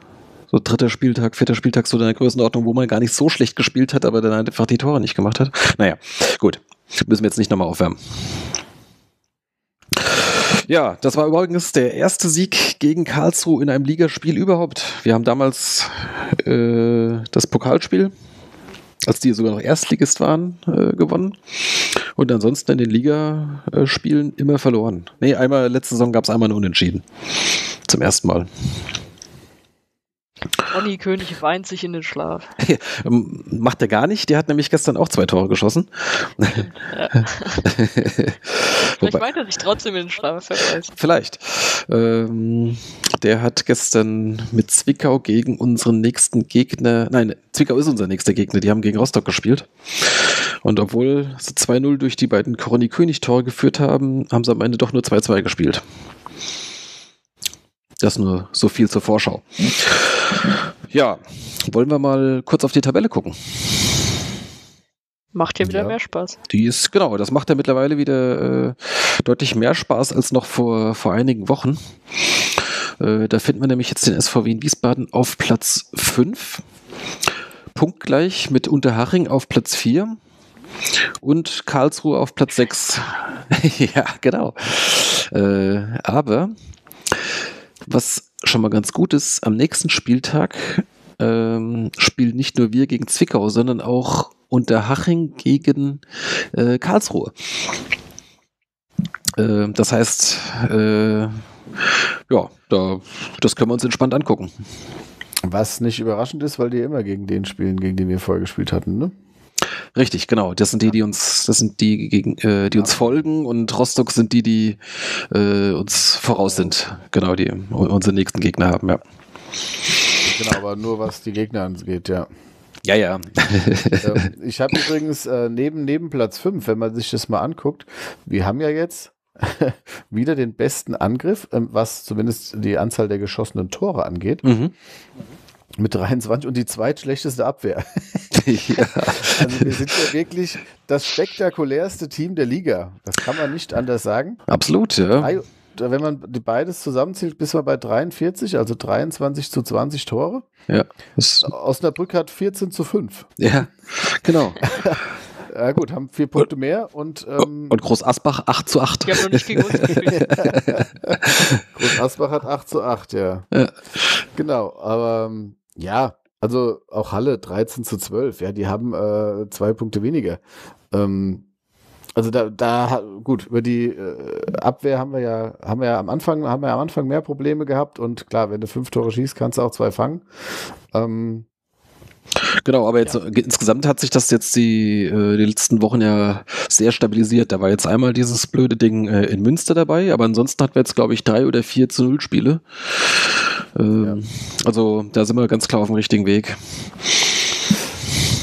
so dritter Spieltag, vierter Spieltag, so in der Größenordnung, wo man gar nicht so schlecht gespielt hat, aber dann einfach die Tore nicht gemacht hat. Naja, gut, müssen wir jetzt nicht nochmal aufwärmen. Ja, das war übrigens der erste Sieg gegen Karlsruhe in einem Ligaspiel überhaupt. Wir haben damals äh, das Pokalspiel, als die sogar noch Erstligist waren, äh, gewonnen. Und ansonsten in den Ligaspielen immer verloren. Nee, einmal, letzte Saison gab es einmal einen Unentschieden. Zum ersten Mal. Ronny König weint sich in den Schlaf. Macht er gar nicht. Der hat nämlich gestern auch zwei Tore geschossen. Ja. Vielleicht weint er sich trotzdem in den Schlaf. Vielleicht. Ähm, der hat gestern mit Zwickau gegen unseren nächsten Gegner, nein, Zwickau ist unser nächster Gegner, die haben gegen Rostock gespielt. Und obwohl sie zwei null durch die beiden Ronny König Tore geführt haben, haben sie am Ende doch nur zwei zwei gespielt. Das nur so viel zur Vorschau. Ja, wollen wir mal kurz auf die Tabelle gucken. Macht ja wieder ja. mehr Spaß. Die ist, genau, das macht ja mittlerweile wieder äh, deutlich mehr Spaß als noch vor, vor einigen Wochen. Äh, da finden wir nämlich jetzt den S V Wien Wiesbaden auf Platz fünf. Punktgleich mit Unterhaching auf Platz vier. Und Karlsruhe auf Platz sechs. Ja, genau. Äh, aber... Was schon mal ganz gut ist, am nächsten Spieltag ähm, spielen nicht nur wir gegen Zwickau, sondern auch Unterhaching gegen äh, Karlsruhe. Äh, das heißt, äh, ja, da, das können wir uns entspannt angucken. Was nicht überraschend ist, weil die immer gegen den spielen, gegen den wir vorher gespielt hatten, ne? Richtig, genau. Das sind die, die uns, das sind die, gegen, äh, die uns folgen, und Rostock sind die, die äh, uns voraus sind. Genau, die unsere nächsten Gegner haben, ja. Genau, aber nur was die Gegner angeht, ja. Ja, ja. ähm, ich habe übrigens äh, neben, neben Platz fünf, wenn man sich das mal anguckt, wir haben ja jetzt wieder den besten Angriff, ähm, was zumindest die Anzahl der geschossenen Tore angeht. Mhm. Mit dreiundzwanzig und die zweitschlechteste Abwehr. Ja. Also wir sind ja wirklich das spektakulärste Team der Liga. Das kann man nicht anders sagen. Absolut, ja. Drei, wenn man beides zusammenzählt, bis wir bei dreiundvierzig, also dreiundzwanzig zu zwanzig Tore. Ja. Osnabrück hat vierzehn zu fünf. Ja, genau. Ja gut, haben vier Punkte mehr und... Ähm, und Groß Asbach acht zu acht. Die haben noch nicht gegen uns gespielt. Groß Asbach hat acht zu acht, ja. Ja. Genau, aber... Ja, also auch Halle dreizehn zu zwölf, ja, die haben äh, zwei Punkte weniger. Ähm, also da, da, gut, über die äh, Abwehr haben wir ja, haben wir ja am Anfang, haben wir ja am Anfang mehr Probleme gehabt, und klar, wenn du fünf Tore schießt, kannst du auch zwei fangen. Ähm, Genau, aber jetzt ja. Insgesamt hat sich das jetzt die, äh, die letzten Wochen ja sehr stabilisiert. Da war jetzt einmal dieses blöde Ding äh, in Münster dabei, aber ansonsten hatten wir jetzt, glaube ich, drei oder vier zu null Spiele. Ähm, ja. Also da sind wir ganz klar auf dem richtigen Weg.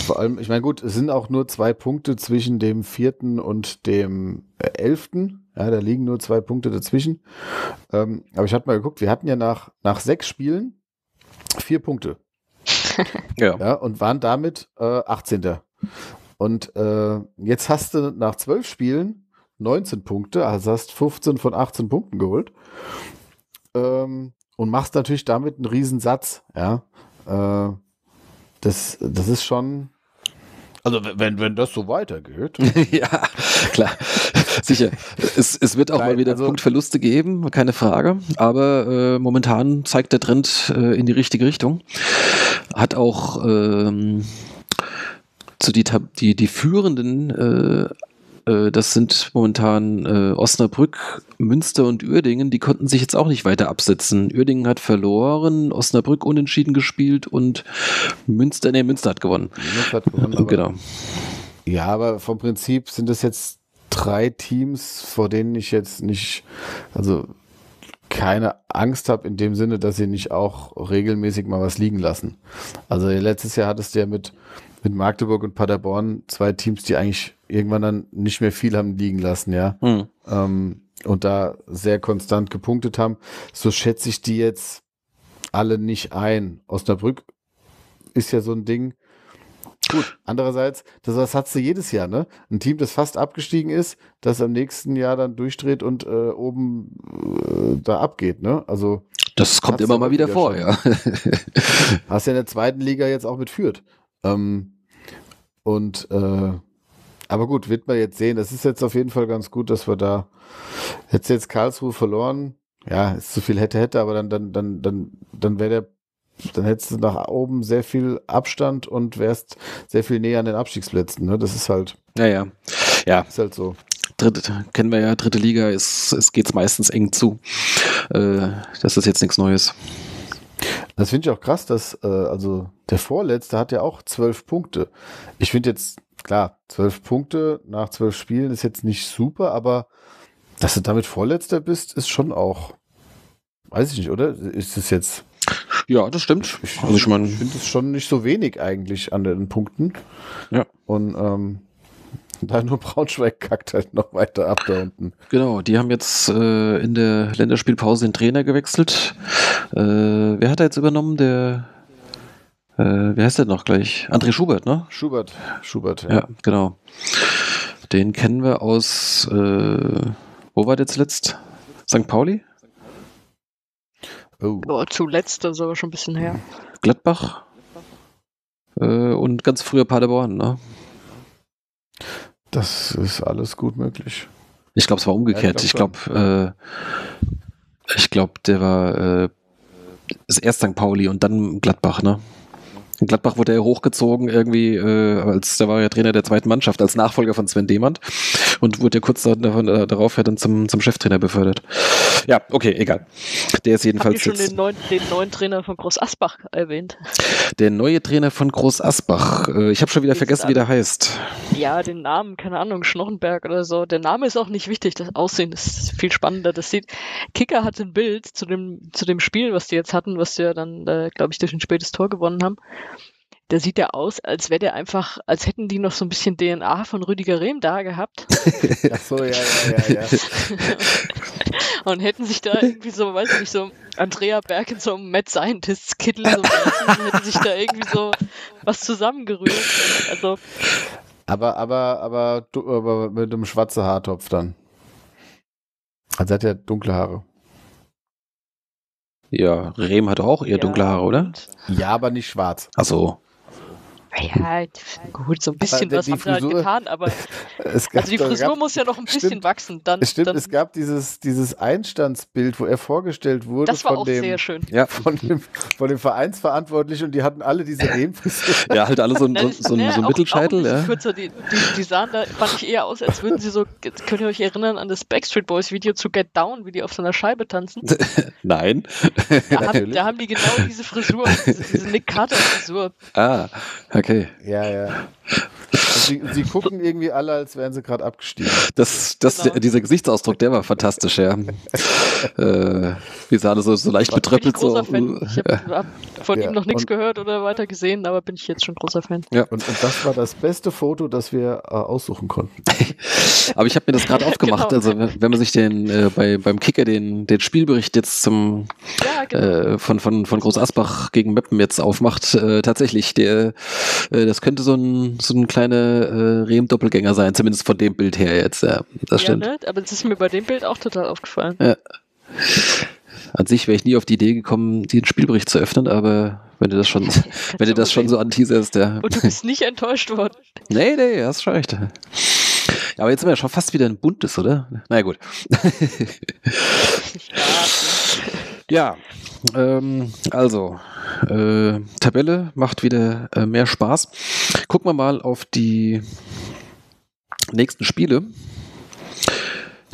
Vor allem, ich meine, gut, es sind auch nur zwei Punkte zwischen dem vierten und dem elften. Ja, da liegen nur zwei Punkte dazwischen. Ähm, aber ich hatte mal geguckt, wir hatten ja nach, nach sechs Spielen vier Punkte. Ja. Ja, und waren damit äh, achtzehnter. Und äh, jetzt hast du nach zwölf Spielen neunzehn Punkte, also hast fünfzehn von achtzehn Punkten geholt, ähm, und machst natürlich damit einen Riesensatz. Ja? Äh, das, das ist schon... Also wenn, wenn das so weitergeht. Ja, klar. Sicher. Es, es wird auch Nein, mal wieder also, Punktverluste geben, keine Frage. Aber äh, momentan zeigt der Trend äh, in die richtige Richtung. Hat auch ähm, zu die, die, die führenden äh, das sind momentan äh, Osnabrück, Münster und Uerdingen, die konnten sich jetzt auch nicht weiter absetzen. Uerdingen hat verloren, Osnabrück unentschieden gespielt und Münster, nee, Münster hat gewonnen. Münster hat gewonnen, aber, genau. Ja, aber vom Prinzip sind das jetzt drei Teams, vor denen ich jetzt nicht, also keine Angst habe in dem Sinne, dass sie nicht auch regelmäßig mal was liegen lassen. Also letztes Jahr hattest du ja mit mit Magdeburg und Paderborn zwei Teams, die eigentlich irgendwann dann nicht mehr viel haben liegen lassen, ja. Mhm. Ähm, und da sehr konstant gepunktet haben. So schätze ich die jetzt alle nicht ein. Osnabrück ist ja so ein Ding. Gut, andererseits, das, das hat sie jedes Jahr, ne? Ein Team, das fast abgestiegen ist, das am nächsten Jahr dann durchdreht und äh, oben äh, da abgeht, ne? Also das kommt immer mal wieder, wieder vor, ja. Hast ja in der zweiten Liga jetzt auch mit Fürth. Ähm, und äh, aber gut, wird man jetzt sehen. Das ist jetzt auf jeden Fall ganz gut, dass wir da jetzt jetzt Karlsruhe verloren. Ja, ist zu viel hätte hätte, aber dann dann dann dann dann wäre der dann hättest du nach oben sehr viel Abstand und wärst sehr viel näher an den Abstiegsplätzen. Ne? Das ist halt. Ja, ja. Ja. Ist halt so. Dritte, kennen wir ja, dritte Liga, es, es geht meistens eng zu. Äh, das ist jetzt nichts Neues. Das finde ich auch krass, dass äh, also der Vorletzte hat ja auch zwölf Punkte. Ich finde jetzt, klar, zwölf Punkte nach zwölf Spielen ist jetzt nicht super, aber dass du damit Vorletzter bist, ist schon auch, weiß ich nicht, oder? Ist es jetzt... Ja, das stimmt. Ich, also ich meine, ich finde es schon nicht so wenig eigentlich an den Punkten. Ja. Und ähm, da nur Braunschweig kackt halt noch weiter ab da unten. Genau, die haben jetzt äh, in der Länderspielpause den Trainer gewechselt. Äh, wer hat da jetzt übernommen? Der, äh, wer heißt der noch gleich? André Schubert, ne? Schubert, Schubert, ja. Ja, genau. Den kennen wir aus, äh, wo war der zuletzt? Sankt Pauli? Oh. Oh, zuletzt, das ist aber schon ein bisschen her. Gladbach äh, und ganz früher Paderborn, ne? Das ist alles gut möglich. Ich glaube, es war umgekehrt. Ja, ich glaube, ich glaube, äh, ich glaub, der war äh, ist erst Sankt Pauli und dann Gladbach, ne? In Gladbach wurde er hochgezogen irgendwie, äh, als der war ja Trainer der zweiten Mannschaft, als Nachfolger von Sven Demand und wurde ja kurz davon, äh, darauf ja dann zum, zum Cheftrainer befördert. Ja, okay, egal. Der ist jedenfalls. Habt ihr schon den neuen, den neuen Trainer von Groß Asbach erwähnt? Der neue Trainer von Groß Asbach. Äh, ich habe schon wieder vergessen, wie der heißt. Ja, den Namen, keine Ahnung, Schnochenberg oder so. Der Name ist auch nicht wichtig. Das Aussehen ist viel spannender. Das sieht. Kicker hat ein Bild zu dem, zu dem Spiel, was die jetzt hatten, was die ja dann, äh, glaube ich, durch ein spätes Tor gewonnen haben. Der sieht ja aus, als wäre der einfach, als hätten die noch so ein bisschen D N A von Rüdiger Rehm da gehabt. Ach so, ja, ja, ja, ja. Und hätten sich da irgendwie so, weiß ich nicht, so Andrea Berg in so einem Mad Scientist-Kittel so lassen, hätten sich da irgendwie so was zusammengerührt. Also. Aber, aber, aber, aber mit einem schwarzen Haartopf dann. Also hat er dunkle Haare. Ja, Rehm hat auch eher ja. dunkle Haare, oder? Ja, aber nicht schwarz. Ach so. Ja, gut, so ein bisschen was haben wir halt getan, aber gab, also die Frisur gab, muss ja noch ein bisschen stimmt, wachsen. Dann, stimmt, dann, es gab dieses, dieses Einstandsbild, wo er vorgestellt wurde. Das war von auch dem, sehr schön. Ja, von dem, von dem Vereinsverantwortlichen und die hatten alle diese Rehm-Frisur. Ja, halt alle so, ein, so, so, ja, so einen auch, Mittelscheitel. Auch ja. Kürzer, die, die, die sahen da, fand ich eher aus, als würden sie so, könnt ihr euch erinnern an das Backstreet Boys Video zu Get Down, wie die auf so einer Scheibe tanzen? Nein. Da, haben, da haben die genau diese Frisur, diese, diese Nick Carter-Frisur. Ah, okay. Okay. Ja, ja. Also sie, sie gucken irgendwie alle, als wären sie gerade abgestiegen. Das, das, genau. der, dieser Gesichtsausdruck, der war fantastisch, ja. äh, wie sie alle so, so leicht betröppelt so. Ich habe ja. von ja. ihm noch nichts gehört oder weiter gesehen, aber bin ich jetzt schon großer Fan. Ja, und, und das war das beste Foto, das wir äh, aussuchen konnten. Aber ich habe mir das gerade aufgemacht. Genau. Also wenn man sich den äh, bei, beim Kicker den, den Spielbericht jetzt zum ja, genau. äh, von, von, von Groß Asbach gegen Meppen jetzt aufmacht, äh, tatsächlich, der äh, das könnte so ein, so ein kleiner Äh, Rehm-Doppelgänger sein, zumindest von dem Bild her jetzt. Ja, das ja, stimmt. Ne? Aber das ist mir bei dem Bild auch total aufgefallen. Ja. An sich wäre ich nie auf die Idee gekommen, den Spielbericht zu öffnen, aber wenn du das schon, wenn du das schon so anteaserst, ja. Und du bist nicht enttäuscht worden. Nee, nee, das reicht. Aber jetzt sind wir ja schon fast wieder ein buntes, oder? Na ja, gut. Ja, ähm, also äh, Tabelle macht wieder äh, mehr Spaß. Gucken wir mal auf die nächsten Spiele.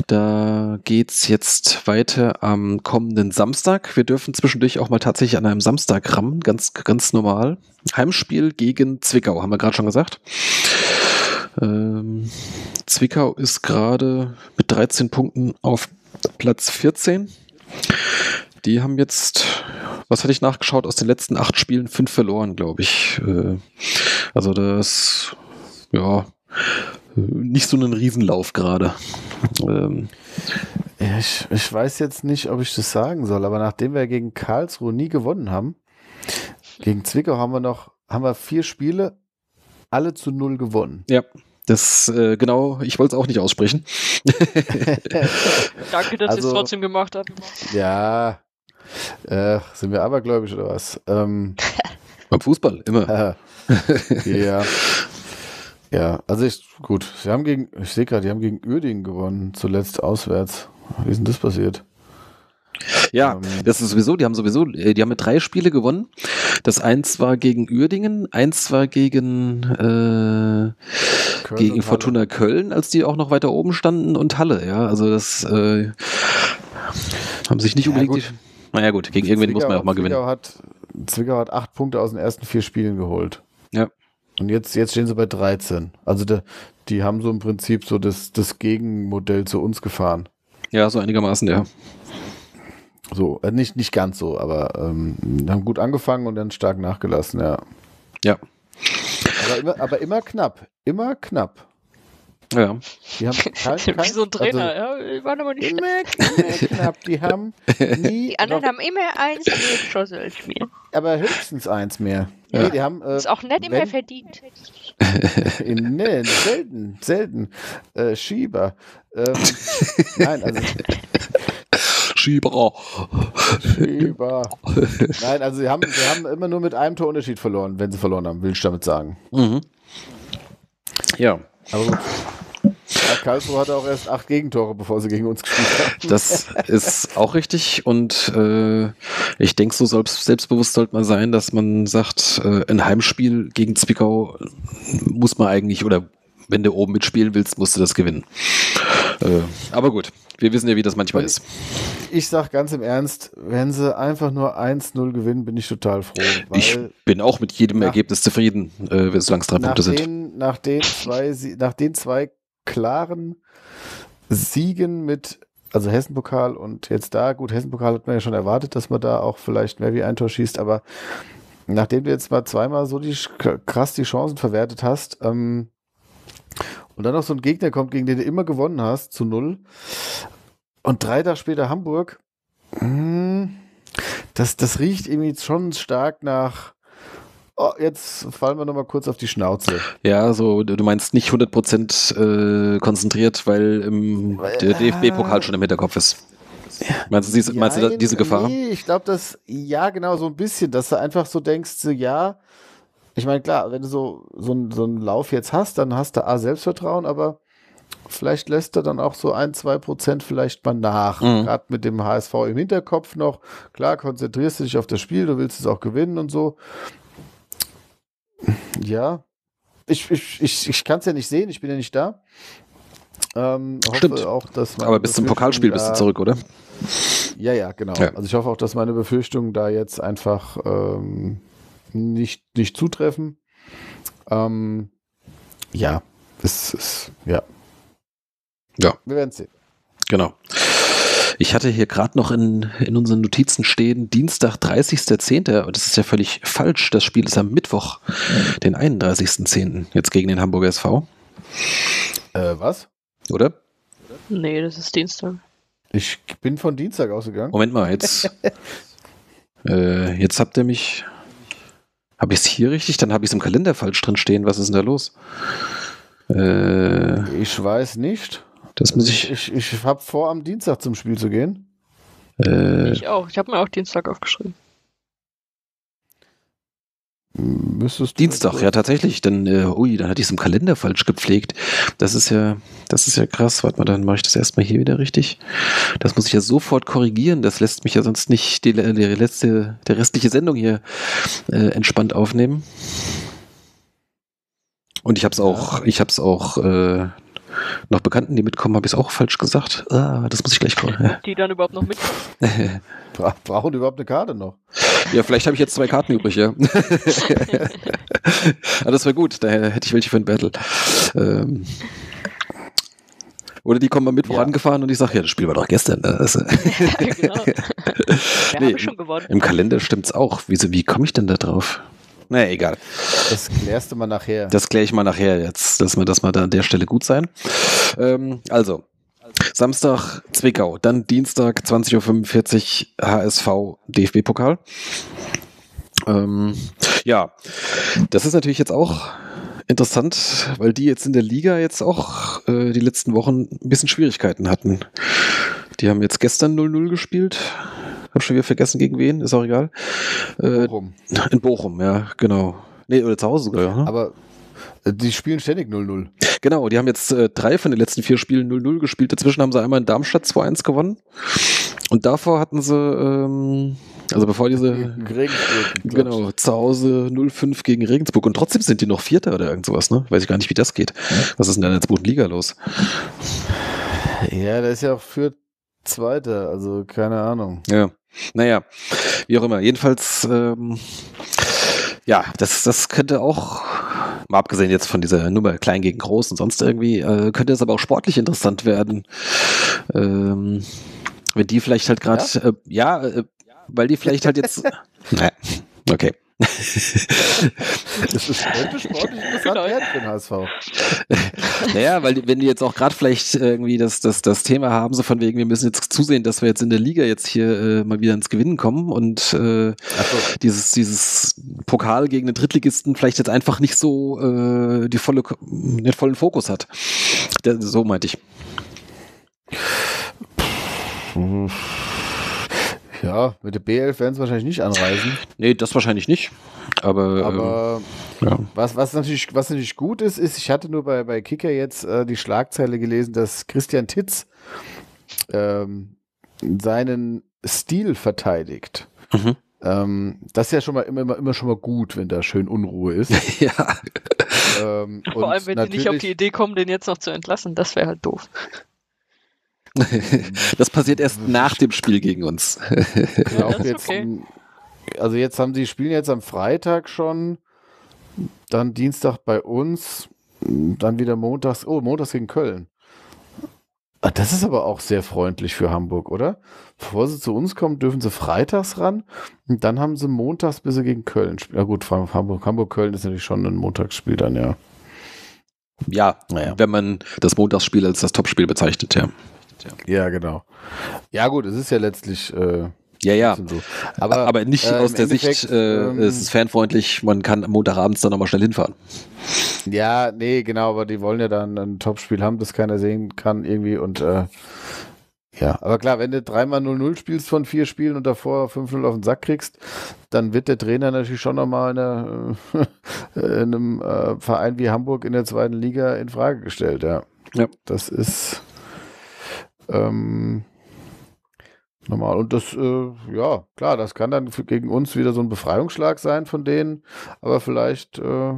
Da geht's jetzt weiter am kommenden Samstag. Wir dürfen zwischendurch auch mal tatsächlich an einem Samstag rammen, ganz, ganz normal. Heimspiel gegen Zwickau, haben wir gerade schon gesagt. Ähm, Zwickau ist gerade mit dreizehn Punkten auf Platz vierzehn. Die haben jetzt, was hatte ich nachgeschaut, aus den letzten acht Spielen fünf verloren, glaube ich. Äh, also das, ja, nicht so einen Riesenlauf gerade. Ähm. Ich, ich weiß jetzt nicht, ob ich das sagen soll, aber nachdem wir gegen Karlsruhe nie gewonnen haben, gegen Zwickau haben wir noch, haben wir vier Spiele, alle zu null gewonnen. Ja, das äh, genau, ich wollte es auch nicht aussprechen. Danke, dass also, ihr es trotzdem gemacht habt. Ja, äh, sind wir abergläubisch oder was? Ähm, Beim Fußball, immer. Äh, ja. Ja, also ich, gut, sie haben gegen, ich sehe gerade, die haben gegen Uerdingen gewonnen, zuletzt auswärts. Wie ist denn das passiert? Ja, ähm, das ist sowieso, die haben sowieso, die haben mit drei Spiele gewonnen. Das eins war gegen Uerdingen, eins war gegen, äh, gegen Fortuna Köln, als die auch noch weiter oben standen, und Halle, ja, also das äh, haben sich nicht ja, unbedingt, gut. Die, naja gut, gegen irgendwen muss man ja auch mal Zwickau gewinnen. Hat, Zwickau hat acht Punkte aus den ersten vier Spielen geholt. Ja. Und jetzt, jetzt stehen sie bei dreizehn. Also de, die haben so im Prinzip so das, das Gegenmodell zu uns gefahren. Ja, so einigermaßen, ja. So, äh, nicht, nicht ganz so, aber ähm, haben gut angefangen und dann stark nachgelassen, ja. Ja. Aber immer, aber immer knapp. Immer knapp. Ja. Die haben kein, kein, wie so ein Trainer, also, ja, war aber nicht immer knapp. Die haben nie. Die anderen noch, haben immer eins mehr geschossen als wir. Aber höchstens eins mehr. Ja. Nee, die haben, äh, ist auch nicht immer verdient. In, nee, selten, selten. Äh, Schieber. Ähm, nein, also. Schieber. Schieber. Nein, also sie haben, sie haben immer nur mit einem Torunterschied verloren, wenn sie verloren haben, will ich damit sagen. Mhm. Ja. Aber gut. Ja, Karlsruhe hatte auch erst acht Gegentore, bevor sie gegen uns gespielt haben. Das ist auch richtig, und äh, ich denke, so selbst, selbstbewusst sollte man sein, dass man sagt, äh, ein Heimspiel gegen Zwickau muss man eigentlich, oder wenn du oben mitspielen willst, musst du das gewinnen. Äh, aber gut, wir wissen ja, wie das manchmal ist. Ich sag ganz im Ernst, wenn sie einfach nur eins null gewinnen, bin ich total froh. Weil ich bin auch mit jedem nach, Ergebnis zufrieden, äh, solange es drei Punkte sind. Den, nach, den zwei, nach den zwei klaren Siegen mit, also Hessenpokal und jetzt da, gut, Hessenpokal hat man ja schon erwartet, dass man da auch vielleicht mehr wie ein Tor schießt, aber nachdem du jetzt mal zweimal so die, krass die Chancen verwertet hast, ähm, und dann noch so ein Gegner kommt, gegen den du immer gewonnen hast, zu null. Und drei Tage später Hamburg. Das, das riecht irgendwie schon stark nach, oh, jetzt fallen wir nochmal kurz auf die Schnauze. Ja, so, du meinst nicht hundert Prozent äh, konzentriert, weil ähm, der D F B-Pokal schon im Hinterkopf ist. Meinst du, meinst du diese Gefahr? Nee, ich glaube, dass, ja, genau, so ein bisschen, dass du einfach so denkst, so, ja, ich meine, klar, wenn du so, so, so einen Lauf jetzt hast, dann hast du A, Selbstvertrauen, aber vielleicht lässt er dann auch so ein, zwei Prozent vielleicht mal nach. Mhm. Gerade mit dem H S V im Hinterkopf noch. Klar, konzentrierst du dich auf das Spiel, du willst es auch gewinnen und so. Ja, ich, ich, ich, ich kann es ja nicht sehen, ich bin ja nicht da. Ähm, hoffe Stimmt, auch, dass aber bis zum Pokalspiel bist du zurück, oder? Ja, ja, genau. Ja. Also ich hoffe auch, dass meine Befürchtungen da jetzt einfach ähm, nicht, nicht zutreffen. Ähm, ja, es ist, ja. Ja. Wir werden sehen. Genau. Ich hatte hier gerade noch in, in unseren Notizen stehen, Dienstag, dreißigster zehnter Und das ist ja völlig falsch. Das Spiel ist am Mittwoch, den einunddreißigsten zehnten Jetzt gegen den Hamburger S V. Äh, was? Oder? Nee, das ist Dienstag. Ich bin von Dienstag ausgegangen. Moment mal, jetzt. äh, jetzt habt ihr mich. Habe ich es hier richtig? Dann habe ich es im Kalender falsch drin stehen. Was ist denn da los? Äh, ich weiß nicht. Das muss ich. Ich, ich, ich habe vor, am Dienstag zum Spiel zu gehen. Äh, ich auch. Ich habe mir auch Dienstag aufgeschrieben. müsstest du Dienstag, ja, ja tatsächlich. Dann, äh, ui, dann hatte ich es im Kalender falsch gepflegt. Das ist ja, das ist ja krass. Warte mal, dann mache ich das erstmal hier wieder richtig. Das muss ich ja sofort korrigieren. Das lässt mich ja sonst nicht die, die letzte, der restliche Sendung hier äh, entspannt aufnehmen. Und ich habe es auch, ich habe es auch äh, noch Bekannten, die mitkommen, habe ich es auch falsch gesagt. Ah, das muss ich gleich gucken. Die dann überhaupt noch mitkommen? Bra- brauchen die überhaupt eine Karte noch? Ja, vielleicht habe ich jetzt zwei Karten übrig, ja. Aber das wäre gut, da hätte ich welche für ein Battle. Ähm. Oder die kommen am Mittwoch ja. angefahren und ich sage, ja, das Spiel war doch gestern. Also. Ja, genau. Wir nee, haben schon gewonnen. Im Kalender stimmt's auch. Wieso, wie komme ich denn da drauf? Naja, egal. Das klärst du mal nachher. Das kläre ich mal nachher jetzt, dass wir, dass wir da an der Stelle gut sein. Ähm, also, Samstag Zwickau, dann Dienstag zwanzig Uhr fünfundvierzig H S V D F B-Pokal. Ähm, ja, das ist natürlich jetzt auch interessant, weil die jetzt in der Liga jetzt auch äh, die letzten Wochen ein bisschen Schwierigkeiten hatten. Die haben jetzt gestern null null gespielt. Hab schon wieder vergessen, gegen wen, ist auch egal. Äh, Bochum. In Bochum, ja, genau. Nee, oder zu Hause sogar, ja. Ne? Aber die spielen ständig null null. Genau, die haben jetzt äh, drei von den letzten vier Spielen null null gespielt. Dazwischen haben sie einmal in Darmstadt zwei eins gewonnen. Und davor hatten sie, ähm, also bevor diese, genau, zu Hause null fünf gegen Regensburg. Und trotzdem sind die noch Vierter oder irgend sowas, ne? Weiß ich gar nicht, wie das geht. Was ist denn in der zweiten Liga los? Ja, da ist ja auch für Zweiter, also keine Ahnung. Ja, naja, wie auch immer. Jedenfalls, ähm, ja, das, das könnte auch, mal abgesehen jetzt von dieser Nummer klein gegen groß und sonst irgendwie, äh, könnte es aber auch sportlich interessant werden. Ähm, wenn die vielleicht halt gerade, ja, äh, ja äh, weil die vielleicht halt jetzt, naja, okay. Das ist sportlich interessant werden für den H S V. Naja, weil wenn die jetzt auch gerade vielleicht irgendwie das, das, das Thema haben, so von wegen, wir müssen jetzt zusehen, dass wir jetzt in der Liga jetzt hier äh, mal wieder ins Gewinnen kommen und äh, dieses, dieses Pokal gegen den Drittligisten vielleicht jetzt einfach nicht so äh, die volle, den vollen Fokus hat. Das, so meinte ich. Mhm. Ja, mit der B elf werden sie wahrscheinlich nicht anreisen. Nee, das wahrscheinlich nicht. Aber, Aber ähm, ja. was, was, natürlich, was natürlich gut ist, ist, ich hatte nur bei, bei Kicker jetzt äh, die Schlagzeile gelesen, dass Christian Titz ähm, seinen Stil verteidigt. Mhm. Ähm, das ist ja schon mal immer, immer, immer schon mal gut, wenn da schön Unruhe ist. Ja. Ähm, Vor und allem, wenn die nicht auf die Idee kommen, den jetzt noch zu entlassen, das wäre halt doof. Das passiert erst nach dem Spiel gegen uns. Ja, das ist jetzt, okay. Also jetzt haben sie spielen jetzt am Freitag schon, dann Dienstag bei uns, dann wieder montags, oh, montags gegen Köln. Das ist aber auch sehr freundlich für Hamburg, oder? Bevor sie zu uns kommen, dürfen sie freitags ran und dann haben sie montags bis sie gegen Köln spielen. Na gut, Hamburg, Hamburg-Köln ist natürlich schon ein Montagsspiel dann, ja. Ja, naja, wenn man das Montagsspiel als das Topspiel bezeichnet, ja. Ja, genau. Ja gut, es ist ja letztlich äh, ja, ja. So. Aber, aber nicht äh, aus der Endeffekt, Sicht, äh, ähm, es ist fanfreundlich, man kann am Montagabends dann nochmal schnell hinfahren. Ja, nee, genau, aber die wollen ja dann ein Topspiel haben, das keiner sehen kann irgendwie und äh, ja, aber klar, wenn du dreimal null null spielst von vier Spielen und davor fünf null auf den Sack kriegst, dann wird der Trainer natürlich schon nochmal in, in einem äh, Verein wie Hamburg in der zweiten Liga in Frage gestellt, ja. Ja. Das ist Ähm, normal. Und das, äh, ja, klar, das kann dann für, gegen uns wieder so ein Befreiungsschlag sein von denen, aber vielleicht, äh,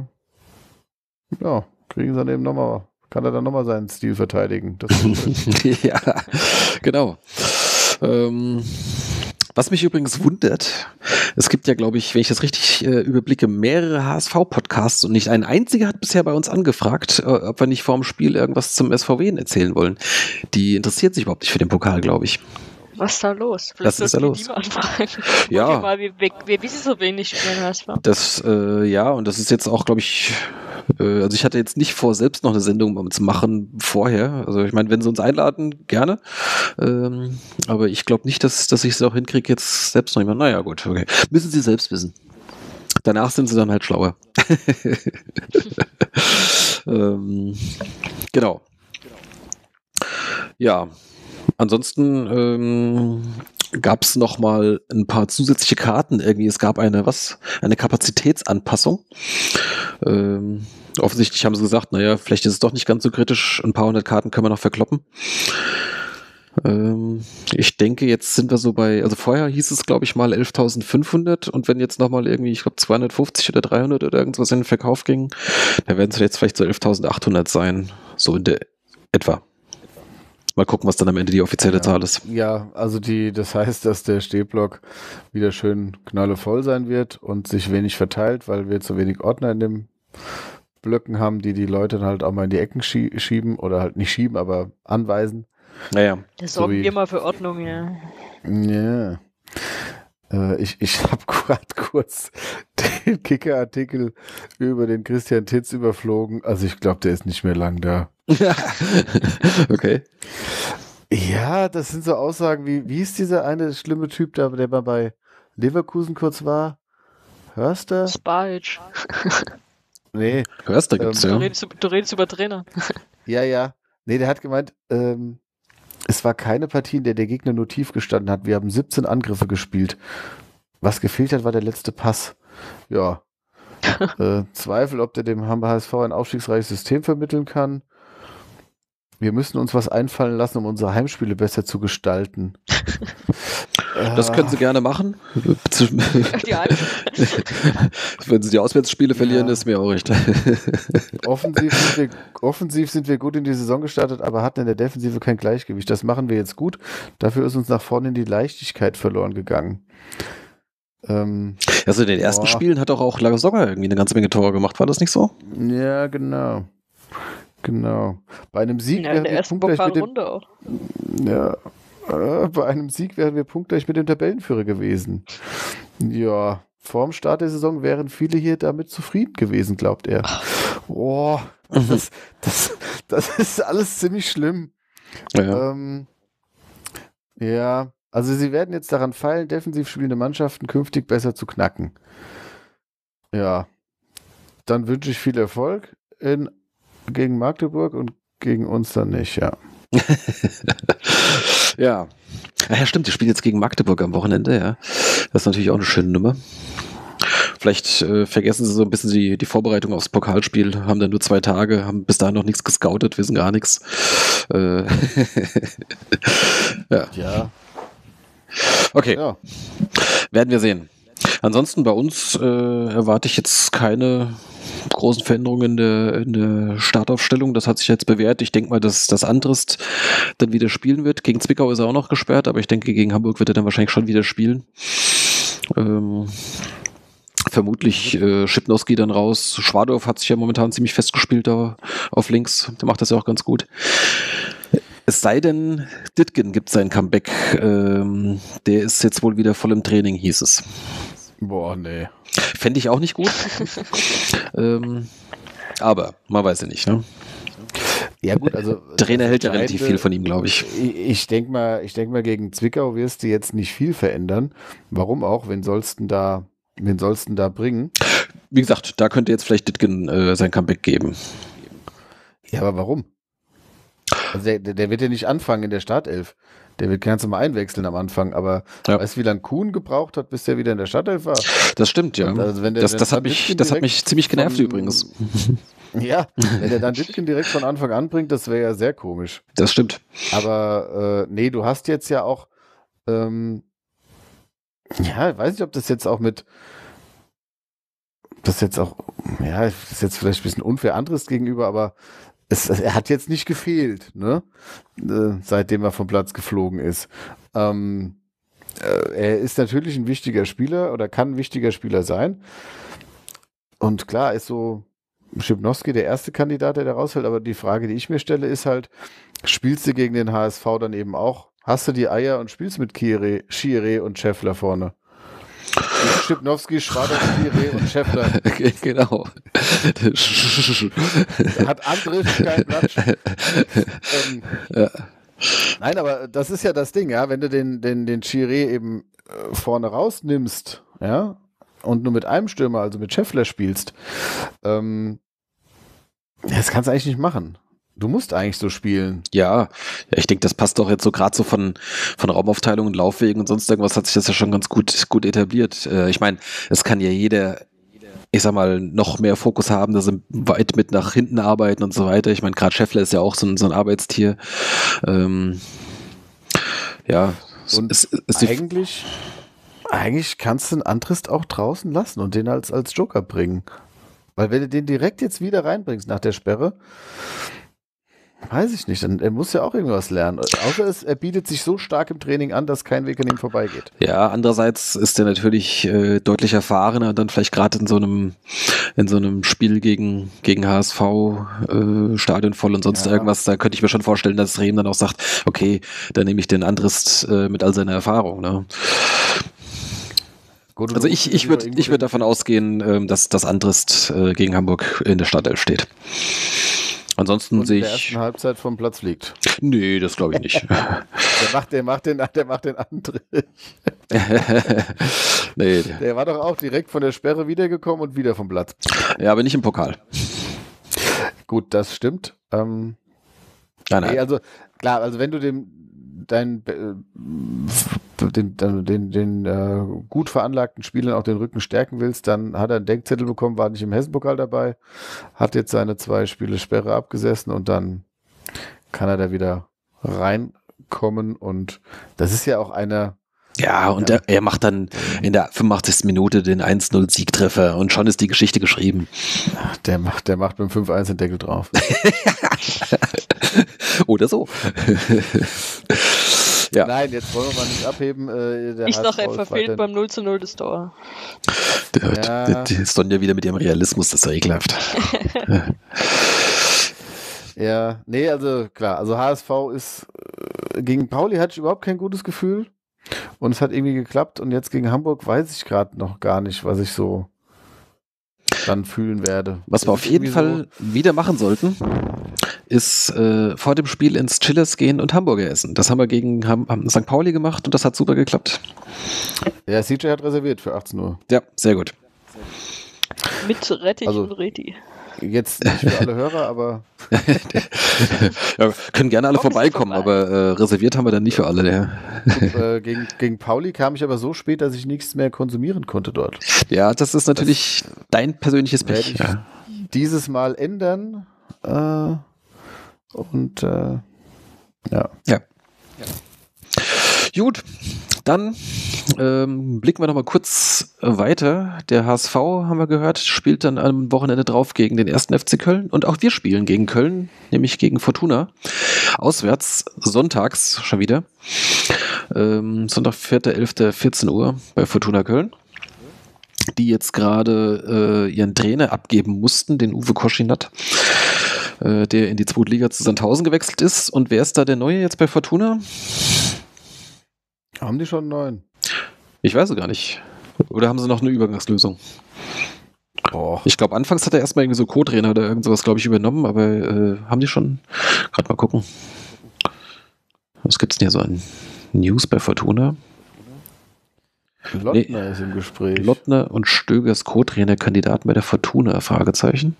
ja, kriegen sie dann eben nochmal, kann er dann nochmal seinen Stil verteidigen. Das ja, genau. Ähm, was mich übrigens wundert, es gibt ja, glaube ich, wenn ich das richtig äh, überblicke, mehrere H S V-Podcasts und nicht ein einziger hat bisher bei uns angefragt, äh, ob wir nicht vorm Spiel irgendwas zum S V W erzählen wollen. Die interessiert sich überhaupt nicht für den Pokal, glaube ich. Was ist da los? Vielleicht was ist da los? Ja. Mal, wir, wir, wir wissen so wenig über den H S V. Das, äh, ja, und das ist jetzt auch, glaube ich, äh, also ich hatte jetzt nicht vor, selbst noch eine Sendung zu machen vorher. Also ich meine, wenn sie uns einladen, gerne. Ähm, aber ich glaube nicht, dass, dass ich es auch hinkriege, jetzt selbst noch jemand. Naja, gut, okay. Müssen sie selbst wissen. Danach sind sie dann halt schlauer. ähm, genau. Ja. Ansonsten ähm, gab es noch mal ein paar zusätzliche Karten irgendwie. Es gab eine was, eine Kapazitätsanpassung. Ähm, offensichtlich haben sie gesagt, naja, vielleicht ist es doch nicht ganz so kritisch. Ein paar hundert Karten können wir noch verkloppen. Ähm, ich denke, jetzt sind wir so bei, also vorher hieß es, glaube ich, mal elftausendfünfhundert und wenn jetzt nochmal irgendwie, ich glaube, zweihundertfünfzig oder dreihundert oder irgendwas in den Verkauf ging, dann werden es jetzt vielleicht so elftausendachthundert sein, so in der etwa. Mal gucken, was dann am Ende die offizielle ja, Zahl ist. Ja, also die, das heißt, dass der Stehblock wieder schön knallevoll sein wird und sich wenig verteilt, weil wir zu wenig Ordner in den Blöcken haben, die die Leute dann halt auch mal in die Ecken schie schieben oder halt nicht schieben, aber anweisen. Naja. Das sorgen so wir mal für Ordnung, ja. Ja. Äh, ich ich habe gerade kurz den Kicker-Artikel über den Christian Titz überflogen. Also ich glaube, der ist nicht mehr lang da. Okay. Ja, das sind so Aussagen wie, wie ist dieser eine schlimme Typ da, der mal bei Leverkusen kurz war? Hörst du? Spajic. Nee. Hörst du, gibt's ähm, ja. Du redest, du redest über Trainer. Ja, ja. Nee, der hat gemeint, ähm, es war keine Partie, in der der Gegner nur tief gestanden hat. Wir haben siebzehn Angriffe gespielt. Was gefehlt hat, war der letzte Pass. Ja. äh, Zweifel, ob der dem Hamburger H S V ein aufstiegsreiches System vermitteln kann. Wir müssen uns was einfallen lassen, um unsere Heimspiele besser zu gestalten. Das können sie gerne machen. Wenn sie die Auswärtsspiele verlieren, ja. Ist mir auch recht. Offensiv sind, wir, offensiv sind wir gut in die Saison gestartet, aber hatten in der Defensive kein Gleichgewicht. Das machen wir jetzt gut. Dafür ist uns nach vorne die Leichtigkeit verloren gegangen. Ähm, also in den ersten boah. Spielen hat doch auch Lagersogger irgendwie eine ganze Menge Tore gemacht. War das nicht so? Ja, genau. Genau. Bei einem Sieg ja, wären wir punktgleich mit dem, auch. Ja, äh, bei einem Sieg wären wir punktgleich mit dem Tabellenführer gewesen. Ja, vorm Start der Saison wären viele hier damit zufrieden gewesen, glaubt er. Oh, das, das, das ist alles ziemlich schlimm. Ja. Ähm, ja, also sie werden jetzt daran feilen, defensiv spielende Mannschaften künftig besser zu knacken. Ja, dann wünsche ich viel Erfolg in gegen Magdeburg und gegen uns dann nicht, ja. Ja. Ja, stimmt, die spielen jetzt gegen Magdeburg am Wochenende, ja. Das ist natürlich auch eine schöne Nummer. Vielleicht äh, vergessen sie so ein bisschen die, die Vorbereitung aufs Pokalspiel, haben dann nur zwei Tage, haben bis dahin noch nichts gescoutet, wissen gar nichts. Äh ja. ja. Okay. Ja. Werden wir sehen. Ansonsten bei uns äh, erwarte ich jetzt keine großen Veränderungen in der, in der Startaufstellung. Das hat sich jetzt bewährt. Ich denke mal, dass das Andrist dann wieder spielen wird. Gegen Zwickau ist er auch noch gesperrt, aber ich denke, gegen Hamburg wird er dann wahrscheinlich schon wieder spielen. Ähm, vermutlich äh, Schipnowski dann raus. Schwadorf hat sich ja momentan ziemlich festgespielt da auf links. Der macht das ja auch ganz gut. Es sei denn, Dittgen gibt sein Comeback. Ähm, der ist jetzt wohl wieder voll im Training, hieß es. Boah, nee. Fände ich auch nicht gut. ähm, aber man weiß ja nicht, ne? Ja gut, also Trainer hält ja relativ viel von ihm, glaube ich. Ich, ich denke mal, ich denk mal, gegen Zwickau wirst du jetzt nicht viel verändern. Warum auch? Wen sollst du da, wen sollst du da bringen? Wie gesagt, da könnte jetzt vielleicht Dittgen äh, sein Comeback geben. Ja, aber warum? Also der, der wird ja nicht anfangen in der Startelf. Der wird ganz normal einwechseln am Anfang, aber ja. Weißt du, wie lange Kuhn gebraucht hat, bis der wieder in der Startelf war? Das stimmt, ja. Also wenn der, das wenn das, hat, mich, das hat mich ziemlich genervt von, übrigens. Ja, wenn der dann Dittgen direkt von Anfang an bringt, das wäre ja sehr komisch. Das stimmt. Aber äh, nee, du hast jetzt ja auch, ähm, ja, ich weiß nicht, ob das jetzt auch mit, das jetzt auch, ja, das ist jetzt vielleicht ein bisschen unfair anderes gegenüber, aber es, er hat jetzt nicht gefehlt, ne? Äh, seitdem er vom Platz geflogen ist. Ähm, äh, er ist natürlich ein wichtiger Spieler oder kann ein wichtiger Spieler sein. Und klar ist so Schipnowski der erste Kandidat, der da rausfällt. Aber die Frage, die ich mir stelle, ist halt, spielst du gegen den H S V dann eben auch? Hast du die Eier und spielst mit Kyereh, Schiereh und Schäffler vorne? Schipnowski, Schwader, Kyereh und Schäffler. Okay, genau. Hat Andrist keinen Platz. ähm, ja. Nein, aber das ist ja das Ding, ja, wenn du den, den, den Kyereh eben äh, vorne rausnimmst, ja, und nur mit einem Stürmer, also mit Schäffler spielst, ähm, das kannst du eigentlich nicht machen. Du musst eigentlich so spielen. Ja, ich denke, das passt doch jetzt so gerade so von, von Raumaufteilung und Laufwegen und sonst irgendwas hat sich das ja schon ganz gut, gut etabliert. Äh, ich meine, es kann ja jeder, ich sag mal, noch mehr Fokus haben, dass sie weit mit nach hinten arbeiten und so weiter. Ich meine, gerade Schäffler ist ja auch so ein, so ein Arbeitstier. Ähm, ja. Und es, es, es eigentlich, eigentlich kannst du den Andrist auch draußen lassen und den als, als Joker bringen. Weil wenn du den direkt jetzt wieder reinbringst nach der Sperre, weiß ich nicht, dann er muss ja auch irgendwas lernen. Außer es, er bietet sich so stark im Training an, dass kein Weg an ihm vorbeigeht. Ja, andererseits ist er natürlich äh, deutlich erfahrener und dann vielleicht gerade in so einem in so einem Spiel gegen, gegen H S V, äh, Stadion voll und sonst ja. irgendwas, da könnte ich mir schon vorstellen, dass Rehm dann auch sagt, okay, dann nehme ich den Andrist äh, mit all seiner Erfahrung. Ne? Gut, also ich, ich würde ich würd davon ausgehen, äh, dass das Andrist äh, gegen Hamburg in der Startelf steht. Ansonsten und sehe ich... in der ersten Halbzeit vom Platz fliegt. Nee, das glaube ich nicht. der, macht, der, macht den, der macht den Andrich. nee. Der war doch auch direkt von der Sperre wiedergekommen und wieder vom Platz. Ja, aber nicht im Pokal. Gut, das stimmt. Ähm, nein, nein. Nee, also, klar, also wenn du dem, dein, äh, den, den, den, den äh, gut veranlagten Spielern auch den Rücken stärken willst, dann hat er einen Denkzettel bekommen, war nicht im Hessen-Pokal dabei, hat jetzt seine zwei Spiele Sperre abgesessen und dann kann er da wieder reinkommen und das ist ja auch eine... Ja, und er, er macht dann in der fünfundachtzigsten Minute den eins null Siegtreffer und schon ist die Geschichte geschrieben. Der macht, der macht beim fünf eins den Deckel drauf. Oder so. Ja. Nein, jetzt wollen wir mal nicht abheben. Äh, der ich noch ein verfehlt beim null zu null das Tor. Ja. Die Sonja wieder mit ihrem Realismus, das ist ja ekelhaft. Ja, nee, also klar, also H S V ist, äh, gegen Pauli hatte ich überhaupt kein gutes Gefühl und es hat irgendwie geklappt und jetzt gegen Hamburg weiß ich gerade noch gar nicht, was ich so dann fühlen werde. Was ist wir auf jeden Fall so wieder machen sollten, ist äh, vor dem Spiel ins Chillers gehen und Hamburger essen. Das haben wir gegen haben, haben Sankt Pauli gemacht und das hat super geklappt. Ja, C J hat reserviert für achtzehn Uhr. Ja, sehr gut. Mit Rettich also, und Reti. Jetzt nicht für alle Hörer, aber... ja, können gerne alle Kommst vorbeikommen, vorbei. aber äh, reserviert haben wir dann nicht für alle. Ja. Und, äh, gegen, gegen Pauli kam ich aber so spät, dass ich nichts mehr konsumieren konnte dort. Ja, das ist natürlich das dein persönliches Pech. Ja. Dieses Mal ändern äh, und äh, ja. ja. Ja. Gut, dann ähm, blicken wir nochmal kurz weiter. Der H S V, haben wir gehört, spielt dann am Wochenende drauf gegen den ersten F C Köln. Und auch wir spielen gegen Köln, nämlich gegen Fortuna. Auswärts, sonntags schon wieder. Ähm, Sonntag, vierter elfter vierzehn Uhr bei Fortuna Köln. Die jetzt gerade äh, ihren Trainer abgeben mussten, den Uwe Koschinat, äh, der in die zweite Liga zu Sandhausen gewechselt ist. Und wer ist da der Neue jetzt bei Fortuna? Haben die schon einen neuen? Ich weiß es gar nicht. Oder haben sie noch eine Übergangslösung? Oh. Ich glaube, anfangs hat er erstmal irgendwie so Co-Trainer oder irgend sowas, glaube ich, übernommen, aber äh, haben die schon? Gerade mal gucken. Was gibt es denn hier so an News bei Fortuna? Lottner nee. ist im Gespräch. Lottner und Stögers Co-Trainer-Kandidaten bei der Fortuna, Fragezeichen.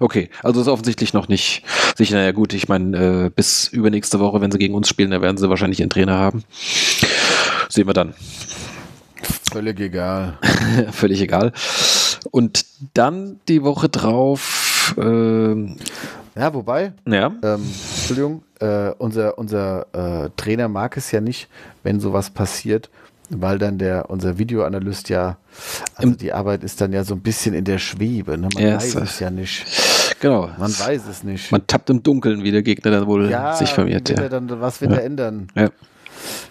Okay, also ist offensichtlich noch nicht sicher. Naja gut, ich meine, äh, bis übernächste Woche, wenn sie gegen uns spielen, da werden sie wahrscheinlich einen Trainer haben. Sehen wir dann. Völlig egal. Völlig egal. Und dann die Woche drauf. Ähm, ja, wobei, ja. Ähm, Entschuldigung, äh, unser, unser äh, Trainer mag es ja nicht, wenn sowas passiert, weil dann der, unser Videoanalyst ja, also die Arbeit ist dann ja so ein bisschen in der Schwebe, ne? Man yes. weiß es ja nicht. Genau. Man weiß es nicht. Man tappt im Dunkeln, wie der Gegner dann wohl ja, sich vermehrt. Ja, dann, was wird ja. er ändern? Ja.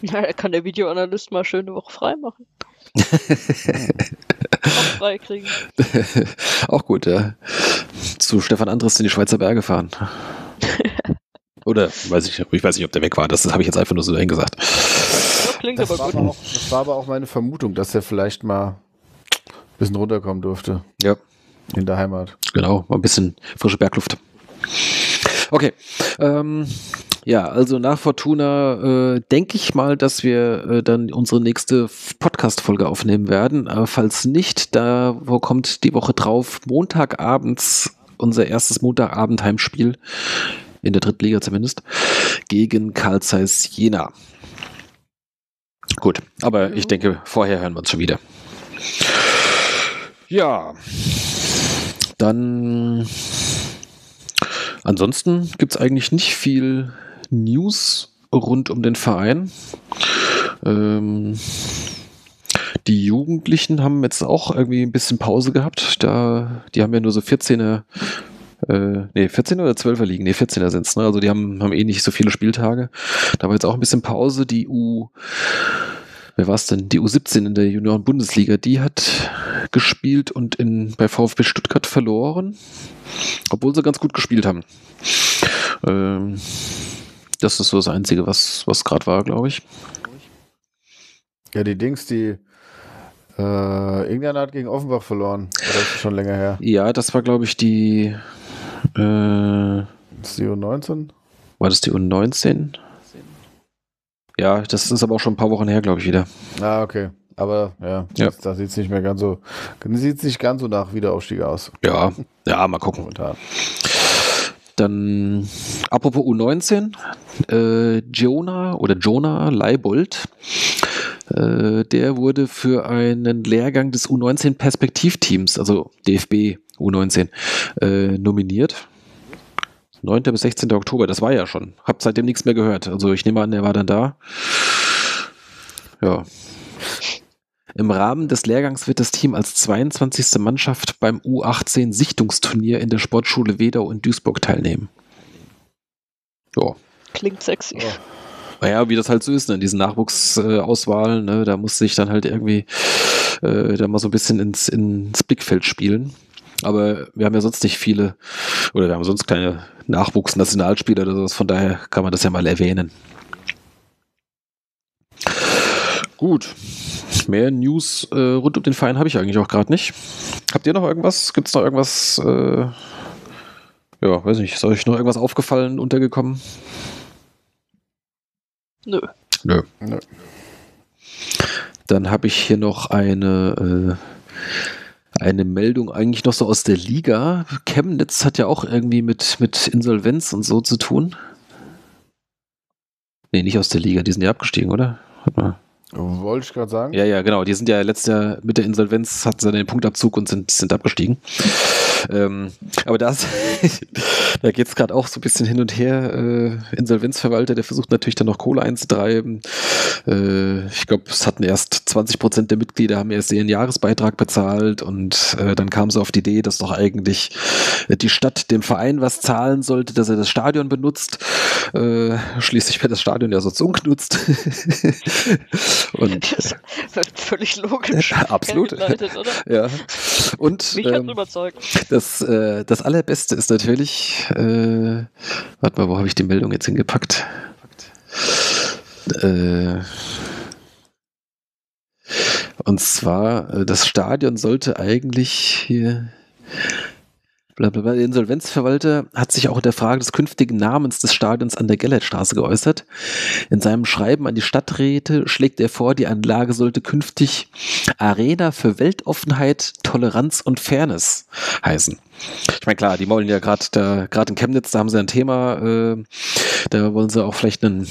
Na, da kann der Videoanalyst mal schöne Woche frei machen. Auch frei kriegen. Auch gut, ja. Zu Stefan Andrist in die Schweizer Berge fahren. Oder, weiß ich, ich weiß nicht, ob der weg war. Das, das habe ich jetzt einfach nur so dahin gesagt. Klingt das, aber war gut. Aber auch, das war aber auch meine Vermutung, dass er vielleicht mal ein bisschen runterkommen durfte. Ja. In der Heimat. Genau, mal ein bisschen frische Bergluft. Okay. Ähm, ja, also nach Fortuna äh, denke ich mal, dass wir äh, dann unsere nächste Podcast-Folge aufnehmen werden. Aber falls nicht, da wo kommt die Woche drauf? Montagabends, unser erstes Montagabend-Heimspiel in der dritten Liga zumindest, gegen Carl Zeiss Jena. Gut, aber ich denke, vorher hören wir uns schon wieder. Ja, dann ansonsten gibt es eigentlich nicht viel News rund um den Verein. Ähm, die Jugendlichen haben jetzt auch irgendwie ein bisschen Pause gehabt. Da, die haben ja nur so vierzehner, äh, nee, vierzehner oder zwölfer liegen, nee, vierzehner sind es, ne? Also die haben, haben eh nicht so viele Spieltage. Da war jetzt auch ein bisschen Pause. Die U, wer war es denn? Die U siebzehn in der Junioren-Bundesliga, die hat gespielt und in, bei VfB Stuttgart verloren, obwohl sie ganz gut gespielt haben. Ähm, das ist so das Einzige, was, was gerade war, glaube ich. Ja, die Dings, die äh, irgendeiner hat gegen Offenbach verloren. Das ist schon länger her. Ja, das war, glaube ich, die äh, ist die U neunzehn? War das die U neunzehn? Ja, das ist aber auch schon ein paar Wochen her, glaube ich, wieder. Ah, okay. Aber ja, ja. Da sieht es nicht mehr ganz so, sieht's nicht ganz so nach Wiederaufstieg aus. Ja, ja, mal gucken. Momentan. Dann, apropos U neunzehn, äh, Jonah oder Jonah Leibold, äh, der wurde für einen Lehrgang des U neunzehn-Perspektivteams, also D F B U neunzehn, äh, nominiert. neunter bis sechzehnter Oktober, das war ja schon. Hab seitdem nichts mehr gehört. Also ich nehme an, er war dann da. Ja. Im Rahmen des Lehrgangs wird das Team als zweiundzwanzigste Mannschaft beim U achtzehn-Sichtungsturnier in der Sportschule Wedau in Duisburg teilnehmen. Ja. Klingt sexy. Ja. Naja, wie das halt so ist, ne? In diesen Nachwuchsauswahlen, ne? Da muss sich dann halt irgendwie äh, da mal so ein bisschen ins, ins Blickfeld spielen. Aber wir haben ja sonst nicht viele, oder wir haben sonst keine Nachwuchsnationalspieler oder sowas, von daher kann man das ja mal erwähnen. Gut, mehr News äh, rund um den Verein habe ich eigentlich auch gerade nicht. Habt ihr noch irgendwas? Gibt es noch irgendwas? Äh, ja, weiß nicht, ist euch noch irgendwas aufgefallen, untergekommen? Nö. Nö. Nö. Dann habe ich hier noch eine... Äh, Eine Meldung eigentlich noch so aus der Liga. Chemnitz hat ja auch irgendwie mit, mit Insolvenz und so zu tun. Nee, nicht aus der Liga, die sind ja abgestiegen, oder? Wollte ich gerade sagen. Ja, ja, genau. Die sind ja letztes Jahr mit der Insolvenz, hatten sie den Punktabzug und sind, sind abgestiegen. ähm, aber das, da geht es gerade auch so ein bisschen hin und her. Äh, Insolvenzverwalter, der versucht natürlich dann noch Kohle einzutreiben. Äh, ich glaube, es hatten erst zwanzig Prozent der Mitglieder, haben erst ihren Jahresbeitrag bezahlt und äh, dann kam sie auf die Idee, dass doch eigentlich die Stadt dem Verein was zahlen sollte, dass er das Stadion benutzt. Äh, schließlich wird das Stadion ja sonst ungenutzt. Und das wird völlig logisch. Absolut. Oder? Ja. Und mich ähm, überzeugt. Das, äh, das Allerbeste ist natürlich, äh, warte mal, wo habe ich die Meldung jetzt hingepackt? Äh, und zwar, das Stadion sollte eigentlich hier. Der Insolvenzverwalter hat sich auch in der Frage des künftigen Namens des Stadions an der Gellertstraße geäußert. In seinem Schreiben an die Stadträte schlägt er vor, die Anlage sollte künftig Arena für Weltoffenheit, Toleranz und Fairness heißen. Ich meine, klar, die maulen ja gerade da, gerade in Chemnitz, da haben sie ein Thema, äh, da wollen sie auch vielleicht einen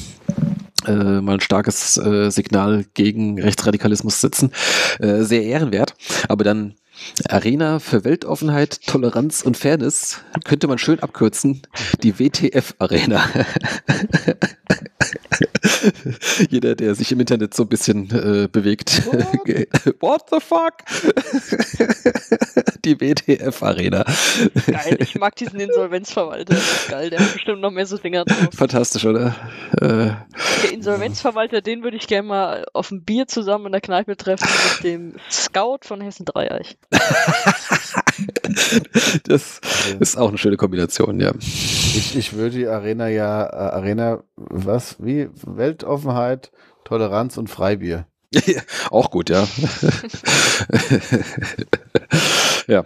Äh, mal ein starkes äh, Signal gegen Rechtsradikalismus setzen. Äh, sehr ehrenwert. Aber dann Arena für Weltoffenheit, Toleranz und Fairness könnte man schön abkürzen. Die W T F-Arena. Jeder, der sich im Internet so ein bisschen äh, bewegt. What? What the fuck? Die W T F-Arena. Geil, ich mag diesen Insolvenzverwalter. Geil, der hat bestimmt noch mehr so Dinger drauf. Fantastisch, oder? Äh, der Insolvenzverwalter, den würde ich gerne mal auf dem Bier zusammen in der Kneipe treffen mit dem Scout von Hessen Dreieich. Das ist auch eine schöne Kombination, ja. Ich, ich würde die Arena ja, äh, Arena, was, wie? Weltoffenheit, Toleranz und Freibier. Auch gut, ja. Ja.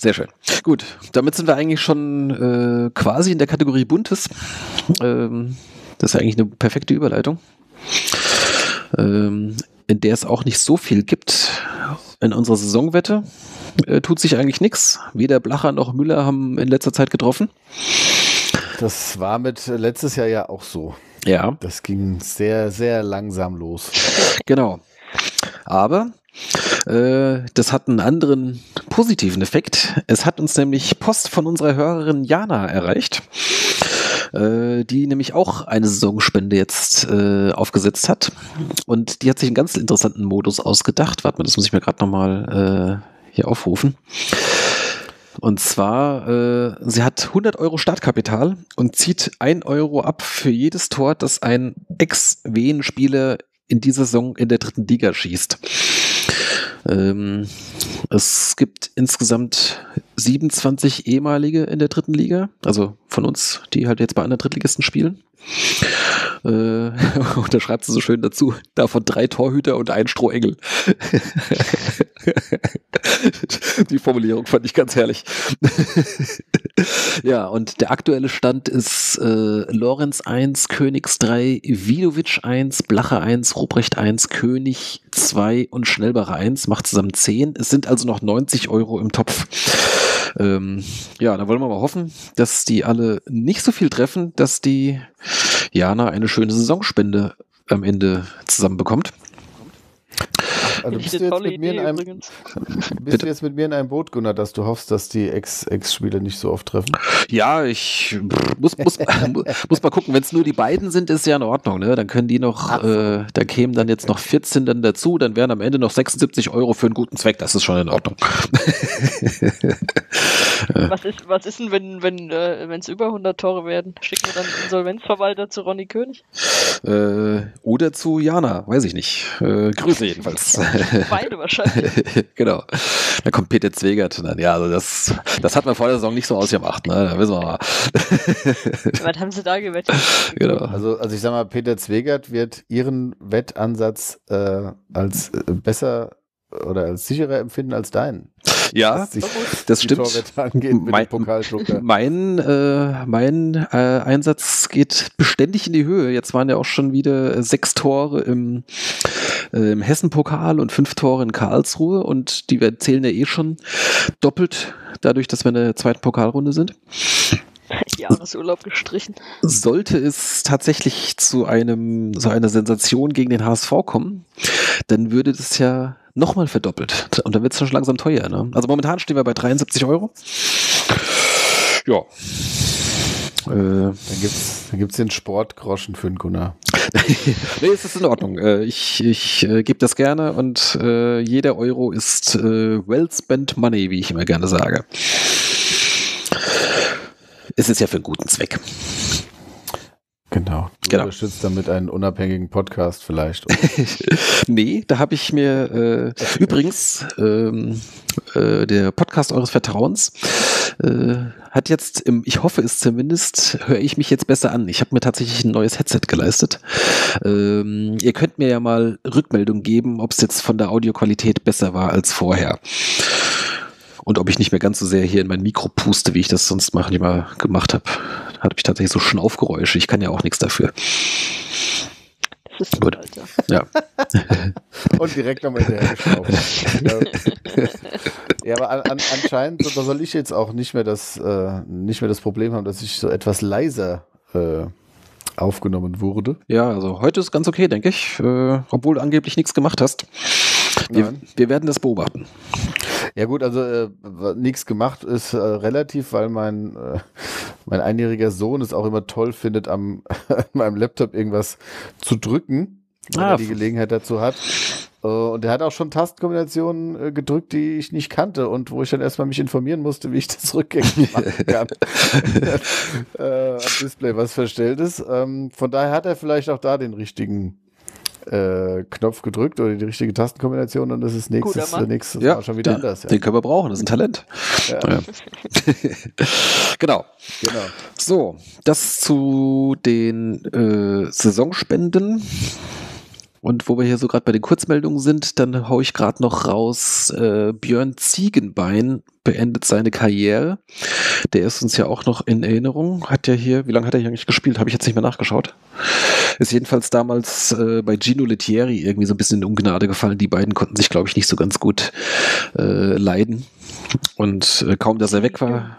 Sehr schön. Gut, damit sind wir eigentlich schon äh, quasi in der Kategorie Buntes. Ähm, das ist ja eigentlich eine perfekte Überleitung. Ähm, in der es auch nicht so viel gibt. In unserer Saisonwette äh, tut sich eigentlich nichts. Weder Blacher noch Müller haben in letzter Zeit getroffen. Das war mit letztes Jahr ja auch so. Ja. Das ging sehr, sehr langsam los. Genau. Aber äh, das hat einen anderen positiven Effekt. Es hat uns nämlich Post von unserer Hörerin Jana erreicht, äh, die nämlich auch eine Saisonspende jetzt äh, aufgesetzt hat. Und die hat sich einen ganz interessanten Modus ausgedacht. Warte mal, das muss ich mir gerade nochmal äh, hier aufrufen. Und zwar, äh, sie hat hundert Euro Startkapital und zieht ein Euro ab für jedes Tor, das ein Ex-Wehen-Spieler in dieser Saison in der dritten Liga schießt. Ähm, es gibt insgesamt siebenundzwanzig ehemalige in der dritten Liga, also von uns, die halt jetzt bei anderen Drittligisten spielen. Äh, und da schreibt sie so schön dazu, davon drei Torhüter und ein Strohengel. Die Formulierung fand ich ganz herrlich. Ja, und der aktuelle Stand ist äh, Lorenz eins, Königs drei, Vidovic eins, Blacher eins, Ruprecht eins, König zwei und Schnellbacher eins, macht zusammen zehn. Es sind also noch neunzig Euro im Topf. Ähm, ja, da wollen wir mal hoffen, dass die alle nicht so viel treffen, dass die Jana eine schöne Saisonspende am Ende zusammenbekommt. Also bist, du jetzt, mit mir in einem, bist du jetzt mit mir in einem Boot, Gunnar, dass du hoffst, dass die Ex-Ex-Spieler nicht so oft treffen? Ja, ich muss, muss, muss mal gucken, wenn es nur die beiden sind, ist ja in Ordnung, ne? Dann können die noch, äh, da kämen dann jetzt noch vierzehn dann dazu, dann wären am Ende noch sechsundsiebzig Euro für einen guten Zweck, das ist schon in Ordnung. Was ist, was ist denn, wenn wenn äh, wenn es über hundert Tore werden? Schicken wir dann Insolvenzverwalter zu Ronny König? Äh, oder zu Jana, weiß ich nicht. Äh, Grüße jedenfalls. Beide wahrscheinlich. Genau. Da kommt Peter Zwegert. Dann, ja, also das, das hat man vor der Saison nicht so ausgemacht. Ne? Da wissen wir mal. Was haben sie da gewettet? Genau. Also, also ich sag mal, Peter Zwegert wird ihren Wettansatz äh, als äh, besser oder als sicherer empfinden als deinen. Ja, das, sich, das stimmt. Mein, mein, äh, mein äh, Einsatz geht beständig in die Höhe. Jetzt waren ja auch schon wieder sechs Tore im, äh, im Hessen-Pokal und fünf Tore in Karlsruhe. Und die zählen ja eh schon doppelt, dadurch, dass wir in der zweiten Pokalrunde sind. Jahresurlaub gestrichen. Sollte es tatsächlich zu einem so einer Sensation gegen den H S V kommen, dann würde das ja nochmal verdoppelt. Und dann wird es schon langsam teuer. Ne? Also momentan stehen wir bei dreiundsiebzig Euro. Ja. Äh, dann gibt's, dann gibt's den Sportgroschen für den Gunnar. Nee, es ist in Ordnung. Ich, ich äh, gebe das gerne und äh, jeder Euro ist äh, well spent money, wie ich immer gerne sage. Es ist ja für einen guten Zweck. Genau. Du genau. Unterstützt damit einen unabhängigen Podcast vielleicht. Nee, da habe ich mir äh, übrigens ähm, äh, der Podcast eures Vertrauens äh, hat jetzt, im, ich hoffe es zumindest, höre ich mich jetzt besser an. Ich habe mir tatsächlich ein neues Headset geleistet. Ähm, ihr könnt mir ja mal Rückmeldung geben, ob es jetzt von der Audioqualität besser war als vorher. Und ob ich nicht mehr ganz so sehr hier in mein Mikro puste, wie ich das sonst manchmal gemacht habe. Hatte ich tatsächlich so Schnaufgeräusche. Ich kann ja auch nichts dafür. Das ist gut. Alter. Ja. Und direkt nochmal hinterher geschnauft. Ja, aber an, an, anscheinend soll ich jetzt auch nicht mehr das, äh, nicht mehr das Problem haben, dass ich so etwas leiser äh, aufgenommen wurde. Ja, also heute ist ganz okay, denke ich. Äh, obwohl du angeblich nichts gemacht hast. Wir, wir werden das beobachten. Ja gut, also äh, nichts gemacht ist äh, relativ, weil mein, äh, mein einjähriger Sohn es auch immer toll findet, am meinem Laptop irgendwas zu drücken, wenn ah, er die Gelegenheit dazu hat. Äh, und er hat auch schon Tastenkombinationen äh, gedrückt, die ich nicht kannte und wo ich dann erstmal mich informieren musste, wie ich das rückgängig machen kann. äh, am Display was verstellt ist. Ähm, von daher hat er vielleicht auch da den richtigen Äh, Knopf gedrückt oder die richtige Tastenkombination und das ist nächstes, nächstes ja, Mal schon wieder den, anders. Ja. Den können wir brauchen, das ist ein Talent. Ja. Ja. Genau. Genau. So, das zu den äh, Saisonspenden. Und wo wir hier so gerade bei den Kurzmeldungen sind, dann haue ich gerade noch raus, äh, Björn Ziegenbein beendet seine Karriere. Der ist uns ja auch noch in Erinnerung. Hat ja hier, wie lange hat er hier eigentlich gespielt? Habe ich jetzt nicht mehr nachgeschaut. Ist jedenfalls damals äh, bei Gino Lettieri irgendwie so ein bisschen in Ungnade gefallen. Die beiden konnten sich, glaube ich, nicht so ganz gut äh, leiden. Und äh, kaum, dass er weg war,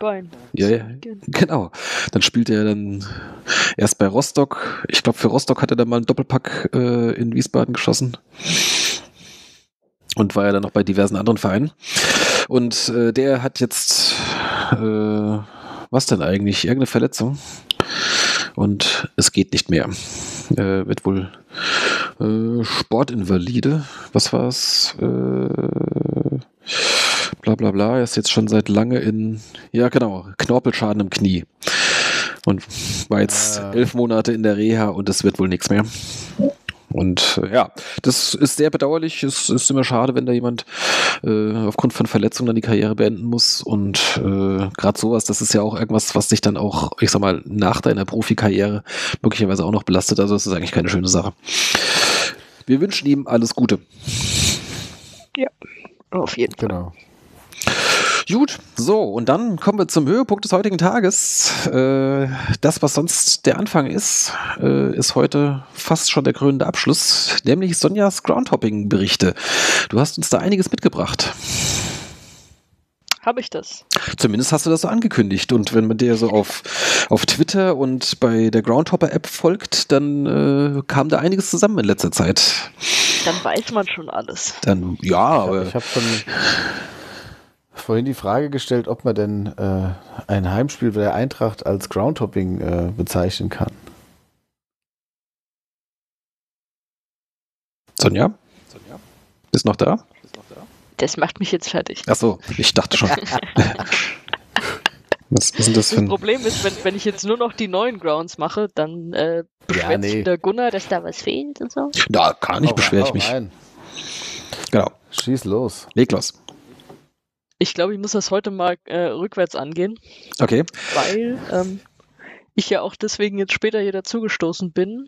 ja, ja, genau. Dann spielte er dann erst bei Rostock. Ich glaube, für Rostock hat er dann mal einen Doppelpack äh, in Wiesbaden geschossen. Und war ja dann noch bei diversen anderen Vereinen. Und äh, der hat jetzt, äh, was denn eigentlich? Irgendeine Verletzung. Und es geht nicht mehr. Äh, wird wohl äh, Sportinvalide. Was war's? Äh, bla bla bla. Er ist jetzt schon seit lange in, ja genau, Knorpelschaden im Knie. Und war jetzt äh. elf Monate in der Reha und es wird wohl nichts mehr. Und äh, ja, das ist sehr bedauerlich. Es ist immer schade, wenn da jemand äh, aufgrund von Verletzungen dann die Karriere beenden muss. Und äh, gerade sowas, das ist ja auch irgendwas, was dich dann auch, ich sag mal, nach deiner Profikarriere möglicherweise auch noch belastet. Also das ist eigentlich keine schöne Sache. Wir wünschen ihm alles Gute. Ja, auf jeden Fall. Genau. Gut, so, und dann kommen wir zum Höhepunkt des heutigen Tages. Äh, das, was sonst der Anfang ist, äh, ist heute fast schon der krönende Abschluss, nämlich Sonjas Groundhopping-Berichte. Du hast uns da einiges mitgebracht. Habe ich das? Zumindest hast du das so angekündigt. Und wenn man dir so auf, auf Twitter und bei der Groundhopper-App folgt, dann äh, kam da einiges zusammen in letzter Zeit. Dann weiß man schon alles. Dann, ja, aber... Ich habe schon... vorhin die Frage gestellt, ob man denn äh, ein Heimspiel bei der Eintracht als Groundhopping äh, bezeichnen kann. Sonja? Sonja? Bist noch da? Das macht mich jetzt fertig. Ach so, ich dachte schon. Was ist denn das für ein... Das Problem ist, wenn, wenn ich jetzt nur noch die neuen Grounds mache, dann äh, beschwert ja, nee. sich der Gunnar, dass da was fehlt und so. Da kann ich, oh, beschwere oh, ich mich. Nein. Genau. Schieß los. Leg los. Ich glaube, ich muss das heute mal äh, rückwärts angehen. Okay. Weil ähm, ich ja auch deswegen jetzt später hier dazugestoßen bin.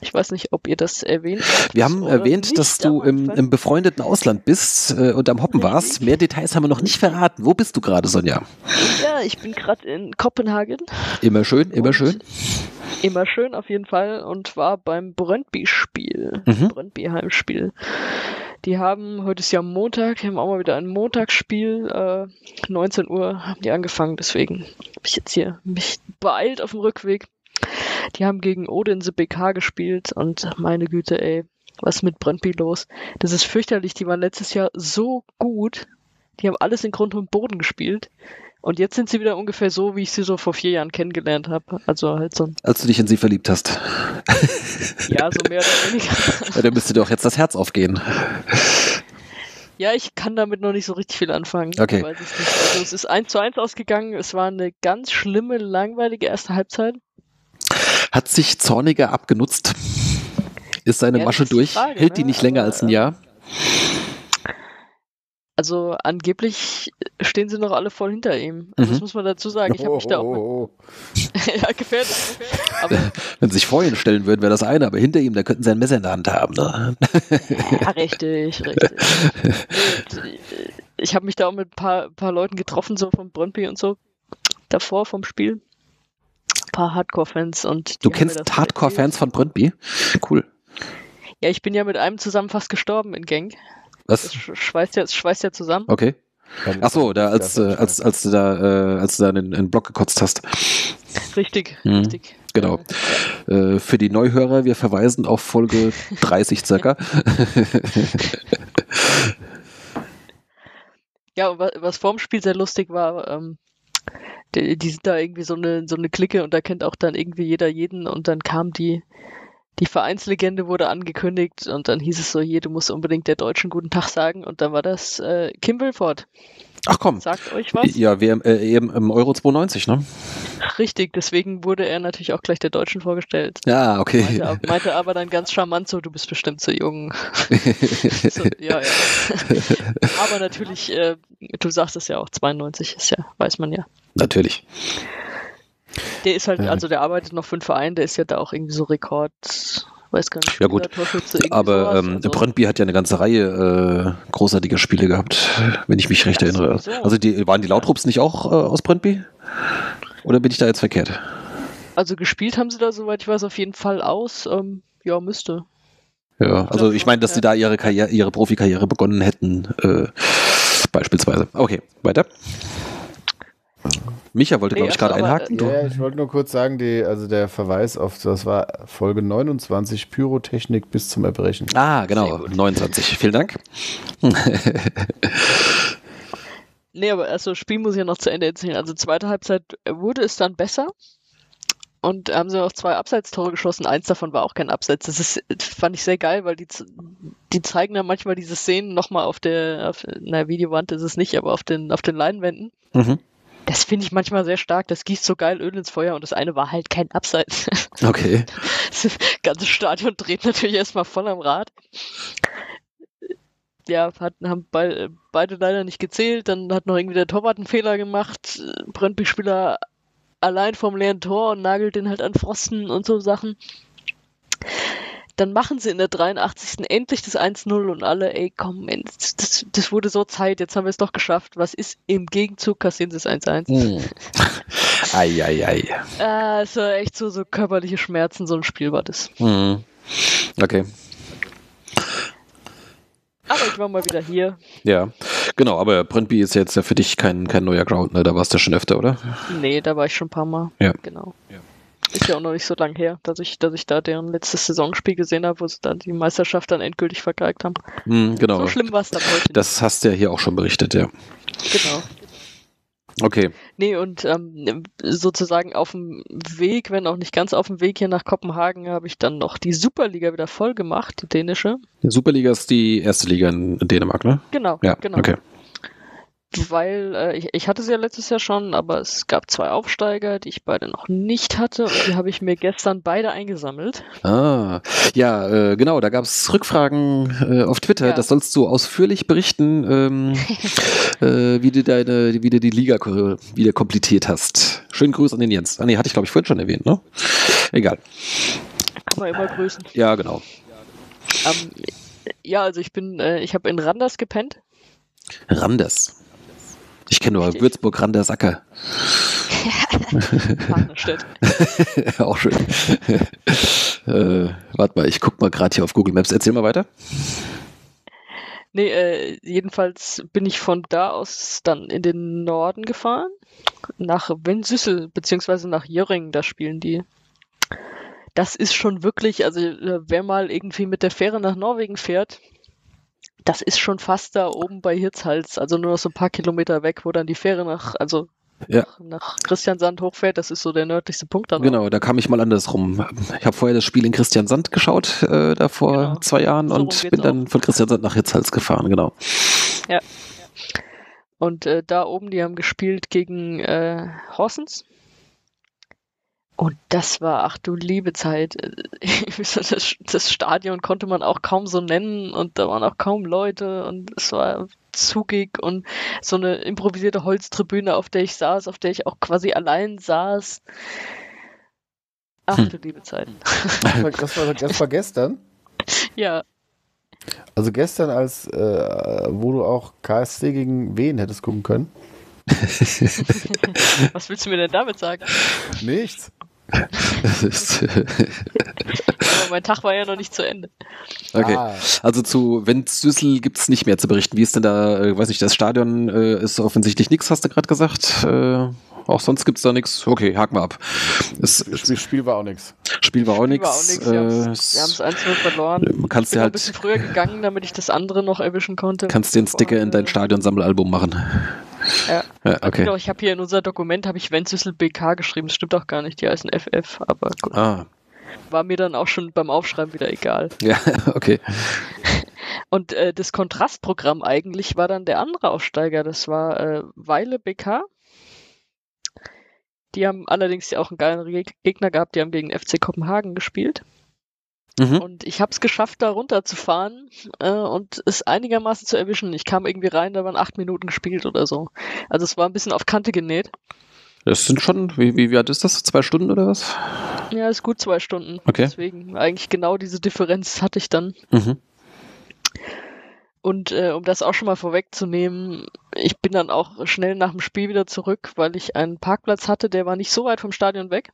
Ich weiß nicht, ob ihr das erwähnt habt. Wir haben erwähnt, nicht, dass du im, im befreundeten Ausland bist äh, und am Hoppen Richtig. warst. Mehr Details haben wir noch nicht verraten. Wo bist du gerade, Sonja? Ja, ich bin gerade in Kopenhagen. Immer schön, immer und schön. Immer schön auf jeden Fall und war beim Brøndby-Spiel. Mhm. Brøndby-Heimspiel. Die haben, heute ist ja Montag, die haben auch mal wieder ein Montagsspiel, äh, neunzehn Uhr haben die angefangen, deswegen habe ich jetzt hier mich beeilt auf dem Rückweg. Die haben gegen Odense B K gespielt und meine Güte, ey, was ist mit Brøndby los? Das ist fürchterlich, die waren letztes Jahr so gut, die haben alles in Grund und Boden gespielt. Und jetzt sind sie wieder ungefähr so, wie ich sie so vor vier Jahren kennengelernt habe. Also halt so. Als du dich in sie verliebt hast. Ja, so mehr oder weniger. Ja, dann müsste dir doch jetzt das Herz aufgehen. Ja, ich kann damit noch nicht so richtig viel anfangen. Okay. Weiß ich nicht. Also es ist eins zu eins ausgegangen. Es war eine ganz schlimme, langweilige erste Halbzeit. Hat sich Zorniger abgenutzt? Ist seine ja, Masche ist durch? Frage, Hält ne? die nicht länger Aber, als ein Jahr? Also angeblich stehen sie noch alle voll hinter ihm. Also mhm. Das muss man dazu sagen. Ich habe mich da auch oh, oh, oh. ja, gefährlich. Aber wenn sie sich vor ihn stellen würden, wäre das eine, aber hinter ihm, da könnten sie ein Messer in der Hand haben. Ne? Ja, richtig, richtig. Ich habe mich da auch mit ein paar, paar Leuten getroffen, so vom Brøndby und so, davor vom Spiel. Ein paar Hardcore-Fans. Und du kennst Hardcore-Fans von Brøndby? Cool. Ja, ich bin ja mit einem zusammen fast gestorben in Genk. Was? Das schweißt ja, das schweißt ja zusammen. Okay. Achso, da, als, äh, als, als du da, äh, als du da einen, einen Block gekotzt hast. Richtig, mhm. richtig. Genau. Äh, für die Neuhörer, wir verweisen auf Folge dreißig circa. Ja, und was vorm Spiel sehr lustig war, ähm, die, die sind da irgendwie so eine, so eine Clique und da kennt auch dann irgendwie jeder jeden und dann kam die Die Vereinslegende wurde angekündigt und dann hieß es so, hier, du musst unbedingt der Deutschen guten Tag sagen und dann war das äh, Kim Wilford. Ach komm. Sagt euch was? Ja, wir äh, eben im Euro zweiundneunzig, ne? Richtig, deswegen wurde er natürlich auch gleich der Deutschen vorgestellt. Ja, okay. Meinte, meinte aber dann ganz charmant so, du bist bestimmt so jung. so, ja, ja. Aber natürlich, äh, du sagst es ja auch, zweiundneunzig ist ja, weiß man ja. Natürlich. Der ist halt, also der arbeitet noch für einen Verein, der ist ja da auch irgendwie so Rekord, weiß gar nicht. Ja gut, aber ähm, also Brøndby hat ja eine ganze Reihe äh, großartiger Spiele gehabt, wenn ich mich recht erinnere. Also die, waren die Lautrups nicht auch äh, aus Brøndby? Oder bin ich da jetzt verkehrt? Also gespielt haben sie da, soweit ich weiß, auf jeden Fall aus. Ähm, ja, müsste. Ja, also ich meine, dass sie da ihre Karriere, ihre Profikarriere begonnen hätten, äh, beispielsweise. Okay, weiter. Micha wollte, nee, glaube ich, gerade einhaken. Ja, ja, ich wollte nur kurz sagen, die, also der Verweis auf, das war Folge neunundzwanzig, Pyrotechnik bis zum Erbrechen. Ah, genau, neunundzwanzig. Vielen Dank. Nee, aber also das Spiel muss ich ja noch zu Ende erzählen. Also zweite Halbzeit wurde es dann besser. Und haben sie noch zwei Abseitstore geschossen. Eins davon war auch kein Abseits. Das ist, fand ich sehr geil, weil die, die zeigen dann manchmal diese Szenen nochmal auf der, auf, na, Videowand ist es nicht, aber auf den, auf den Leinwänden. Mhm. Das finde ich manchmal sehr stark. Das gießt so geil Öl ins Feuer und das eine war halt kein Abseits. Okay. Das ganze Stadion dreht natürlich erstmal voll am Rad. Ja, hatten, haben be- beide leider nicht gezählt. Dann hat noch irgendwie der Torwart einen Fehler gemacht. Brøndby-Spieler allein vom leeren Tor und nagelt den halt an Pfosten und so Sachen. Dann machen sie in der dreiundachtzigsten endlich das eins null und alle, ey komm, das, das wurde so Zeit, jetzt haben wir es doch geschafft. Was ist im Gegenzug? Kassieren sie das eins eins. Mm. Ei, ei, ei. Äh, es war echt so, so körperliche Schmerzen, so ein Spiel war das. Mm. Okay. Aber ich war mal wieder hier. Ja, genau, aber Brøndby ist jetzt ja für dich kein, kein neuer Ground, ne? Da warst du schon öfter, oder? Nee, da war ich schon ein paar Mal. Ja. Genau. Ja. Ist ja auch noch nicht so lange her, dass ich, dass ich da deren letztes Saisonspiel gesehen habe, wo sie dann die Meisterschaft dann endgültig vergeigt haben. Mm, genau. So schlimm war es dann heute. Das nicht. Hast du ja hier auch schon berichtet, ja. Genau. Okay. Nee, und ähm, sozusagen auf dem Weg, wenn auch nicht ganz auf dem Weg hier nach Kopenhagen, habe ich dann noch die Superliga wieder voll gemacht, die dänische. Die Superliga ist die erste Liga in Dänemark, ne? Genau, ja, genau. Okay. Weil äh, ich, ich hatte sie ja letztes Jahr schon, aber es gab zwei Aufsteiger, die ich beide noch nicht hatte und die habe ich mir gestern beide eingesammelt. Ah, ja, äh, genau, da gab es Rückfragen äh, auf Twitter, ja. Das sollst du ausführlich berichten, ähm, äh, wie du deine, wie du die Liga wieder komplettiert hast. Schönen Gruß an den Jens. Ah ne, hatte ich glaube ich vorhin schon erwähnt, ne? Egal. Kann man immer grüßen. Ja, genau. Ähm, ja, also ich bin, äh, ich habe in Randers gepennt. Randers? Ich kenne nur Würzburg, Randers, Acker. Auch schön. äh, warte mal, ich gucke mal gerade hier auf Google Maps. Erzähl mal weiter. Nee, äh, jedenfalls bin ich von da aus dann in den Norden gefahren. Nach Wensüssel, beziehungsweise nach Jörring, da spielen die. Das ist schon wirklich, also wer mal irgendwie mit der Fähre nach Norwegen fährt, das ist schon fast da oben bei Hirtshals, also nur noch so ein paar Kilometer weg, wo dann die Fähre nach, also ja. nach, nach Christiansand hochfährt. Das ist so der nördlichste Punkt dann. Genau, auch. Da kam ich mal anders rum. Ich habe vorher das Spiel in Christiansand geschaut, äh, da vor genau. zwei Jahren so und bin dann auch. Von Christiansand nach Hirtshals gefahren, genau. Ja. Und äh, da oben, die haben gespielt gegen äh, Horsens. Und das war, ach du liebe Zeit, das, das Stadion konnte man auch kaum so nennen und da waren auch kaum Leute und es war zugig und so eine improvisierte Holztribüne, auf der ich saß, auf der ich auch quasi allein saß. Ach du liebe Zeit. Das war, das war gestern? Ja. Also gestern, als äh, wo du auch K S C gegen Wien hättest gucken können? Was willst du mir denn damit sagen? Nichts. Das ist aber mein Tag war ja noch nicht zu Ende. Okay, ah. Also zu Wensüssel gibt es nicht mehr zu berichten. Wie ist denn da, ich weiß nicht, das Stadion äh, ist offensichtlich nichts, hast du gerade gesagt. Äh, auch sonst gibt es da nichts. Okay, haken wir ab. Das Spiel, Spiel war auch nichts. Spiel war auch nichts. Wir haben es eins null verloren. Kannst ich bin dir halt ein bisschen früher gegangen, damit ich das andere noch erwischen konnte. Kannst den Sticker in dein Stadion-Sammelalbum machen. Ja, ja okay. Genau, ich habe hier in unser Dokument, habe ich Wensüssel B K geschrieben, das stimmt auch gar nicht, die heißen F F, aber gut. Ah. War mir dann auch schon beim Aufschreiben wieder egal. Ja, okay. Und äh, das Kontrastprogramm eigentlich war dann der andere Aufsteiger, das war äh, Weile B K. Die haben allerdings auch einen geilen Reg- Gegner gehabt, die haben gegen F C Kopenhagen gespielt. Mhm. Und ich habe es geschafft, da runterzufahren äh, und es einigermaßen zu erwischen. Ich kam irgendwie rein, da waren acht Minuten gespielt oder so. Also es war ein bisschen auf Kante genäht. Das sind schon, wie, wie, wie alt ist das? Zwei Stunden oder was? Ja, ist gut zwei Stunden. Okay. Deswegen eigentlich genau diese Differenz hatte ich dann. Mhm. Und äh, um das auch schon mal vorwegzunehmen, ich bin dann auch schnell nach dem Spiel wieder zurück, weil ich einen Parkplatz hatte, der war nicht so weit vom Stadion weg.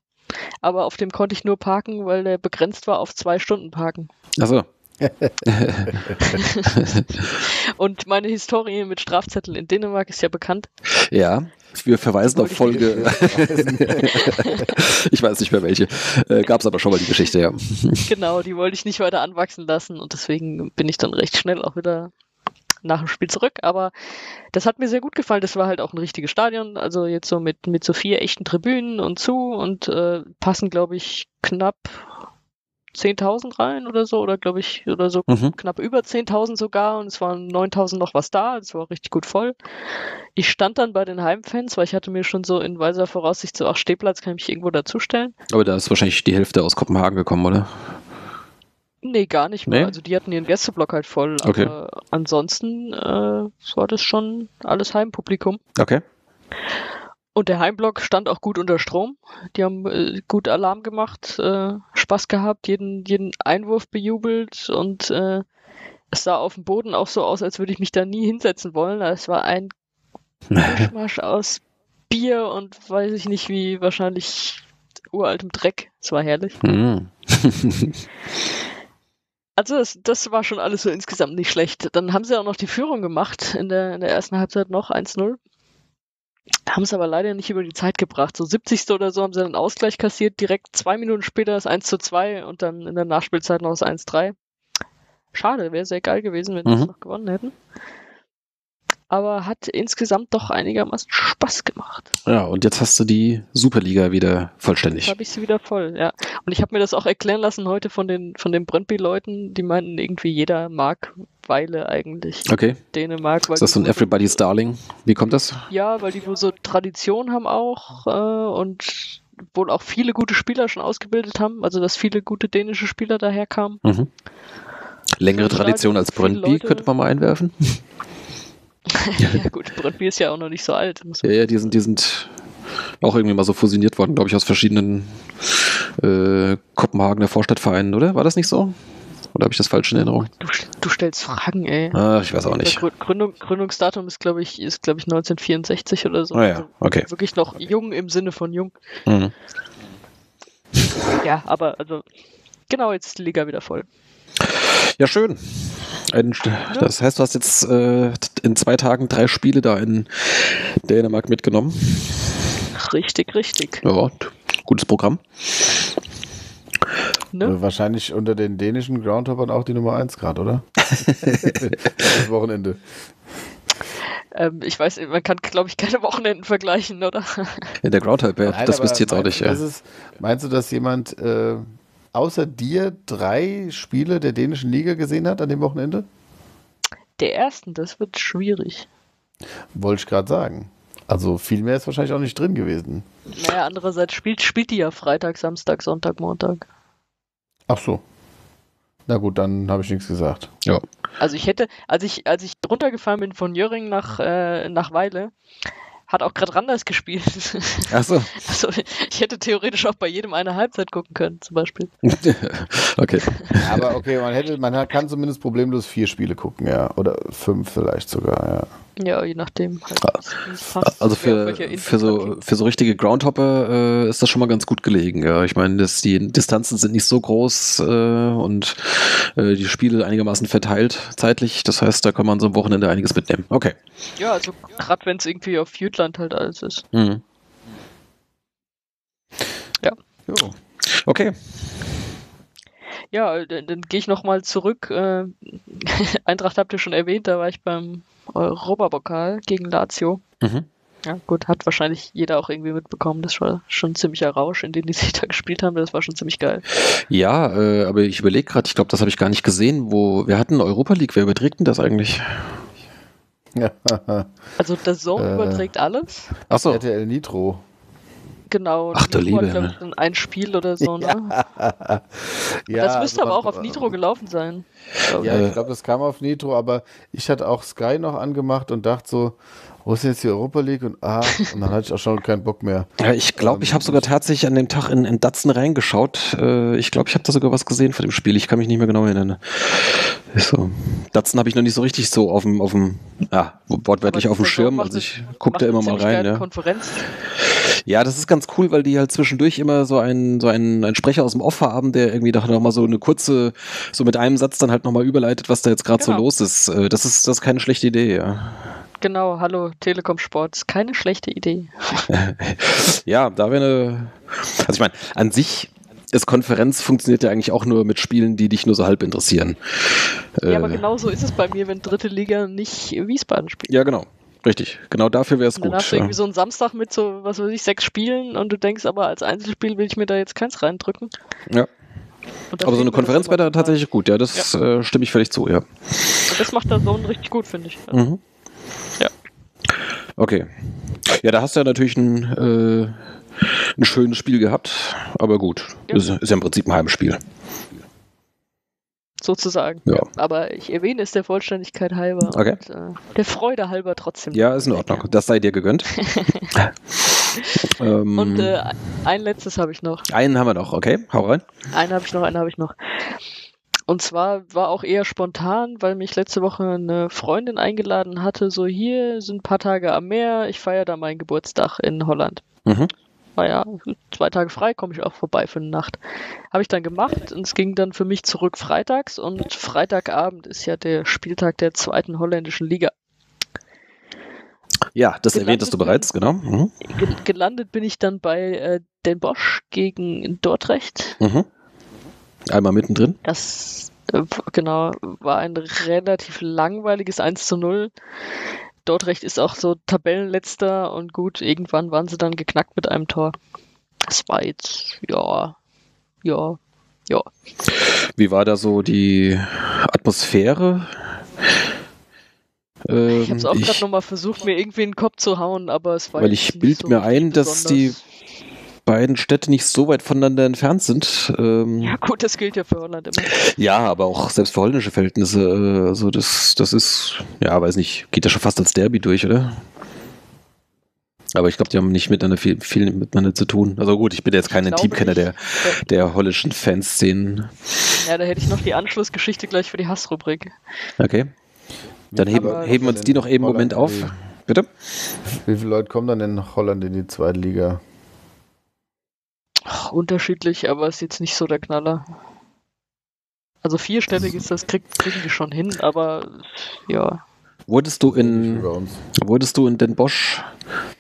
Aber auf dem konnte ich nur parken, weil der begrenzt war auf zwei Stunden parken. Ach so. Und meine Historie mit Strafzetteln in Dänemark ist ja bekannt. Ja, wir verweisen auf Folge. Ich weiß nicht mehr welche. Äh, Gab es aber schon mal die Geschichte, ja. Genau, die wollte ich nicht weiter anwachsen lassen und deswegen bin ich dann recht schnell auch wieder nach dem Spiel zurück. Aber das hat mir sehr gut gefallen. Das war halt auch ein richtiges Stadion. Also jetzt so mit, mit so vier echten Tribünen und zu und äh, passen, glaube ich, knapp zehntausend rein oder so, oder glaube ich, oder so mhm. knapp über zehntausend sogar, und es waren neuntausend noch was da, es war richtig gut voll. Ich stand dann bei den Heimfans, weil ich hatte mir schon so in weiser Voraussicht so, ach, Stehplatz kann ich mich irgendwo dazustellen. Aber da ist wahrscheinlich die Hälfte aus Kopenhagen gekommen, oder? Nee, gar nicht mehr. Nee? Also die hatten ihren Gästeblock halt voll, aber okay. Ansonsten äh, war das schon alles Heimpublikum. Okay. Und der Heimblock stand auch gut unter Strom. Die haben äh, gut Alarm gemacht, äh, Spaß gehabt, jeden, jeden Einwurf bejubelt und äh, es sah auf dem Boden auch so aus, als würde ich mich da nie hinsetzen wollen. Es war ein Mischmasch aus Bier und weiß ich nicht wie, wahrscheinlich uraltem Dreck. Es war herrlich. Mm. Also das, das war schon alles so insgesamt nicht schlecht. Dann haben sie auch noch die Führung gemacht in der, in der ersten Halbzeit noch, eins null. Haben es aber leider nicht über die Zeit gebracht. So siebzigste oder so haben sie einen Ausgleich kassiert, direkt zwei Minuten später das eins zu zwei und dann in der Nachspielzeit noch das eins drei. Schade, wäre sehr geil gewesen, wenn mhm. wir das noch gewonnen hätten. Aber hat insgesamt doch einigermaßen Spaß gemacht. Ja, und jetzt hast du die Superliga wieder vollständig. Jetzt habe ich sie wieder voll, ja. Und ich habe mir das auch erklären lassen heute von den, von den Brøndby-Leuten, die meinten irgendwie, jeder mag Weile eigentlich. Okay. Dänemark. Weil ist das so ein Everybody's Darling? Wie kommt das? Ja, weil die wohl so Tradition haben auch äh, und wohl auch viele gute Spieler schon ausgebildet haben. Also, dass viele gute dänische Spieler daherkamen. Mhm. Längere Tradition als Brøndby könnte man mal einwerfen. Ja gut, Brøndby ist ja auch noch nicht so alt. Ja, ja, die sind, die sind auch irgendwie mal so fusioniert worden, glaube ich, aus verschiedenen äh, Kopenhagener Vorstadtvereinen, oder? War das nicht so? Oder habe ich das falsch in Erinnerung? Du, du stellst Fragen, ey. Ach, ich weiß auch nicht. Gründung, Gründungsdatum ist, glaube ich, ist, glaub ich, neunzehnhundertvierundsechzig oder so. Ah ja, okay. Also wirklich noch jung im Sinne von jung. Mhm. Ja, aber also genau, jetzt ist die Liga wieder voll. Ja, schön. Ein, das heißt, du hast jetzt äh, in zwei Tagen drei Spiele da in Dänemark mitgenommen. Richtig, richtig. Ja, gutes Programm. Ne? Wahrscheinlich unter den dänischen Groundhoppern auch die Nummer eins gerade, oder? Das Wochenende. Ähm, ich weiß, man kann, glaube ich, keine Wochenenden vergleichen, oder? In der Groundhopper, ja. Nein, das wisst ihr jetzt auch nicht. Ja. Ist, meinst du, dass jemand... Äh, außer dir drei Spiele der dänischen Liga gesehen hat an dem Wochenende? Der ersten, das wird schwierig. Wollte ich gerade sagen. Also viel mehr ist wahrscheinlich auch nicht drin gewesen. Naja, andererseits spielt, spielt die ja Freitag, Samstag, Sonntag, Montag. Ach so. Na gut, dann habe ich nichts gesagt. Ja. Also ich hätte, als ich, als ich runtergefahren bin von Jörring nach, äh, nach Weile, hat auch gerade Randers gespielt. Ach so. Also, ich hätte theoretisch auch bei jedem eine Halbzeit gucken können, zum Beispiel. Okay. Aber okay, man hätte, man kann zumindest problemlos vier Spiele gucken, ja. Oder fünf vielleicht sogar, ja. Ja, je nachdem. Halt, also für, für, so, für so richtige Groundhopper äh, ist das schon mal ganz gut gelegen, ja. Ich meine, die Distanzen sind nicht so groß äh, und äh, die Spiele einigermaßen verteilt zeitlich. Das heißt, da kann man so am Wochenende einiges mitnehmen. Okay. Ja, also gerade wenn es irgendwie auf YouTube halt alles ist. Mhm. Ja. Jo. Okay. Ja, dann, dann gehe ich nochmal zurück. Äh, Eintracht habt ihr schon erwähnt, da war ich beim Europapokal gegen Lazio. Mhm. Ja, gut, hat wahrscheinlich jeder auch irgendwie mitbekommen. Das war schon ein ziemlicher Rausch, in den die sich da gespielt haben. Das war schon ziemlich geil. Ja, äh, aber ich überlege gerade, ich glaube, das habe ich gar nicht gesehen. Wo wir hatten Europa League. Wer überträgt denn das eigentlich? Also der Zone äh, überträgt alles. Achso. R T L Nitro. Genau. Ach du Liebe. Hat, ich, ein Spiel oder so, ne? Ja. Ja, das müsste aber auch auf Nitro gelaufen sein. Ja, äh. ich glaube, das kam auf Nitro, aber ich hatte auch Sky noch angemacht und dachte so, wo ist jetzt die Europa League? Und, ah, und dann hatte ich auch schon keinen Bock mehr. Ja, ich glaube, ich habe sogar tatsächlich an dem Tag in, in Datsen reingeschaut. Ich glaube, ich habe da sogar was gesehen von dem Spiel. Ich kann mich nicht mehr genau erinnern. So. Datsen habe ich noch nicht so richtig so auf dem, auf dem, ja, wortwörtlich auf dem Schirm. Also ich gucke da immer mal rein. Ja. Konferenz. Ja, das ist ganz cool, weil die halt zwischendurch immer so einen, so einen, einen Sprecher aus dem Off haben, der irgendwie doch nochmal so eine kurze, so mit einem Satz dann halt nochmal überleitet, was da jetzt gerade genau. so los ist. Das ist, das ist keine schlechte Idee, ja. Genau, hallo Telekom Sports, keine schlechte Idee. Ja, da wäre eine... Also ich meine, an sich... Das Konferenz funktioniert ja eigentlich auch nur mit Spielen, die dich nur so halb interessieren. Ja, äh, aber genau so ist es bei mir, wenn dritte Liga nicht Wiesbaden spielt. Ja, genau. Richtig. Genau dafür wäre es gut. Dann hast du irgendwie so einen Samstag mit so, was weiß ich, sechs Spielen und du denkst, aber als Einzelspiel will ich mir da jetzt keins reindrücken. Ja. Aber so eine Konferenz wäre da tatsächlich gut. Ja, das ja. Äh, stimme ich völlig zu, ja. Und das macht der Zone richtig gut, finde ich. Also, mhm. Ja. Okay. Ja, da hast du ja natürlich ein... Äh, Ein schönes Spiel gehabt, aber gut. Ja. Ist, ist ja im Prinzip ein Heimspiel. Sozusagen. Ja. Aber ich erwähne es der Vollständigkeit halber. Okay. Und, äh, der Freude halber trotzdem. Ja, ist in Ordnung. Das sei dir gegönnt. ähm, Und äh, ein letztes habe ich noch. Einen haben wir noch, okay. Hau rein. Einen habe ich noch, einen habe ich noch. Und zwar war auch eher spontan, weil mich letzte Woche eine Freundin eingeladen hatte, so hier sind ein paar Tage am Meer, ich feiere da meinen Geburtstag in Holland. Mhm. Naja, zwei Tage frei, komme ich auch vorbei für eine Nacht. Habe ich dann gemacht und es ging dann für mich zurück freitags und Freitagabend ist ja der Spieltag der zweiten holländischen Liga. Ja, das gelandet erwähntest du bereits, bin, genau. Mhm. Gelandet bin ich dann bei äh, Den Bosch gegen Dordrecht. Mhm. Einmal mittendrin. Das äh, genau war ein relativ langweiliges eins zu null. Dordrecht ist auch so Tabellenletzter und gut, irgendwann waren sie dann geknackt mit einem Tor. Das war jetzt, ja, ja, ja. Wie war da so die Atmosphäre? Ähm, ich habe es auch gerade nochmal versucht, mir irgendwie in den Kopf zu hauen, aber es war weil jetzt ich bild so mir ein, besonders. Dass die beiden Städte nicht so weit voneinander entfernt sind. Ähm, ja gut, das gilt ja für Holland immer. Ja, aber auch selbst für holländische Verhältnisse. Äh, also das, das ist, ja, weiß nicht, geht ja schon fast als Derby durch, oder? Aber ich glaube, die haben nicht miteinander viel, viel miteinander zu tun. Also gut, ich bin jetzt kein Teamkenner der, der holländischen Fanszenen. Ja, da hätte ich noch die Anschlussgeschichte gleich für die Hassrubrik. Okay. Dann heben, heben wir uns die noch eben einen Moment auf. Bitte? Wie viele Leute kommen dann in Holland in die zweite Liga? Ach, unterschiedlich, aber ist jetzt nicht so der Knaller. Also vierstellig ist das, kriegt, kriegen die schon hin, aber ja. Wurdest du in wurdest du in Den Bosch,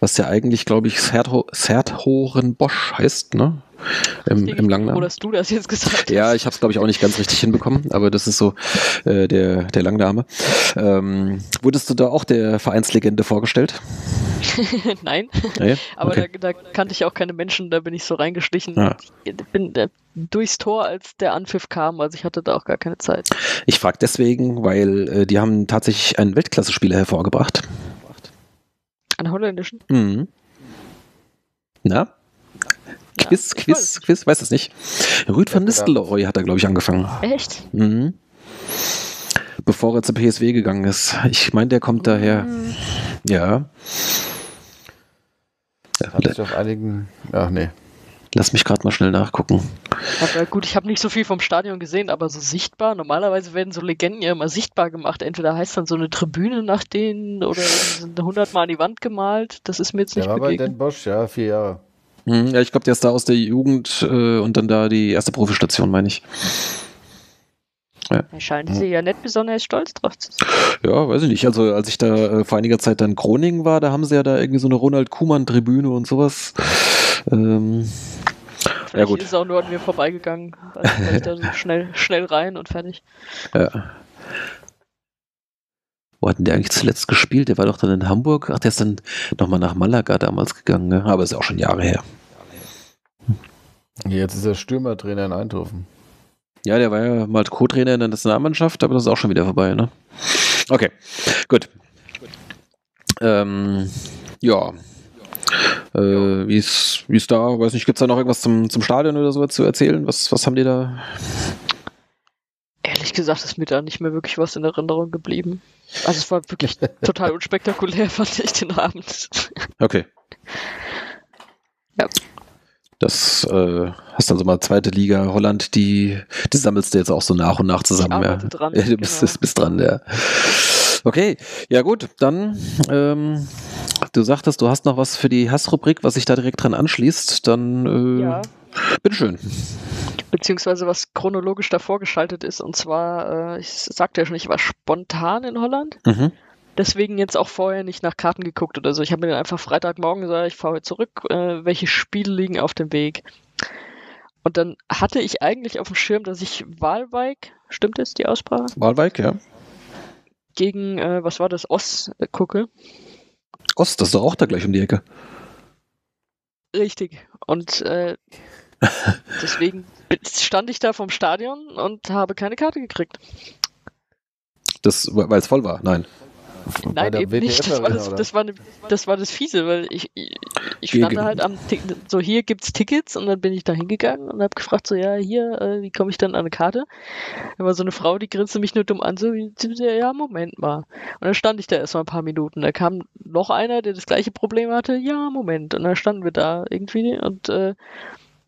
was ja eigentlich, glaube ich, Serthoren-Bosch heißt, ne? Im, im Langnamen. Oder hast du das jetzt gesagt? Ja, ich habe es, glaube ich, auch nicht ganz richtig hinbekommen, aber das ist so äh, der, der Langname. Ähm, wurdest du da auch der Vereinslegende vorgestellt? Nein, nee? aber okay. da, da kannte ich auch keine Menschen, da bin ich so reingestichen. Ah. Ich bin äh, durchs Tor, als der Anpfiff kam, also ich hatte da auch gar keine Zeit. Ich frage deswegen, weil äh, die haben tatsächlich einen Weltklasse-Spieler hervorgebracht. Einen holländischen? Mhm. Na? Quiz, ja, Quiz, Quiz, weiß es nicht. Ruud van Nistelrooy hat da, glaube ich, angefangen. Echt? Mhm. Bevor er zur P S W gegangen ist. Ich meine, der kommt mhm. daher. Ja. Hat sich auf einigen. Ach nee. Lass mich gerade mal schnell nachgucken. Aber gut, ich habe nicht so viel vom Stadion gesehen, aber so sichtbar. Normalerweise werden so Legenden ja immer sichtbar gemacht. Entweder heißt dann so eine Tribüne nach denen oder sind hundertmal an die Wand gemalt. Das ist mir jetzt nicht begegnet. Der war bei Den Bosch, ja, vier Jahre. Ja, ich glaube, der ist da aus der Jugend äh, und dann da die erste Profistation, meine ich. Ja. Da scheinen sie ja nicht besonders stolz drauf zu sein. Ja, weiß ich nicht. Also als ich da äh, vor einiger Zeit dann in Groningen war, da haben sie ja da irgendwie so eine Ronald-Kuhmann-Tribüne und sowas. Ähm, ja gut. Ist auch nur an mir vorbeigegangen. Weil ich da so schnell, schnell rein und fertig. Ja. Wo hat denn der eigentlich zuletzt gespielt? Der war doch dann in Hamburg. Ach, der ist dann nochmal nach Malaga damals gegangen, ne? Aber ist auch schon Jahre her. Jetzt ist er Stürmertrainer in Eindhoven. Ja, der war ja mal Co-Trainer in der Nationalmannschaft, aber das ist auch schon wieder vorbei, ne? Okay, gut. gut. Ähm, ja. Äh, wie ist wie ist da? Weiß nicht, gibt es da noch irgendwas zum, zum Stadion oder sowas zu erzählen? Was, was haben die da... Ehrlich gesagt ist mir da nicht mehr wirklich was in Erinnerung geblieben. Also es war wirklich total unspektakulär, fand ich den Abend. Okay. Ja. Das äh, hast also mal zweite Liga Holland, die, die sammelst du jetzt auch so nach und nach zusammen. Ja. Dran, ja, du bist, genau. bist dran, ja. Okay, ja gut, dann ähm, Du sagtest, du hast noch was für die Hassrubrik, was sich da direkt dran anschließt. Dann äh, ja. bitteschön. Beziehungsweise was chronologisch davor geschaltet ist. Und zwar, äh, ich sagte ja schon, ich war spontan in Holland. Mhm. Deswegen jetzt auch vorher nicht nach Karten geguckt oder so. Ich habe mir dann einfach Freitagmorgen gesagt, ich fahre zurück, äh, welche Spiele liegen auf dem Weg. Und dann hatte ich eigentlich auf dem Schirm, dass ich Waalwijk, stimmt es die Aussprache? Waalwijk, ja. Gegen, äh, was war das, Oss äh, gucke. Oss, das ist doch auch da gleich um die Ecke. Richtig. Und äh, deswegen stand ich da vom Stadion und habe keine Karte gekriegt. Das, weil es voll war, nein. Nein, eben W T F nicht. Das war das, das, war eine, das war das Fiese, weil ich, ich stand da halt am Tick, so hier gibt's Tickets, und dann bin ich da hingegangen und habe gefragt, so ja, hier, äh, wie komme ich denn an eine Karte? Da war so eine Frau, die grinste mich nur dumm an, so wie, ja, Moment mal. Und dann stand ich da erstmal ein paar Minuten. Da kam noch einer, der das gleiche Problem hatte, ja, Moment. Und dann standen wir da irgendwie und äh,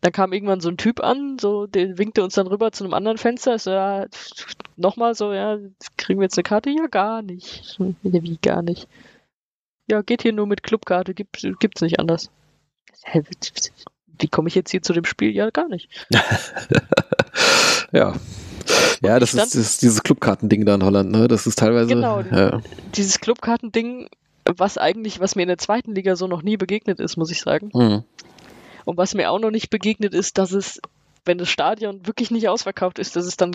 dann kam irgendwann so ein Typ an, so, der winkte uns dann rüber zu einem anderen Fenster. So, ja, nochmal so, ja, kriegen wir jetzt eine Karte? Ja, gar nicht. Ja, wie, gar nicht? Ja, geht hier nur mit Clubkarte, gibt, gibt's nicht anders. Hä, wie komme ich jetzt hier zu dem Spiel? Ja, gar nicht. ja. Ja, das ist, das ist dieses Clubkartending da in Holland, ne? Das ist teilweise. Genau, ja. Dieses Clubkartending, was eigentlich, was mir in der zweiten Liga so noch nie begegnet ist, muss ich sagen. Mhm. Und was mir auch noch nicht begegnet ist, dass es, wenn das Stadion wirklich nicht ausverkauft ist, dass es dann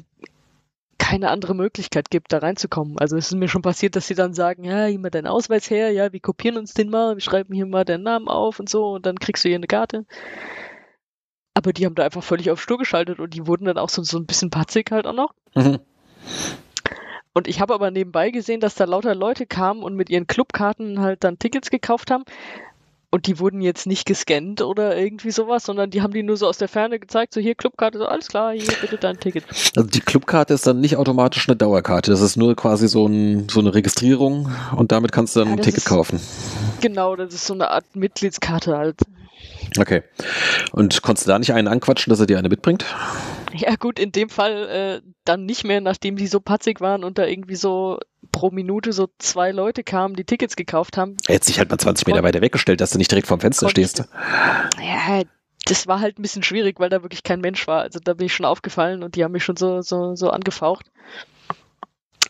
keine andere Möglichkeit gibt, da reinzukommen. Also es ist mir schon passiert, dass sie dann sagen, ja, gib mal deinen Ausweis her, ja, wir kopieren uns den mal, wir schreiben hier mal deinen Namen auf und so und dann kriegst du hier eine Karte. Aber die haben da einfach völlig auf stur geschaltet und die wurden dann auch so, so ein bisschen patzig halt auch noch. Mhm. Und ich habe aber nebenbei gesehen, dass da lauter Leute kamen und mit ihren Clubkarten halt dann Tickets gekauft haben. Und die wurden jetzt nicht gescannt oder irgendwie sowas, sondern die haben die nur so aus der Ferne gezeigt, so hier Clubkarte, so alles klar, hier bitte dein Ticket. Also die Clubkarte ist dann nicht automatisch eine Dauerkarte, das ist nur quasi so, ein, so eine Registrierung und damit kannst du dann ja, ein Ticket ist, kaufen. Genau, das ist so eine Art Mitgliedskarte halt. Okay. Und konntest du da nicht einen anquatschen, dass er dir eine mitbringt? Ja gut, in dem Fall äh, dann nicht mehr, nachdem die so patzig waren und da irgendwie so pro Minute so zwei Leute kamen, die Tickets gekauft haben. Er hätte sich halt mal zwanzig Meter weiter weggestellt, dass du nicht direkt vorm Fenster stehst. Ja, das war halt ein bisschen schwierig, weil da wirklich kein Mensch war. Also da bin ich schon aufgefallen und die haben mich schon so, so, so angefaucht.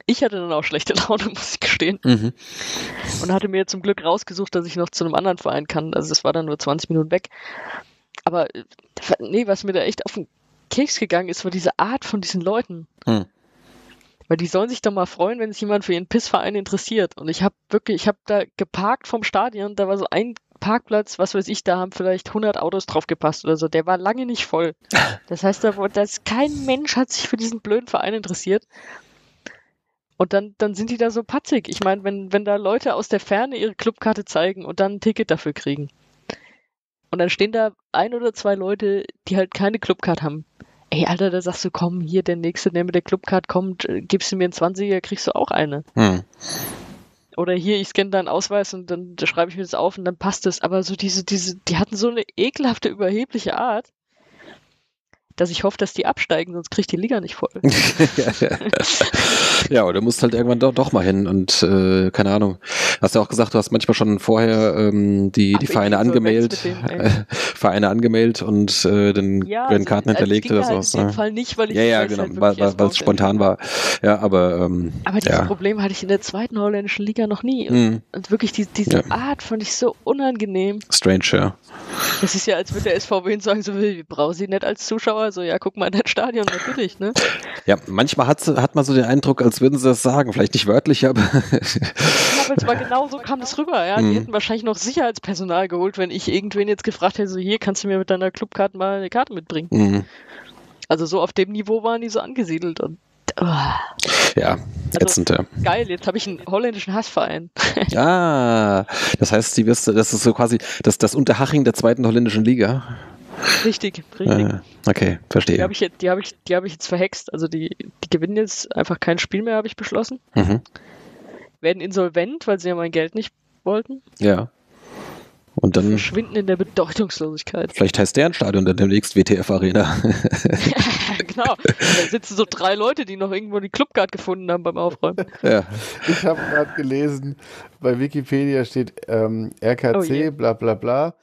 Ich hatte dann auch schlechte Laune, muss ich gestehen. Mhm. Und hatte mir zum Glück rausgesucht, dass ich noch zu einem anderen Verein kann. Also das war dann nur zwanzig Minuten weg. Aber nee, was mir da echt auf den Keks gegangen ist, war diese Art von diesen Leuten. Mhm. Weil die sollen sich doch mal freuen, wenn sich jemand für ihren Pissverein interessiert. Und ich habe wirklich, ich habe da geparkt vom Stadion, da war so ein Parkplatz, was weiß ich, da haben vielleicht hundert Autos drauf gepasst oder so. Der war lange nicht voll. Das heißt, da, dass kein Mensch hat sich für diesen blöden Verein interessiert. Und dann, dann sind die da so patzig. Ich meine, wenn, wenn da Leute aus der Ferne ihre Clubkarte zeigen und dann ein Ticket dafür kriegen. Und dann stehen da ein oder zwei Leute, die halt keine Clubkarte haben. Ey, Alter, da sagst du, komm, hier, der Nächste, der mit der Clubcard kommt, gibst du mir einen Zwanziger, kriegst du auch eine. Hm. Oder hier, ich scanne deinen Ausweis und dann schreibe ich mir das auf und dann passt es. Aber so diese, diese, die hatten so eine ekelhafte, überhebliche Art, dass ich hoffe, dass die absteigen, sonst kriegt die Liga nicht voll. Ja, oder du musst halt irgendwann doch, doch mal hin und äh, keine Ahnung. Hast ja auch gesagt, du hast manchmal schon vorher ähm, die, die Vereine angemeldet, äh, Vereine angemeldet und äh, dann ja, werden Karten also, hinterlegt also oder so. Halt in dem Fall nicht, weil ich ja, ja, genau, halt weil, weil, weil es spontan war. Ja, aber ähm, aber dieses ja. Problem hatte ich in der zweiten holländischen Liga noch nie. Und, mhm. und wirklich die, diese ja. Art fand ich so unangenehm. Strange, ja. Das ist ja, als würde der S V W sagen, so, wir brauchen sie nicht als Zuschauer. Also ja, guck mal in das Stadion, natürlich, ne? Ja, manchmal hat, hat man so den Eindruck, als würden sie das sagen. Vielleicht nicht wörtlich, aber... Ja, aber zwar genau so kam das rüber, ja. Die mm. hätten wahrscheinlich noch Sicherheitspersonal geholt, wenn ich irgendwen jetzt gefragt hätte, so hier, kannst du mir mit deiner Clubkarte mal eine Karte mitbringen? Mm. Also so auf dem Niveau waren die so angesiedelt und... Oh. Ja, ätzend, also, ja. Geil, jetzt habe ich einen holländischen Hassverein. Ah, das heißt, die wirst, das ist so quasi das, das Unterhaching der zweiten holländischen Liga. Richtig, richtig. Okay, verstehe. Die habe ich, hab ich, hab ich jetzt verhext. Also die, die gewinnen jetzt einfach kein Spiel mehr, habe ich beschlossen. Mhm. Werden insolvent, weil sie ja mein Geld nicht wollten. Ja. Und dann verschwinden in der Bedeutungslosigkeit. Vielleicht heißt deren Stadion dann demnächst W T F Arena. Genau. Und da sitzen so drei Leute, die noch irgendwo die Clubcard gefunden haben beim Aufräumen. Ja. Ich habe gerade gelesen, bei Wikipedia steht ähm, R K C, oh bla bla bla.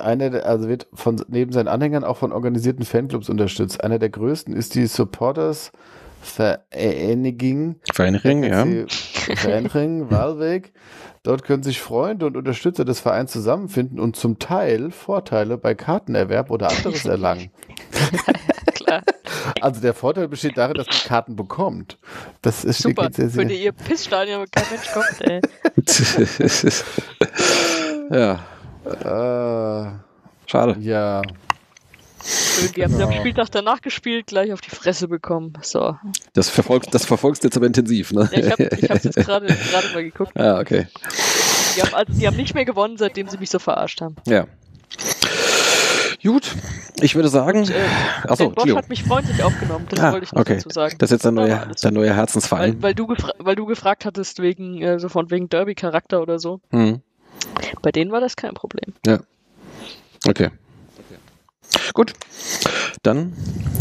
Einer der, also wird von, neben seinen Anhängern auch von organisierten Fanclubs unterstützt. Einer der größten ist die Supporters Vereinigung. Vereinigung, ja. Vereinigung, Wahlweg. Dort können sich Freunde und Unterstützer des Vereins zusammenfinden und zum Teil Vorteile bei Kartenerwerb oder anderes erlangen. Klar. Also der Vorteil besteht darin, dass man Karten bekommt. Das ist super. Sehr, sehr, würde ihr Pissstadion, aber kein Mensch kommt, ey. Ja. Äh, Schade. Ja. Die haben ja am Spieltag danach gespielt, gleich auf die Fresse bekommen. So. Das verfolgst, das verfolgst du jetzt aber intensiv, ne? Ja, ich habe ich hab's jetzt gerade mal geguckt. Ja, okay. Die haben, also, die haben nicht mehr gewonnen, seitdem sie mich so verarscht haben. Ja. Gut, ich würde sagen... Und, äh, achso, Den Bosch hat mich freundlich aufgenommen, das ah, wollte ich noch okay. dazu sagen. Das ist jetzt dein neuer, dein neuer Herzensverein. Weil, weil, du weil du gefragt hattest, wegen, äh, so von wegen Derby-Charakter oder so. Mhm. Bei denen war das kein Problem. Ja. Okay. Gut, dann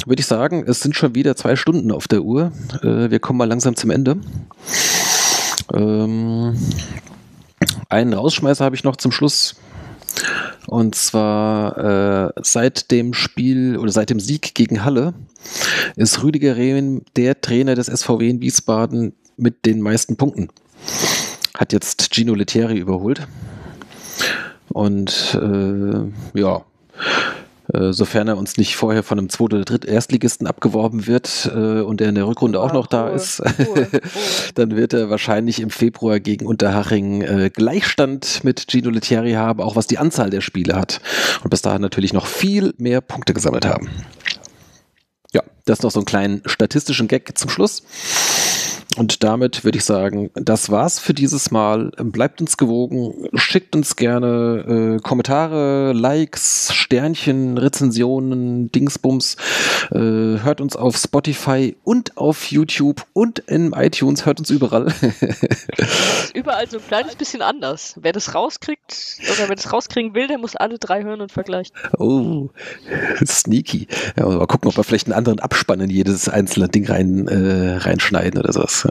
würde ich sagen, es sind schon wieder zwei Stunden auf der Uhr. Äh, wir kommen mal langsam zum Ende. Ähm, einen Rausschmeißer habe ich noch zum Schluss. Und zwar äh, seit dem Spiel oder seit dem Sieg gegen Halle ist Rüdiger Rehm der Trainer des S V W in Wiesbaden mit den meisten Punkten. Hat jetzt Gino Lettieri überholt. Und äh, ja... sofern er uns nicht vorher von einem Zweit- oder Dritt-Erstligisten abgeworben wird äh, und er in der Rückrunde auch ah, noch da Ruhe, ist, Ruhe, Ruhe. Dann wird er wahrscheinlich im Februar gegen Unterhaching äh, Gleichstand mit Gino Lettieri haben, auch was die Anzahl der Spiele hat. Und bis dahin natürlich noch viel mehr Punkte gesammelt haben. Ja, das noch so einen kleinen statistischen Gag zum Schluss. Und damit würde ich sagen, das war's für dieses Mal. Bleibt uns gewogen, schickt uns gerne äh, Kommentare, Likes, Sternchen, Rezensionen, Dingsbums. Äh, hört uns auf Spotify und auf YouTube und in iTunes. Hört uns überall. Überall so ein kleines bisschen anders. Wer das rauskriegt oder wer das rauskriegen will, der muss alle drei hören und vergleichen. Oh, sneaky. Ja, mal gucken, ob wir vielleicht einen anderen Abspann in jedes einzelne Ding rein, äh, reinschneiden oder sowas.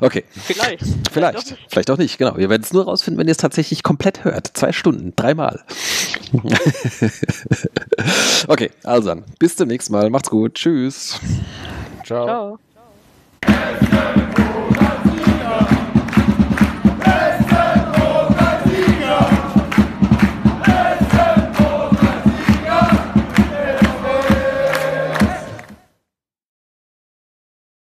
Okay. Vielleicht. Vielleicht. Vielleicht auch, Vielleicht auch nicht, genau. Wir werden es nur rausfinden, wenn ihr es tatsächlich komplett hört. Zwei Stunden, dreimal. Okay, also dann. Bis zum nächsten Mal. Macht's gut. Tschüss. Ciao. Ciao.